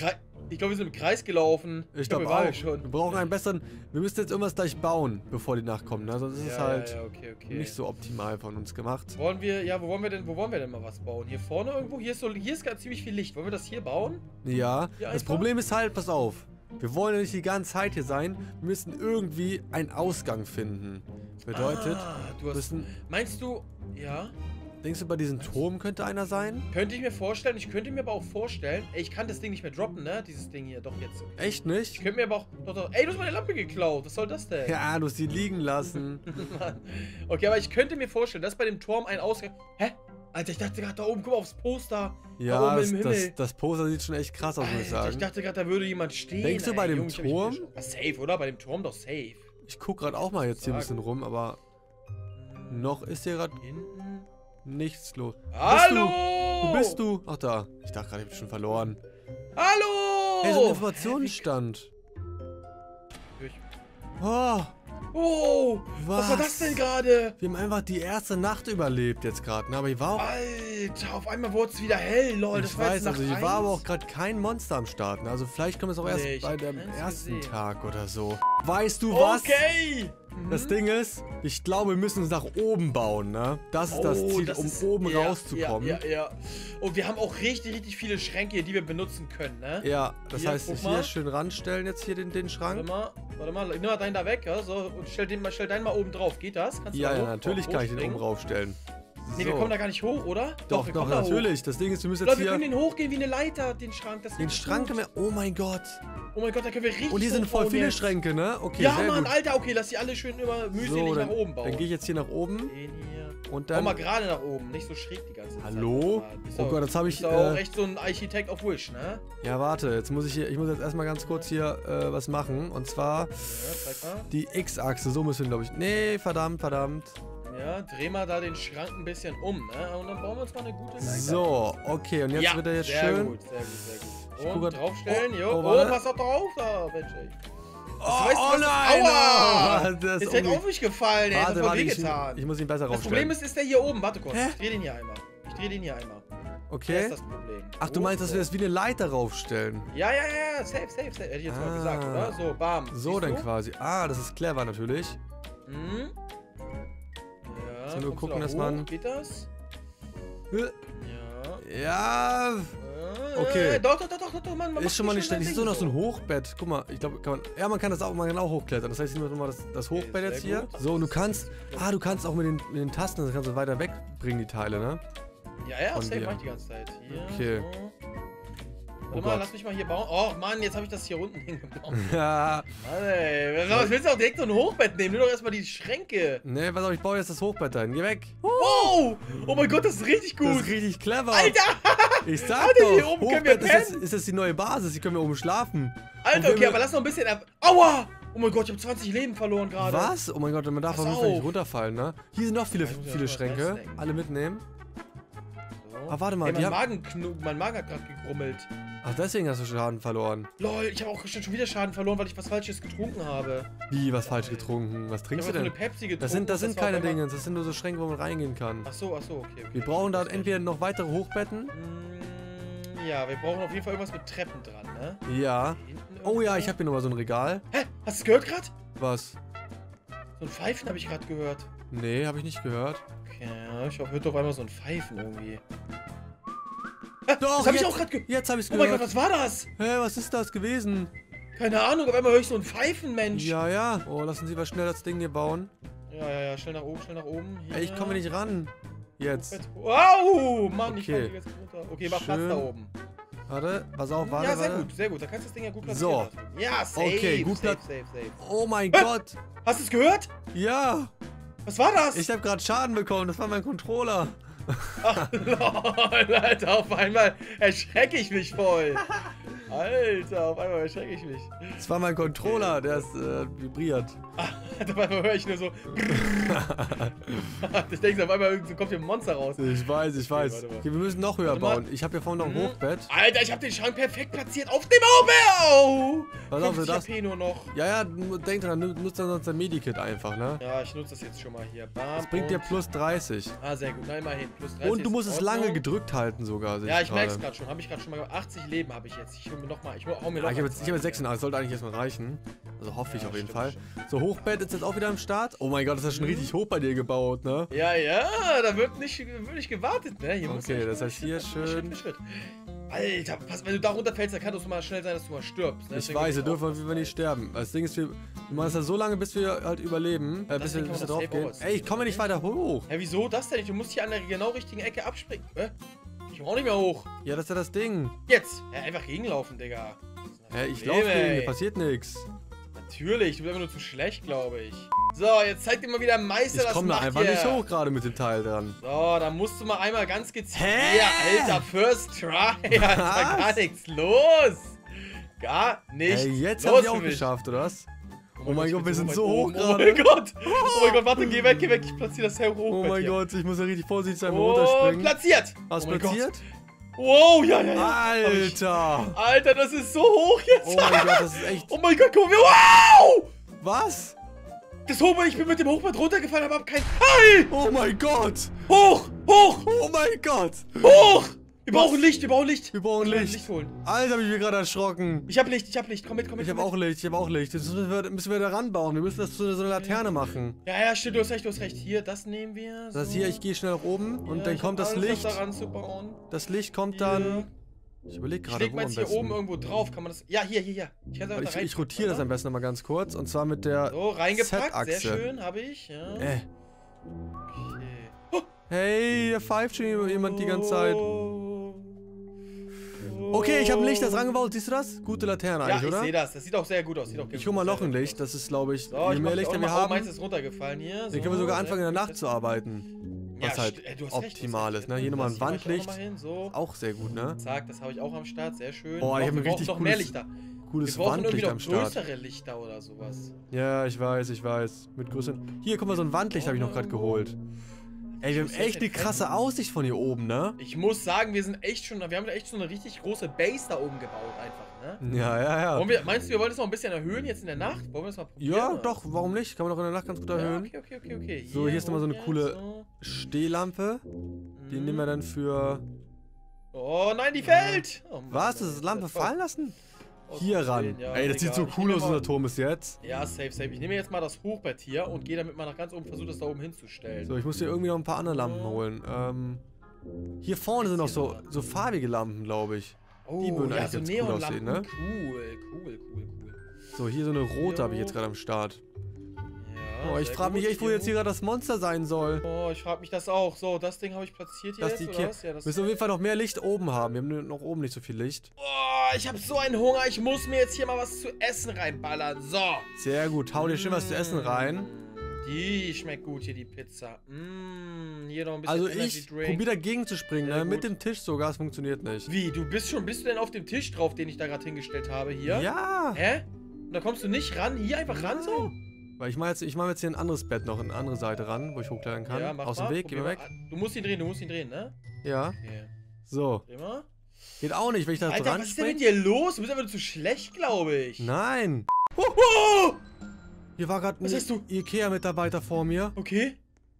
Ich glaube, wir sind im Kreis gelaufen. Ich glaube auch. Schon. Wir brauchen einen besseren... Wir müssen jetzt irgendwas gleich bauen, bevor die nachkommen. Ne? Sonst ist es halt nicht so optimal von uns gemacht. Wollen wir... Ja, wo wollen wir denn mal was bauen? Hier vorne irgendwo? Hier ist gerade ziemlich viel Licht. Wollen wir das hier bauen? Ja. Das Problem ist halt, pass auf. Wir wollen ja nicht die ganze Zeit hier sein. Wir müssen irgendwie einen Ausgang finden. Bedeutet, meinst du... Ja... Denkst du, bei diesem Turm könnte einer sein? Könnte ich mir vorstellen. Ich könnte mir aber auch vorstellen... Ey, ich kann das Ding nicht mehr droppen, ne? Dieses Ding hier. Doch, jetzt. Echt nicht? Ich könnte mir aber auch... Doch. Ey, du hast meine Lampe geklaut. Was soll das denn? Ja, du hast sie liegen lassen. Mann. Okay, aber ich könnte mir vorstellen, dass bei dem Turm ein Ausgang... Hä? Alter, ich dachte gerade da oben, guck mal aufs Poster. Ja, das Poster sieht schon echt krass aus, muss ich sagen. Ich dachte gerade, da würde jemand stehen. Denkst du bei dem Turm? Safe, oder? Bei dem Turm doch safe. Ich guck gerade auch mal jetzt hier ein bisschen rum, aber... Noch ist hier gerade... Nichts los. Hallo! Wo bist du? Ach, da. Ich dachte gerade, ich bin schon verloren. Hallo! Hey, so ein Informationsstand. Oh! Was war das denn gerade? Wir haben einfach die erste Nacht überlebt jetzt gerade. Aber ich war auch... Alter, auf einmal wurde es wieder hell, lol. Ich weiß, also hier war aber auch gerade kein Monster am Start. Also vielleicht kommen wir es auch erst bei dem ersten Tag oder so. Weißt du was? Okay! Das Ding ist, ich glaube, wir müssen uns nach oben bauen, ne? Das ist das Ziel, um oben rauszukommen. Ja. Und wir haben auch richtig, richtig viele Schränke hier, die wir benutzen können, ne? Ja, das heißt, hier schön ranstellen jetzt hier den Schrank. Warte mal, nimm mal deinen da weg, ja? So, und stell deinen mal oben drauf. Geht das? Kannst du ja, natürlich kann ich den oben raufstellen. Nee, wir kommen da gar nicht hoch, oder? Doch, natürlich. Das Ding ist, wir müssen jetzt hier... Leute, wir können den hochgehen wie eine Leiter, den Schrank. Den Schrank können wir... Oh mein Gott. Oh mein Gott, da können wir richtig... Und hier sind voll viele Schränke, ne? Okay, ja, Mann, Alter, okay, lass die alle schön immer mühselig nach oben bauen. Dann gehe ich jetzt hier nach oben. Und dann... Komm mal gerade nach oben, nicht so schräg die ganze Zeit. Hallo? Oh Gott, jetzt habe ich... Du bist auch echt so ein Architekt auf Wish, ne? Ja, warte, jetzt muss ich hier... Ich muss jetzt erstmal ganz kurz hier was machen. Und zwar... Die X-Achse, so müssen wir, glaube ich... Nee, verdammt. Ja, dreh mal da den Schrank ein bisschen um, ne? Und dann bauen wir uns mal eine gute Leiter. So, okay, und jetzt wird er jetzt schön. Sehr gut. Und draufstellen, pass doch drauf da, Mensch, ey. Aua! Ist der auf mich gefallen, ey. Das hat voll wehgetan. Ich muss ihn besser raufstellen. Das Problem ist der hier oben. Warte kurz, ich dreh den hier einmal. Okay. Das ist das Problem. Ach, du meinst, dass wir das wie eine Leiter raufstellen? Ja, safe. Hätte ich jetzt mal gesagt, oder? So, bam. So dann quasi. Ah, das ist clever natürlich. Nur so gucken, dass man... Geht das? Ja. Okay. Doch, Mann. Ist schon mal nicht schlecht. Hier ist so noch so ein Hochbett. Guck mal, ich glaube, kann man... Ja, man kann das auch, hochklettern. Das heißt, ich nehme mal das Hochbett jetzt hier. So, und du kannst... Ah, du kannst auch mit den Tasten, das kannst du weiter wegbringen, die Teile, ne? Ja, safe mach ich die ganze Zeit. Hier, okay. So. Oh Mann, lass mich mal hier bauen. Oh Mann, jetzt habe ich das hier unten hingebaut. Ja. Mann, ey. Ich will jetzt auch direkt so ein Hochbett nehmen. Nimm doch erstmal die Schränke. Ne, pass auf, ich baue jetzt das Hochbett dahin. Geh weg. Wow. Oh mein Gott, das ist richtig gut. Das ist richtig clever. Alter. Ich sag doch, hier oben Hochbett können wir ist das die neue Basis. Hier können wir oben schlafen. Alter, okay, aber lass noch ein bisschen ab. Aua. Oh mein Gott, ich habe 20 Leben verloren gerade. Was? Oh mein Gott, man darf auch nicht runterfallen, ne? Hier sind noch viele Schränke. Alle mitnehmen. Ah, warte mal, ey, mein Magen hat gerade gegrummelt. Ach, deswegen hast du Schaden verloren. Lol, ich habe auch schon wieder Schaden verloren, weil ich was Falsches getrunken habe. Wie, was falsch getrunken? Was trinkst du denn? Ich habe so eine Pepsi getrunken. Das sind keine Dinge, das sind nur so Schränke, wo man reingehen kann. Ach so, okay. Wir brauchen da entweder noch weitere Hochbetten. Ja, wir brauchen auf jeden Fall irgendwas mit Treppen dran, ne? Ja. Oh ja, ich habe hier nochmal so ein Regal. Hä? Hast du es gehört gerade? Was? So ein Pfeifen habe ich gerade gehört. Nee, habe ich nicht gehört. Ja, ich hört auf einmal so ein Pfeifen irgendwie. Doch, das hab ich auch gerade gehört. Jetzt hab ich's gehört. Oh mein Gott, was war das? Hä, was ist das gewesen? Keine Ahnung, auf einmal höre ich so ein Pfeifen, Mensch. Ja, ja. Oh, lassen Sie mal schnell das Ding hier bauen. Ja, schnell nach oben, schnell nach oben. Hier. Ey, ich komme nicht ran. Jetzt. Wow, Mann, ich falle jetzt runter. Okay, mach Platz da oben. Warte, pass auf, warte. Ja, sehr gut. Da kannst du das Ding ja gut platzieren. So. Ja, safe. Okay, gut safe. Oh mein Gott. Hast du es gehört? Ja. Was war das? Ich habe gerade Schaden bekommen, das war mein Controller. Ach lol, Alter, auf einmal erschrecke ich mich voll. Alter, auf einmal erschrecke ich mich. Das war mein Controller, der ist vibriert. Auf einmal höre ich nur so. Ich denke, auf einmal kommt hier ein Monster raus. Ich weiß. Okay, wir müssen noch höher bauen. Ich habe hier vorne noch ein Hochbett. Alter, ich habe den Schrank perfekt platziert auf dem Hochbett. Was auf, das? HP nur noch. Ja, denk dran, nutzt dann sonst dein Medikit einfach, ne? Ja, ich nutze das jetzt schon mal hier. Bam, das bringt dir plus 30. Ah, sehr gut. Nein, immerhin. Plus 30. Und du musst es lange gedrückt halten sogar. Ja, ich merke es gerade schon. Habe ich gerade schon mal gemacht. 80 Leben habe ich jetzt. Ich hole mir nochmal. Ich habe jetzt 86. Sollte eigentlich erstmal reichen. Also hoffe ich auf jeden Fall. So, Hochbett ist jetzt auch wieder am Start. Oh mein Gott, das ist schon richtig hoch bei dir gebaut, ne? Ja, da wird nicht gewartet, ne? Hier okay, das heißt hier schön. Alter, pass, wenn du da runterfällst, dann kann es mal schnell sein, dass du mal stirbst. Ne? Ich weiß, wir dürfen auf jeden Fall nicht sterben. Das Ding ist, wir machen das ja so lange, bis wir halt überleben. Bis wir drauf gehen. Ey, ich komme nicht weiter hoch. Hä, wieso das denn nicht? Du musst hier an der genau richtigen Ecke abspringen. Ich komme auch nicht mehr hoch. Ja, das ist ja das Ding. Jetzt! Ja, einfach gegenlaufen, Digga. Ja, ich laufe gegen, mir passiert nichts. Natürlich, du bist einfach nur zu schlecht, glaube ich. So, jetzt zeig dir mal wieder Meister, das macht ihr. Ich komme da einfach nicht hoch gerade mit dem Teil dran. So, da musst du mal einmal ganz gezielt... Hä? Ja, Alter, first try. Da war gar nichts los. Gar nichts los. Jetzt haben die auch geschafft, oder was? Oh mein Gott, wir sind so hoch gerade. Oh mein Gott. Oh mein Gott, warte, geh weg. Ich platziere das hoch. Oh mein Gott, ich muss ja richtig vorsichtig sein, runterspringen. Oh, platziert. Hast du platziert? Wow, ja. Alter. Alter, das ist so hoch jetzt. Oh mein Gott, das ist echt. Oh mein Gott, guck mal. Wow. Was? Das Hochbett, ich bin mit dem Hochbett runtergefallen, aber hab kein... Hey! Oh mein Gott. Hoch. Oh mein Gott. Hoch. Wir brauchen Licht holen. Alter, hab ich mir gerade erschrocken. Ich hab Licht. Komm mit. Ich hab auch Licht. Das müssen wir da ranbauen. Wir müssen das zu so einer Laterne machen. Ja, stimmt, du hast recht. Hier, das nehmen wir. So. Das hier, ich gehe schnell nach oben und ja, dann kommt das Licht. Das Licht kommt dann... Ich überlege gerade, wo man das... Ich leg mal hier oben irgendwo drauf. Kann man das... Ja, hier. Ich rotiere das am besten nochmal ganz kurz. Und zwar mit der Z-Achse. So, reingepackt. Sehr schön, habe ich. Ja. Okay. Oh. Hey, hier pfeift schon jemand die ganze Zeit. Okay, ich habe ein Licht, das rangebaut. Siehst du das? Gute Laterne eigentlich, oder? Ja, ich sehe das. Das sieht auch sehr gut aus. Ich hole mal noch ein Licht. Das ist, glaube ich, je mehr Lichter wir haben. Meins ist runtergefallen hier. Dann können wir sogar anfangen, in der Nacht zu arbeiten. Was halt optimal ist. Hier nochmal ein Wandlicht. Auch sehr gut, ne? Zack, das habe ich auch am Start. Sehr schön. Oh, ich habe ein richtig cooles Wandlicht am Start. Größere Lichter oder sowas. Ja, ich weiß. Mit größeren... Hier, guck mal, so ein Wandlicht habe ich noch gerade geholt. Ey, wir haben echt eine krasse Aussicht von hier oben, ne? Ich muss sagen, wir haben echt schon eine richtig große Base da oben gebaut einfach, ne? Ja. Meinst du, wir wollen das noch ein bisschen erhöhen jetzt in der Nacht? Wollen wir das mal probieren? Ja, doch, warum nicht? Kann man doch in der Nacht ganz gut erhöhen. Ja, okay. So, hier ist nochmal so eine coole Stehlampe. Die nehmen wir dann für... Oh nein, die fällt! Oh Mann, was? Das ist Lampe fallen lassen? Hier ran. Ja, ey, das sieht so cool aus, unser Turm ist jetzt. Ja, safe. Ich nehme jetzt mal das Hochbett hier und gehe damit mal nach ganz oben, versuche das da oben hinzustellen. So, ich muss hier irgendwie noch ein paar andere Lampen holen. Hier vorne sind noch so farbige Lampen, glaube ich. Oh, die würden eigentlich ganz cool aussehen, ne? Cool. So, hier so eine rote habe ich jetzt gerade am Start. Ja, oh, ich frage mich echt, wo jetzt hier gerade das Monster sein soll. Oh, ich frage mich das auch. So, das Ding habe ich platziert hier. Ja, wir müssen auf jeden Fall noch mehr Licht oben haben. Wir haben noch oben nicht so viel Licht. Oh, ich habe so einen Hunger. Ich muss mir jetzt hier mal was zu essen reinballern. So. Sehr gut. Hau dir schön was zu essen rein. Die schmeckt gut hier, die Pizza. Hier noch ein bisschen Energy Drink. Also ich probiere dagegen zu springen, ne? Mit dem Tisch sogar, es funktioniert nicht. Wie, bist du denn auf dem Tisch drauf, den ich da gerade hingestellt habe hier? Ja. Hä? Und da kommst du nicht ran, hier einfach ran so? Weil ich mache jetzt, hier ein anderes Bett noch, eine andere Seite ran, wo ich hochklettern kann. Ja, mach aus dem Weg, geh mal weg. Du musst ihn drehen, ne? Ja. Okay. So. Immer. Geht auch nicht, wenn ich da dran springe. Alter, was ist denn mit dir los? Du bist einfach nur zu schlecht, glaube ich. Nein. Hoho! Hier war gerade ein Ikea-Mitarbeiter vor mir. Okay.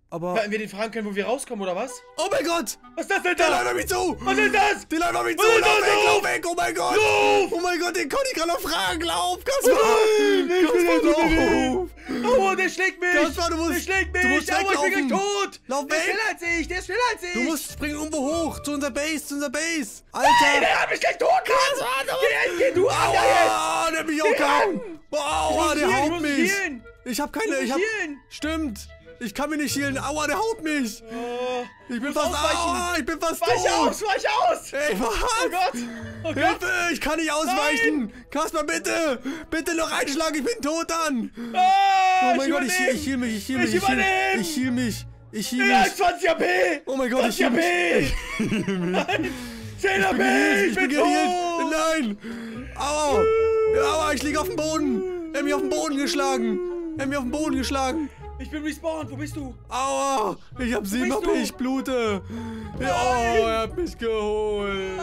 Aber... Hätten wir den fragen können, wo wir rauskommen, oder was? Oh mein Gott! Was ist das denn da? Die Leute auf mich zu! Was ist das? Die Leute auf mich zu! Lauf weg, oh mein Gott! Lauf! Oh mein Gott, den Conny kann noch fragen! Lauf! Kaspar! Lauf! Oh, der schlägt mich! Kaspar, der schlägt mich! Oh, ich bin gleich tot! Lauf weg! Der ist schneller als ich! Du musst springen irgendwo hoch! Zu unserer Base! Alter! Nein, der hat mich gleich tot! Kaspar! Geh du! Aua! Der hat mich auch gehauen! Aua, der haut mich! Ich hab keine... Stimmt! Ich kann mir nicht healen. Aua, der haut mich. Ich bin fast tot. Weich aus. Ey, was? Oh Gott. Oh Gott. Hilfe, ich kann nicht ausweichen. Kaspar, bitte. Bitte noch einschlagen, ich bin tot dann. Oh mein Gott, ich heal mich. Ich heal mich. 20 HP. Oh mein Gott, ich heal mich. Nein. 10 HP. Ich bin geheilt. Nein. Aua. Aua, ich liege auf dem Boden. Er hat mich auf den Boden geschlagen. Ich bin respawned, wo bist du? Aua! Ich hab 7 HP, ich blute! Nein. Oh, er hat mich geholt!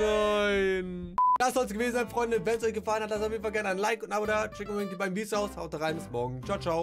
Nein! Das soll es gewesen sein, Freunde. Wenn es euch gefallen hat, lasst auf jeden Fall gerne ein Like und ein Abo da. Checkt unbedingt die beiden Videos aus. Haut rein, bis morgen. Ciao, ciao!